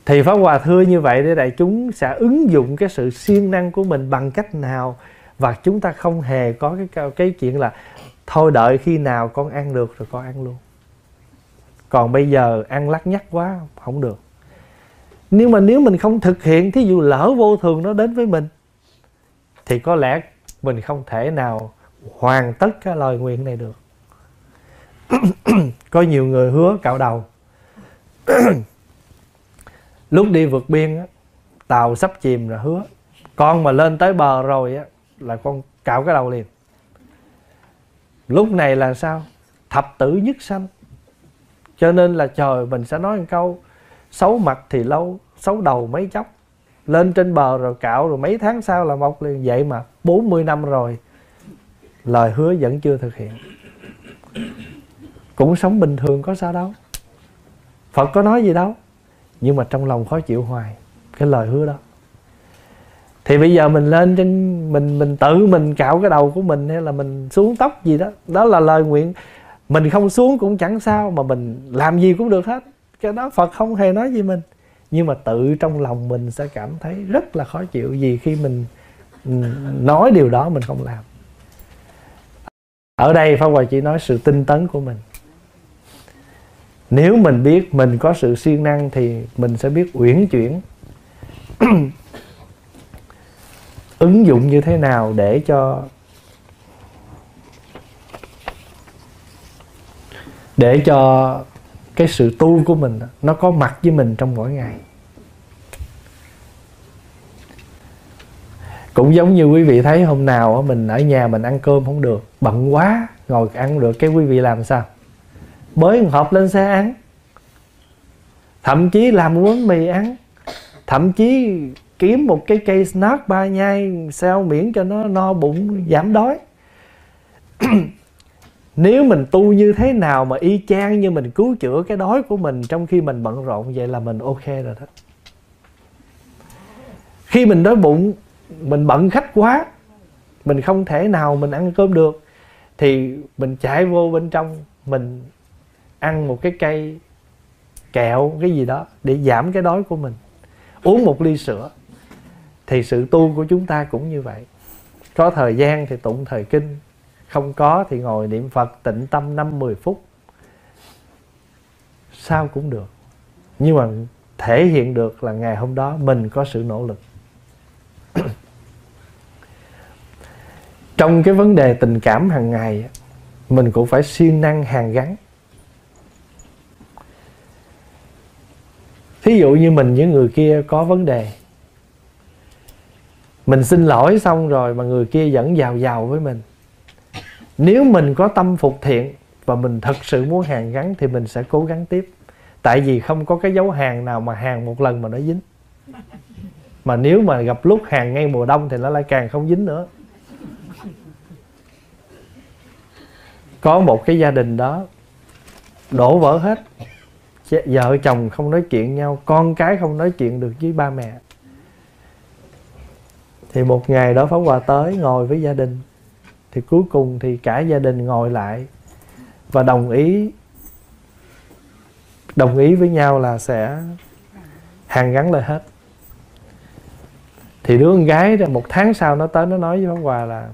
Thì Pháp Hòa thưa như vậy để đại chúng sẽ ứng dụng cái sự siêng năng của mình bằng cách nào. Và chúng ta không hề có cái, cái chuyện là thôi đợi khi nào con ăn được rồi con ăn luôn, còn bây giờ ăn lắt nhắt quá không được. Nhưng mà nếu mình không thực hiện, thí dụ lỡ vô thường nó đến với mình, thì có lẽ mình không thể nào hoàn tất cái lời nguyện này được. Có nhiều người hứa cạo đầu. Lúc đi vượt biên á, tàu sắp chìm rồi hứa con mà lên tới bờ rồi á, là con cạo cái đầu liền. Lúc này là sao? Thập tử nhất sanh. Cho nên là trời mình sẽ nói một câu: xấu mặt thì lâu, xấu đầu mấy chốc. Lên trên bờ rồi cạo rồi mấy tháng sau là mọc liền. Vậy mà bốn mươi năm rồi, lời hứa vẫn chưa thực hiện. Cũng sống bình thường có sao đâu, Phật có nói gì đâu. Nhưng mà trong lòng khó chịu hoài cái lời hứa đó. Thì bây giờ mình lên trên, Mình mình tự mình cạo cái đầu của mình, hay là mình xuống tóc gì đó, đó là lời nguyện. Mình không xuống cũng chẳng sao, mà mình làm gì cũng được hết. Cái đó Phật không hề nói gì mình. Nhưng mà tự trong lòng mình sẽ cảm thấy rất là khó chịu, vì khi mình nói điều đó mình không làm. Ở đây Pháp Hòa chỉ nói sự tinh tấn của mình. Nếu mình biết mình có sự siêng năng thì mình sẽ biết uyển chuyển ứng dụng như thế nào để cho Để cho cái sự tu của mình nó có mặt với mình trong mỗi ngày. Cũng giống như quý vị thấy hôm nào mình ở nhà mình ăn cơm không được, bận quá, ngồi ăn được, cái quý vị làm sao? Bới một hộp lên xe ăn, thậm chí làm món mì ăn, thậm chí kiếm một cái cây snack ba nhai sao miễn cho nó no bụng, giảm đói. Nếu mình tu như thế nào mà y chang như mình cứu chữa cái đói của mình trong khi mình bận rộn, vậy là mình ok rồi đó. Khi mình đói bụng, mình bận khách quá, mình không thể nào mình ăn cơm được, thì mình chạy vô bên trong, mình ăn một cái cây kẹo, cái gì đó để giảm cái đói của mình, uống một ly sữa. Thì sự tu của chúng ta cũng như vậy. Có thời gian thì tụng thời kinh, không có thì ngồi niệm Phật tịnh tâm năm mười phút, sao cũng được. Nhưng mà thể hiện được là ngày hôm đó mình có sự nỗ lực. Trong cái vấn đề tình cảm hàng ngày, mình cũng phải siêng năng hàn gắn. Thí dụ như mình với người kia có vấn đề, mình xin lỗi xong rồi mà người kia vẫn giàu giàu với mình. Nếu mình có tâm phục thiện và mình thật sự muốn hàn gắn thì mình sẽ cố gắng tiếp. Tại vì không có cái dấu hàn nào mà hàn một lần mà nó dính. Mà nếu mà gặp lúc hàn ngay mùa đông thì nó lại càng không dính nữa. Có một cái gia đình đó đổ vỡ hết, vợ chồng không nói chuyện nhau, con cái không nói chuyện được với ba mẹ. Thì một ngày đó Pháp Hòa tới ngồi với gia đình, thì cuối cùng thì cả gia đình ngồi lại và đồng ý đồng ý với nhau là sẽ hàn gắn lại hết. Thì đứa con gái đó một tháng sau nó tới nó nói với Pháp Hòa là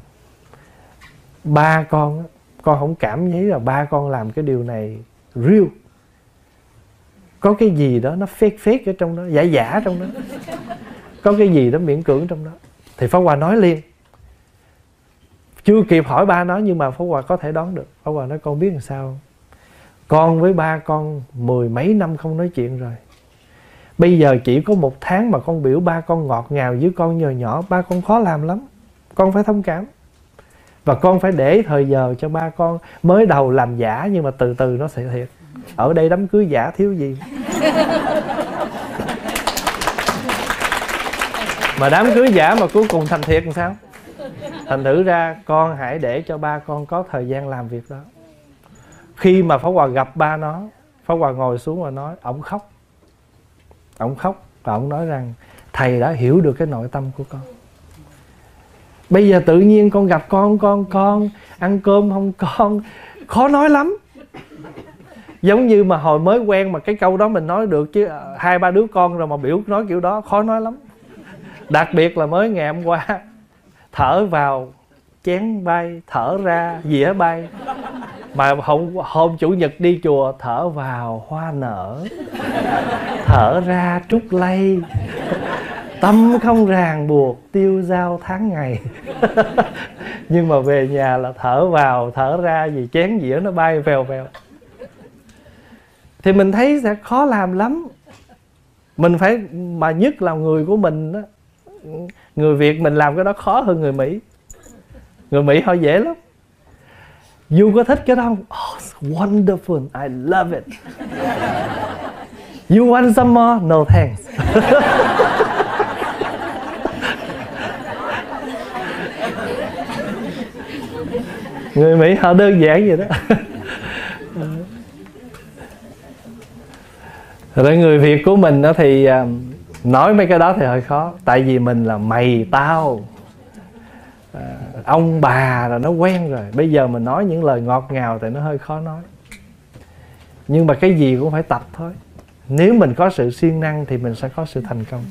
ba con, con không cảm thấy là ba con làm cái điều này real, có cái gì đó nó fake fake ở trong đó, giả giả trong đó, có cái gì đó miễn cưỡng trong đó. Thì Pháp Hòa nói liền, chưa kịp hỏi ba nó nhưng mà Pháp Hòa có thể đoán được. Pháp Hòa nói con biết làm sao không? Con với ba con mười mấy năm không nói chuyện rồi, bây giờ chỉ có một tháng mà con biểu ba con ngọt ngào với con nhỏ nhỏ, ba con khó làm lắm, con phải thông cảm. Và con phải để thời giờ cho ba con, mới đầu làm giả nhưng mà từ từ nó sẽ thiệt. Ở đây đám cưới giả thiếu gì. Mà đám cưới giả mà cuối cùng thành thiệt làm sao? Thành thử ra con hãy để cho ba con có thời gian làm việc đó. Khi mà Pháp Hòa gặp ba nó, Pháp Hòa ngồi xuống và nói, ổng khóc. Ổng khóc và ổng nói rằng thầy đã hiểu được cái nội tâm của con. Bây giờ tự nhiên con gặp con, con, con, ăn cơm không con, khó nói lắm. Giống như mà hồi mới quen mà cái câu đó mình nói được, chứ hai ba đứa con rồi mà biểu nói kiểu đó khó nói lắm. Đặc biệt là mới ngày hôm qua, thở vào chén bay, thở ra dĩa bay. Mà hôm, hôm Chủ nhật đi chùa, thở vào hoa nở, thở ra trúc lây. Tâm không ràng buộc, tiêu dao tháng ngày. Nhưng mà về nhà là thở vào, thở ra gì chén dĩa nó bay vèo vèo. Thì mình thấy sẽ khó làm lắm. Mình phải, mà nhất là người của mình đó, người Việt mình làm cái đó khó hơn người Mỹ. Người Mỹ họ dễ lắm. You có thích cái đó không? Oh, it's wonderful, I love it. You want some more? No thanks. Người Mỹ họ đơn giản vậy đó. Rồi người Việt của mình đó thì nói mấy cái đó thì hơi khó. Tại vì mình là mày tao, ông bà là nó quen rồi. Bây giờ mình nói những lời ngọt ngào thì nó hơi khó nói. Nhưng mà cái gì cũng phải tập thôi. Nếu mình có sự siêng năng thì mình sẽ có sự thành công.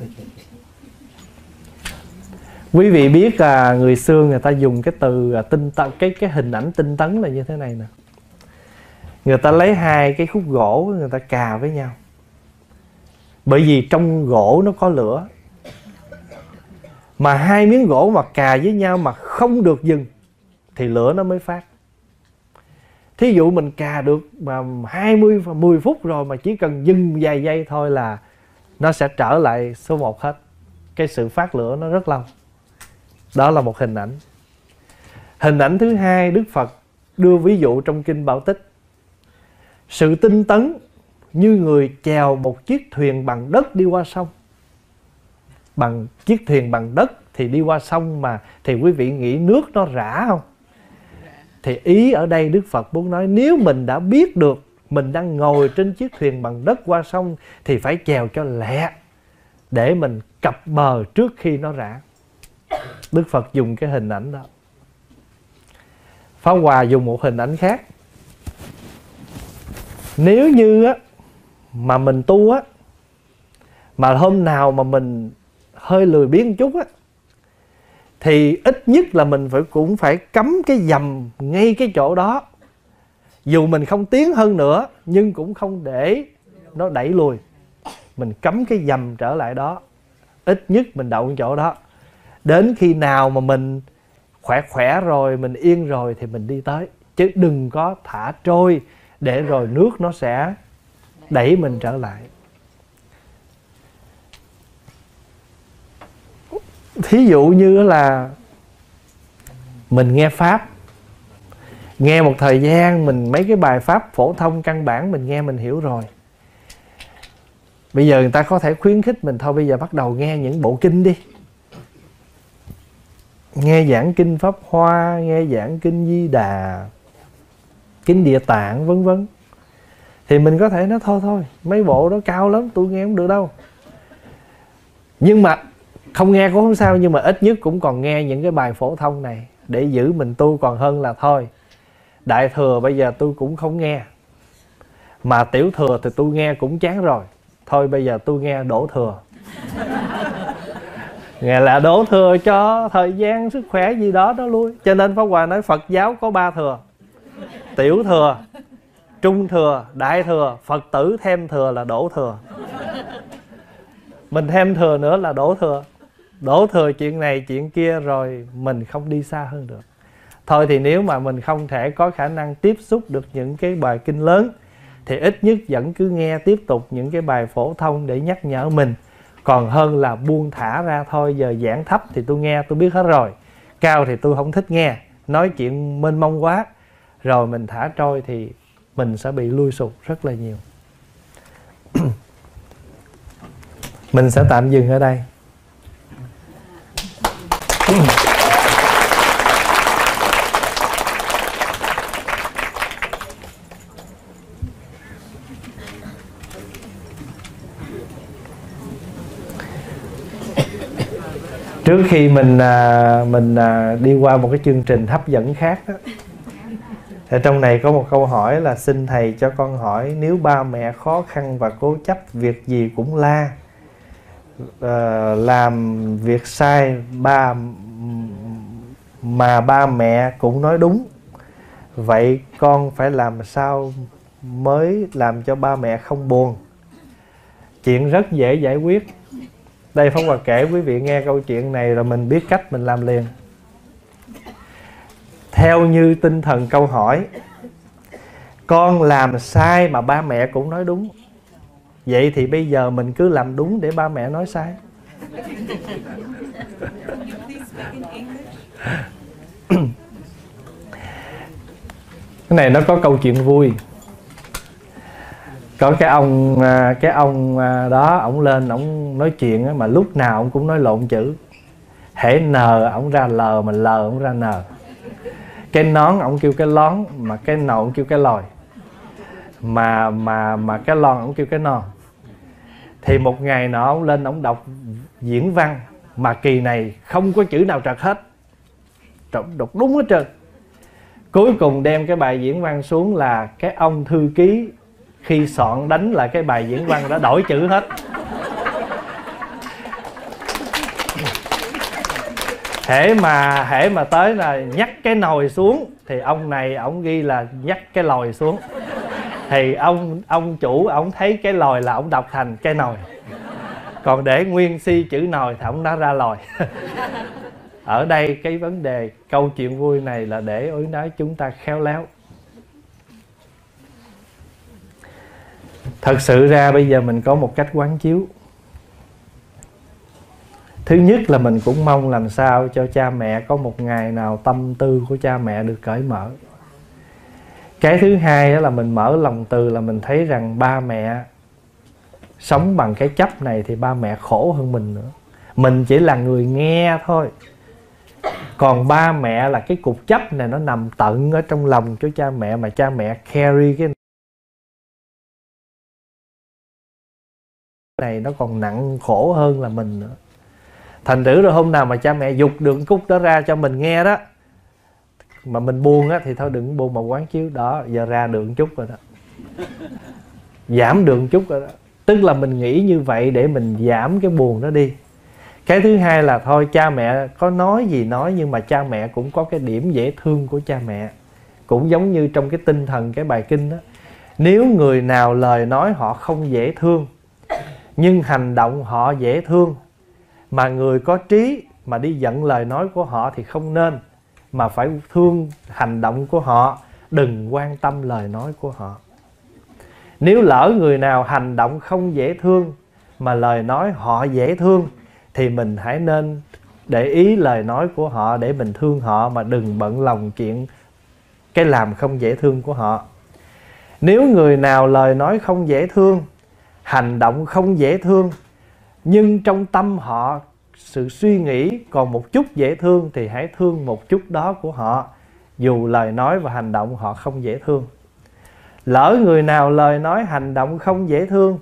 Quý vị biết là người xưa người ta dùng cái từ tinh tấn, cái cái hình ảnh tinh tấn là như thế này nè. Người ta lấy hai cái khúc gỗ người ta cà với nhau. Bởi vì trong gỗ nó có lửa. Mà hai miếng gỗ mà cà với nhau mà không được dừng thì lửa nó mới phát. Thí dụ mình cà được mà hai mươi mười phút rồi mà chỉ cần dừng vài giây thôi là nó sẽ trở lại số một hết. Cái sự phát lửa nó rất lâu. Đó là một hình ảnh. Hình ảnh thứ hai, Đức Phật đưa ví dụ trong Kinh Bảo Tích. Sự tinh tấn như người chèo một chiếc thuyền bằng đất đi qua sông. Bằng chiếc thuyền bằng đất thì đi qua sông mà, thì quý vị nghĩ nước nó rã không? Thì ý ở đây Đức Phật muốn nói, nếu mình đã biết được mình đang ngồi trên chiếc thuyền bằng đất qua sông thì phải chèo cho lẹ, để mình cập bờ trước khi nó rã. Đức Phật dùng cái hình ảnh đó. Pháp Hòa dùng một hình ảnh khác. Nếu như á, mà mình tu á, mà hôm nào mà mình hơi lười biếng chút á, thì ít nhất là mình phải cũng phải cắm cái dầm ngay cái chỗ đó. Dù mình không tiến hơn nữa nhưng cũng không để nó đẩy lùi. Mình cắm cái dầm trở lại đó, ít nhất mình đậu chỗ đó. Đến khi nào mà mình khỏe khỏe rồi, mình yên rồi thì mình đi tới. Chứ đừng có thả trôi để rồi nước nó sẽ đẩy mình trở lại. Thí dụ như là mình nghe Pháp, nghe một thời gian mình mấy cái bài Pháp phổ thông căn bản mình nghe mình hiểu rồi. Bây giờ người ta có thể khuyến khích mình, thôi bây giờ bắt đầu nghe những bộ kinh đi. Nghe giảng kinh Pháp Hoa, nghe giảng kinh Di Đà, Kinh Địa Tạng vân vân, thì mình có thể nói thôi thôi mấy bộ đó cao lắm tôi nghe không được đâu. Nhưng mà không nghe cũng không sao, nhưng mà ít nhất cũng còn nghe những cái bài phổ thông này để giữ mình tu, còn hơn là thôi Đại Thừa bây giờ tôi cũng không nghe, mà Tiểu Thừa thì tôi nghe cũng chán rồi, thôi bây giờ tôi nghe Đổ Thừa. Nghe là Đổ Thừa cho thời gian sức khỏe gì đó đó lui. Cho nên Pháp Hòa nói Phật giáo có ba thừa: Tiểu Thừa, Trung Thừa, Đại Thừa. Phật tử thêm thừa là Đổ Thừa, mình thêm thừa nữa là Đổ Thừa. Đổ Thừa chuyện này chuyện kia rồi mình không đi xa hơn được. Thôi thì nếu mà mình không thể có khả năng tiếp xúc được những cái bài kinh lớn thì ít nhất vẫn cứ nghe tiếp tục những cái bài phổ thông để nhắc nhở mình, còn hơn là buông thả ra thôi. Giờ giảng thấp thì tôi nghe tôi biết hết rồi, cao thì tôi không thích nghe, nói chuyện mênh mông quá, rồi mình thả trôi thì mình sẽ bị lui sụt rất là nhiều. Mình sẽ tạm dừng ở đây. Trước khi mình mình đi qua một cái chương trình hấp dẫn khác đó, ở trong này có một câu hỏi là xin thầy cho con hỏi, nếu ba mẹ khó khăn và cố chấp việc gì cũng la, làm việc sai ba mà ba mẹ cũng nói đúng, vậy con phải làm sao mới làm cho ba mẹ không buồn? Chuyện rất dễ giải quyết. Đây Pháp Hòa kể quý vị nghe câu chuyện này là mình biết cách mình làm liền. Theo như tinh thần câu hỏi, con làm sai mà ba mẹ cũng nói đúng, vậy thì bây giờ mình cứ làm đúng để ba mẹ nói sai. Cái này nó có câu chuyện vui. Có cái ông cái ông đó, ổng lên ổng nói chuyện mà lúc nào ổng cũng nói lộn chữ. Hễ nờ ổng ra lờ, mà lờ ổng ra nờ. Cái nón ổng kêu cái lón, mà cái nồi ổng kêu cái lòi. Mà mà mà cái lon ổng kêu cái non. Thì một ngày nọ ổng lên ổng đọc diễn văn mà kỳ này không có chữ nào trật hết. Đọc đúng hết trơn. Cuối cùng đem cái bài diễn văn xuống là cái ông thư ký khi soạn đánh lại cái bài diễn văn đã đổi chữ hết. Hễ mà hễ mà tới là nhắc cái nồi xuống thì ông này ổng ghi là nhắc cái lòi xuống. Thì ông ông chủ ổng thấy cái lòi là ổng đọc thành cái nồi, còn để nguyên si chữ nồi thì ổng đã ra lòi. Ở đây cái vấn đề câu chuyện vui này là để ối nói chúng ta khéo léo. Thật sự ra bây giờ mình có một cách quán chiếu. Thứ nhất là mình cũng mong làm sao cho cha mẹ có một ngày nào tâm tư của cha mẹ được cởi mở. Cái thứ hai đó là mình mở lòng từ, là mình thấy rằng ba mẹ sống bằng cái chấp này thì ba mẹ khổ hơn mình nữa. Mình chỉ là người nghe thôi, còn ba mẹ là cái cục chấp này nó nằm tận ở trong lòng của cha mẹ, mà cha mẹ carry cái này nó còn nặng khổ hơn là mình nữa. Thành thử rồi hôm nào mà cha mẹ dục được cúc đó ra cho mình nghe đó mà mình buồn á thì thôi đừng buồn mà quán chiếu đó, giờ ra đường chút rồi đó, giảm đường chút rồi đó. Tức là mình nghĩ như vậy để mình giảm cái buồn đó đi. Cái thứ hai là thôi cha mẹ có nói gì nói, nhưng mà cha mẹ cũng có cái điểm dễ thương của cha mẹ. Cũng giống như trong cái tinh thần cái bài kinh đó, nếu người nào lời nói họ không dễ thương nhưng hành động họ dễ thương, mà người có trí mà đi giận lời nói của họ thì không nên, mà phải thương hành động của họ, đừng quan tâm lời nói của họ. Nếu lỡ người nào hành động không dễ thương mà lời nói họ dễ thương thì mình hãy nên để ý lời nói của họ để mình thương họ, mà đừng bận lòng chuyện cái làm không dễ thương của họ. Nếu người nào lời nói không dễ thương, hành động không dễ thương, nhưng trong tâm họ sự suy nghĩ còn một chút dễ thương thì hãy thương một chút đó của họ, dù lời nói và hành động họ không dễ thương. Lỡ người nào lời nói hành động không dễ thương,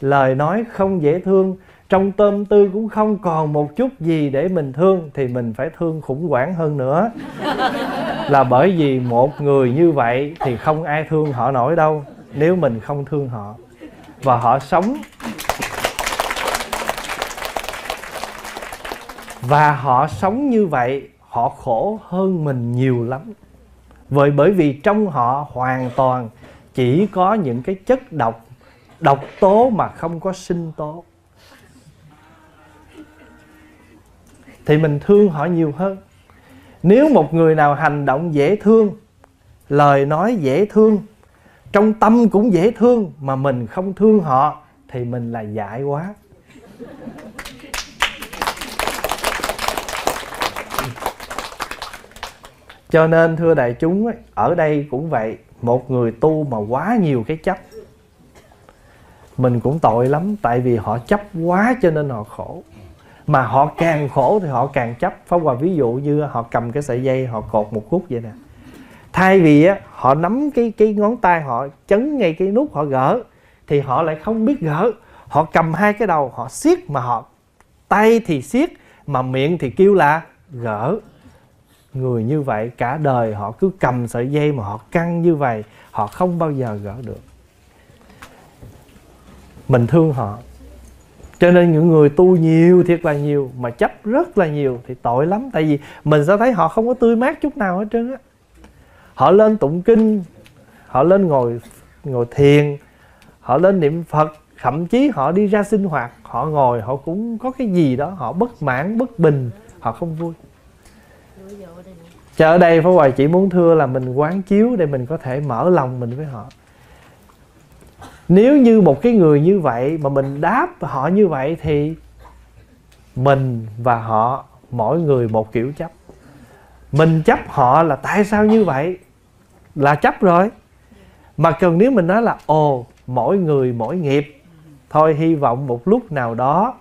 lời nói không dễ thương, trong tâm tư cũng không còn một chút gì để mình thương, thì mình phải thương khủng hoảng hơn nữa. Là bởi vì một người như vậy thì không ai thương họ nổi đâu, nếu mình không thương họ. Và họ sống Và họ sống như vậy, họ khổ hơn mình nhiều lắm. Vậy bởi vì trong họ hoàn toàn chỉ có những cái chất độc, độc tố mà không có sinh tố. Thì mình thương họ nhiều hơn. Nếu một người nào hành động dễ thương, lời nói dễ thương, trong tâm cũng dễ thương mà mình không thương họ, thì mình là dại quá. Cho nên thưa đại chúng, ở đây cũng vậy, một người tu mà quá nhiều cái chấp, mình cũng tội lắm. Tại vì họ chấp quá cho nên họ khổ. Mà họ càng khổ thì họ càng chấp. Pháp Hòa ví dụ như họ cầm cái sợi dây, họ cột một khúc vậy nè. Thay vì họ nắm cái, cái ngón tay họ chấn ngay cái nút họ gỡ, thì họ lại không biết gỡ. Họ cầm hai cái đầu họ siết, mà họ tay thì siết, mà miệng thì kêu là gỡ. Người như vậy cả đời họ cứ cầm sợi dây mà họ căng như vậy, họ không bao giờ gỡ được. Mình thương họ. Cho nên những người tu nhiều, thiệt là nhiều, mà chấp rất là nhiều thì tội lắm. Tại vì mình sẽ thấy họ không có tươi mát chút nào hết trơn á. Họ lên tụng kinh, họ lên ngồi ngồi thiền, họ lên niệm Phật, thậm chí họ đi ra sinh hoạt, họ ngồi họ cũng có cái gì đó, họ bất mãn, bất bình, họ không vui. Chứ ở đây Pháp Hòa chỉ muốn thưa là mình quán chiếu để mình có thể mở lòng mình với họ. Nếu như một cái người như vậy mà mình đáp họ như vậy thì mình và họ mỗi người một kiểu chấp. Mình chấp họ là tại sao như vậy là chấp rồi. Mà cần nếu mình nói là ồ, mỗi người mỗi nghiệp, thôi hy vọng một lúc nào đó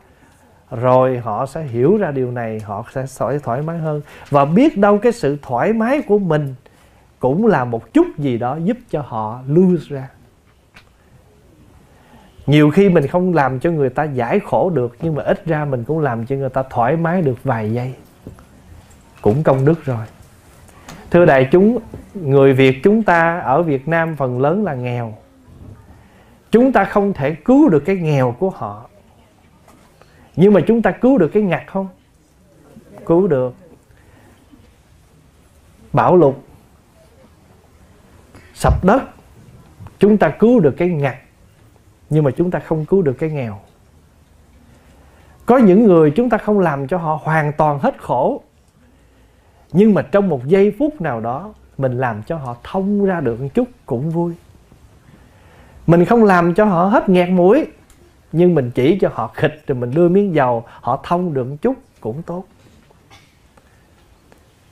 rồi họ sẽ hiểu ra điều này, họ sẽ thoải mái hơn. Và biết đâu cái sự thoải mái của mình cũng là một chút gì đó giúp cho họ lose ra. Nhiều khi mình không làm cho người ta giải khổ được, nhưng mà ít ra mình cũng làm cho người ta thoải mái được vài giây, cũng công đức rồi. Thưa đại chúng, người Việt chúng ta ở Việt Nam phần lớn là nghèo. Chúng ta không thể cứu được cái nghèo của họ, nhưng mà chúng ta cứu được cái ngặt không? Cứu được. Bão lụt, sập đất, chúng ta cứu được cái ngặt, nhưng mà chúng ta không cứu được cái nghèo. Có những người chúng ta không làm cho họ hoàn toàn hết khổ, nhưng mà trong một giây phút nào đó mình làm cho họ thông ra được một chút cũng vui. Mình không làm cho họ hết nghẹt mũi, nhưng mình chỉ cho họ khịt rồi mình đưa miếng dầu, họ thông được một chút cũng tốt.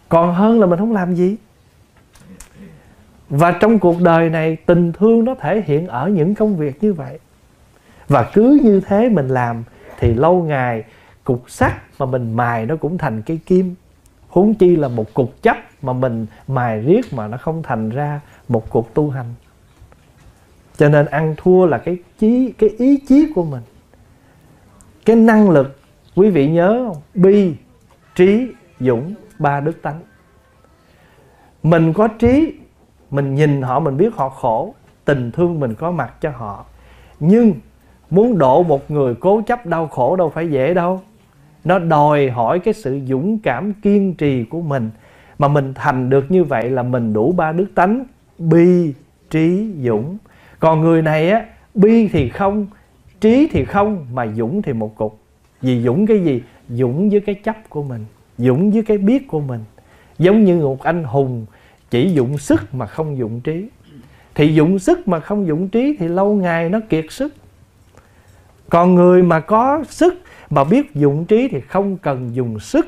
Còn hơn là mình không làm gì. Và trong cuộc đời này, tình thương nó thể hiện ở những công việc như vậy. Và cứ như thế mình làm thì lâu ngày cục sắt mà mình mài nó cũng thành cây kim, huống chi là một cục chấp mà mình mài riết mà nó không thành ra một cuộc tu hành. Cho nên ăn thua là cái chí, cái ý chí của mình, cái năng lực. Quý vị nhớ không? Bi, trí, dũng, ba đức tánh. Mình có trí, mình nhìn họ mình biết họ khổ, tình thương mình có mặt cho họ. Nhưng muốn độ một người cố chấp đau khổ đâu phải dễ đâu. Nó đòi hỏi cái sự dũng cảm kiên trì của mình. Mà mình thành được như vậy là mình đủ ba đức tánh: bi, trí, dũng. Còn người này á, bi thì không, trí thì không, mà dũng thì một cục. Vì dũng cái gì? Dũng với cái chấp của mình, dũng với cái biết của mình. Giống như một anh hùng chỉ dụng sức mà không dụng trí. Thì dụng sức mà không dụng trí thì lâu ngày nó kiệt sức. Còn người mà có sức mà biết dụng trí thì không cần dùng sức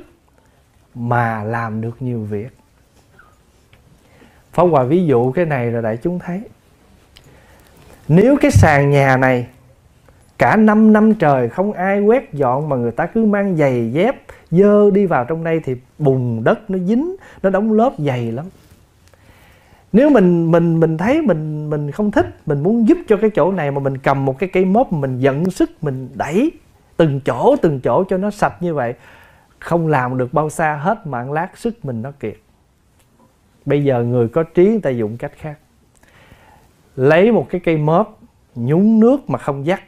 mà làm được nhiều việc. Phóng qua ví dụ cái này là đại chúng thấy. Nếu cái sàn nhà này cả năm năm trời không ai quét dọn mà người ta cứ mang giày dép dơ đi vào trong đây thì bùn đất nó dính, nó đóng lớp dày lắm. Nếu mình mình mình thấy mình mình không thích, mình muốn giúp cho cái chỗ này mà mình cầm một cái cây mốt, mình dẫn sức mình đẩy từng chỗ từng chỗ cho nó sạch như vậy, không làm được bao xa hết mà lát sức mình nó kiệt. Bây giờ người có trí người ta dùng cách khác, lấy một cái cây mớp nhúng nước mà không dắt,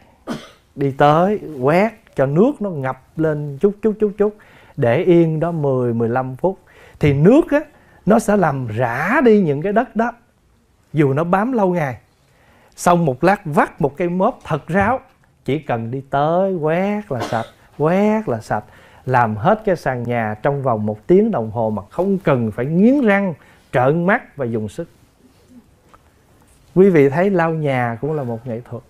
đi tới quét cho nước nó ngập lên chút chút chút chút, để yên đó mười mười lăm phút thì nước á, nó sẽ làm rã đi những cái đất đó dù nó bám lâu ngày. Xong một lát vắt một cây mớp thật ráo, chỉ cần đi tới quét là sạch, quét là sạch, làm hết cái sàn nhà trong vòng một tiếng đồng hồ mà không cần phải nghiến răng, trợn mắt và dùng sức. Quý vị thấy lau nhà cũng là một nghệ thuật.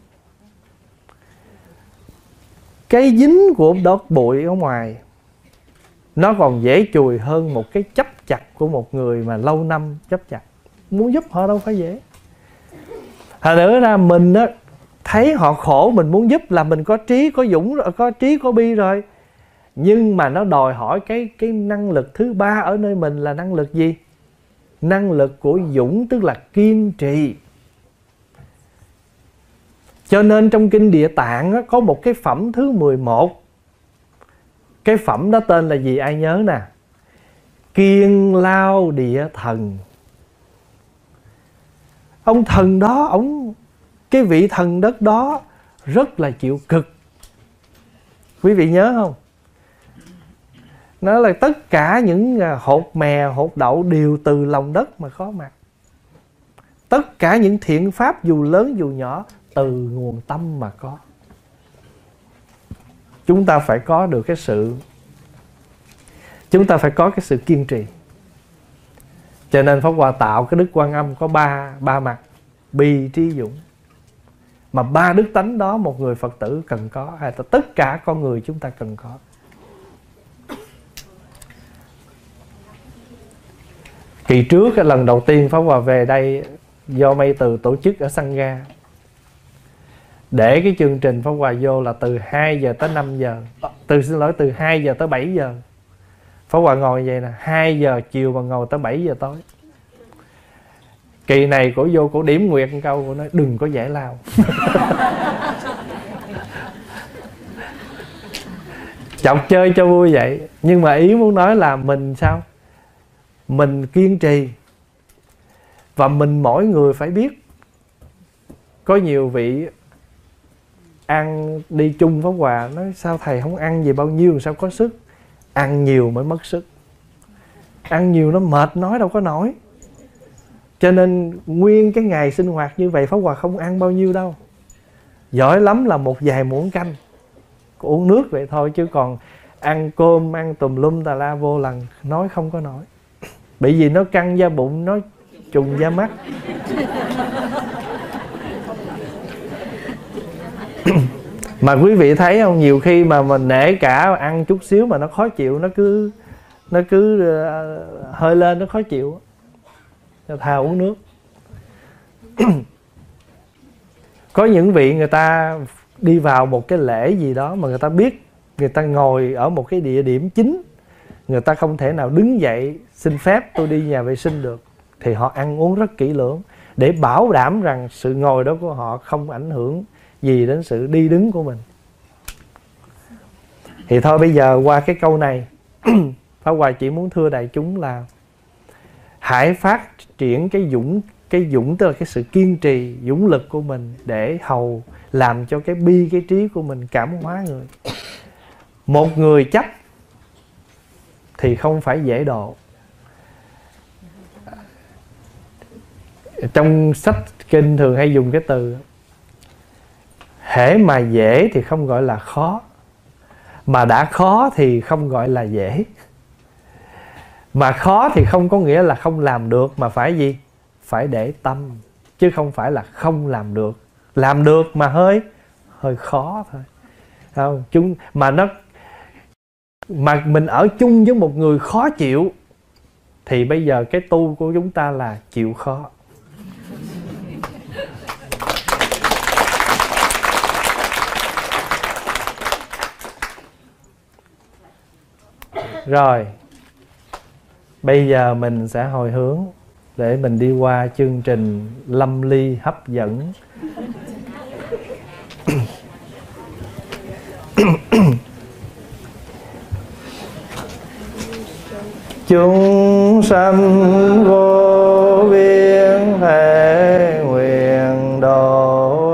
Cái dính của đốt bụi ở ngoài nó còn dễ chùi hơn một cái chấp chặt của một người mà lâu năm chấp chặt. Muốn giúp họ đâu phải dễ. Thật nữa ra mình á, thấy họ khổ mình muốn giúp là mình có trí, có dũng, có trí, có bi rồi. Nhưng mà nó đòi hỏi cái cái năng lực thứ ba ở nơi mình là năng lực gì? Năng lực của dũng tức là kiên trì. Cho nên trong Kinh Địa Tạng á, có một cái phẩm thứ mười một. Cái phẩm đó tên là gì ai nhớ nè? Kiên Lao Địa Thần. Ông thần đó, ông cái vị thần đất đó rất là chịu cực. Quý vị nhớ không? Nó là tất cả những hột mè, hột đậu đều từ lòng đất mà có mặt. Tất cả những thiện pháp dù lớn dù nhỏ từ nguồn tâm mà có. Chúng ta phải có được cái sự, chúng ta phải có cái sự kiên trì. Cho nên Pháp Hòa tạo cái đức Quan Âm có ba, ba mặt: bi, trí, dũng. Mà ba đức tánh đó một người Phật tử cần có, hay là tất cả con người chúng ta cần có. Kỳ trước cái lần đầu tiên Pháp Hòa về đây do Mây Từ tổ chức ở Sangha, để cái chương trình Pháp Hòa vô là từ hai giờ tới năm giờ, từ xin lỗi từ hai giờ tới bảy giờ. Pháp Hòa ngồi vậy nè, hai giờ chiều mà ngồi tới bảy giờ tối. Kỳ này cổ vô cổ điểm nguyệt một câu, cổ nói đừng có giải lao. Chọc chơi cho vui vậy, nhưng mà ý muốn nói là mình sao? Mình kiên trì. Và mình mỗi người phải biết. Có nhiều vị ăn đi chung Pháp Hòa nói sao thầy không ăn gì bao nhiêu sao có sức. Ăn nhiều mới mất sức. Ăn nhiều nó mệt, nói đâu có nổi. Cho nên nguyên cái ngày sinh hoạt như vậy Pháp Hòa không ăn bao nhiêu đâu. Giỏi lắm là một vài muỗng canh, uống nước vậy thôi, chứ còn ăn cơm, ăn tùm lum tà la vô lần, nói không có nổi. Bởi vì nó căng da bụng, nó trùng da mắt. Mà quý vị thấy không, nhiều khi mà mình nể cả ăn chút xíu mà nó khó chịu, nó cứ nó cứ hơi lên, nó khó chịu, thà uống nước. Có những vị người ta đi vào một cái lễ gì đó mà người ta biết người ta ngồi ở một cái địa điểm chính, người ta không thể nào đứng dậy xin phép tôi đi nhà vệ sinh được, thì họ ăn uống rất kỹ lưỡng để bảo đảm rằng sự ngồi đó của họ không ảnh hưởng gì đến sự đi đứng của mình. Thì thôi bây giờ qua cái câu này, Pháp Hòa chỉ muốn thưa đại chúng là hãy phát triển cái dũng, cái dũng tức là cái sự kiên trì, dũng lực của mình để hầu làm cho cái bi, cái trí của mình cảm hóa người. Một người chấp thì không phải dễ độ. Trong sách kinh thường hay dùng cái từ hễ mà dễ thì không gọi là khó, mà đã khó thì không gọi là dễ. Mà khó thì không có nghĩa là không làm được, mà phải gì? Phải để tâm, chứ không phải là không làm được. Làm được mà hơi hơi khó thôi. Không, chúng mà nó mà mình ở chung với một người khó chịu thì bây giờ cái tu của chúng ta là chịu khó. Rồi, bây giờ mình sẽ hồi hướng. để mình đi qua chương trình lâm ly hấp dẫn. Chúng sanh vô biên thể nguyện độ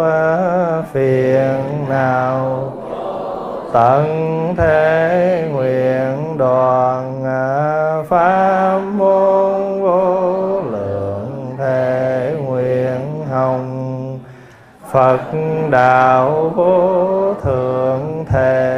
phiền nào, tận thế nguyện đoàn pháp môn vô lượng thể nguyện hồng Phật đạo vô thượng thể.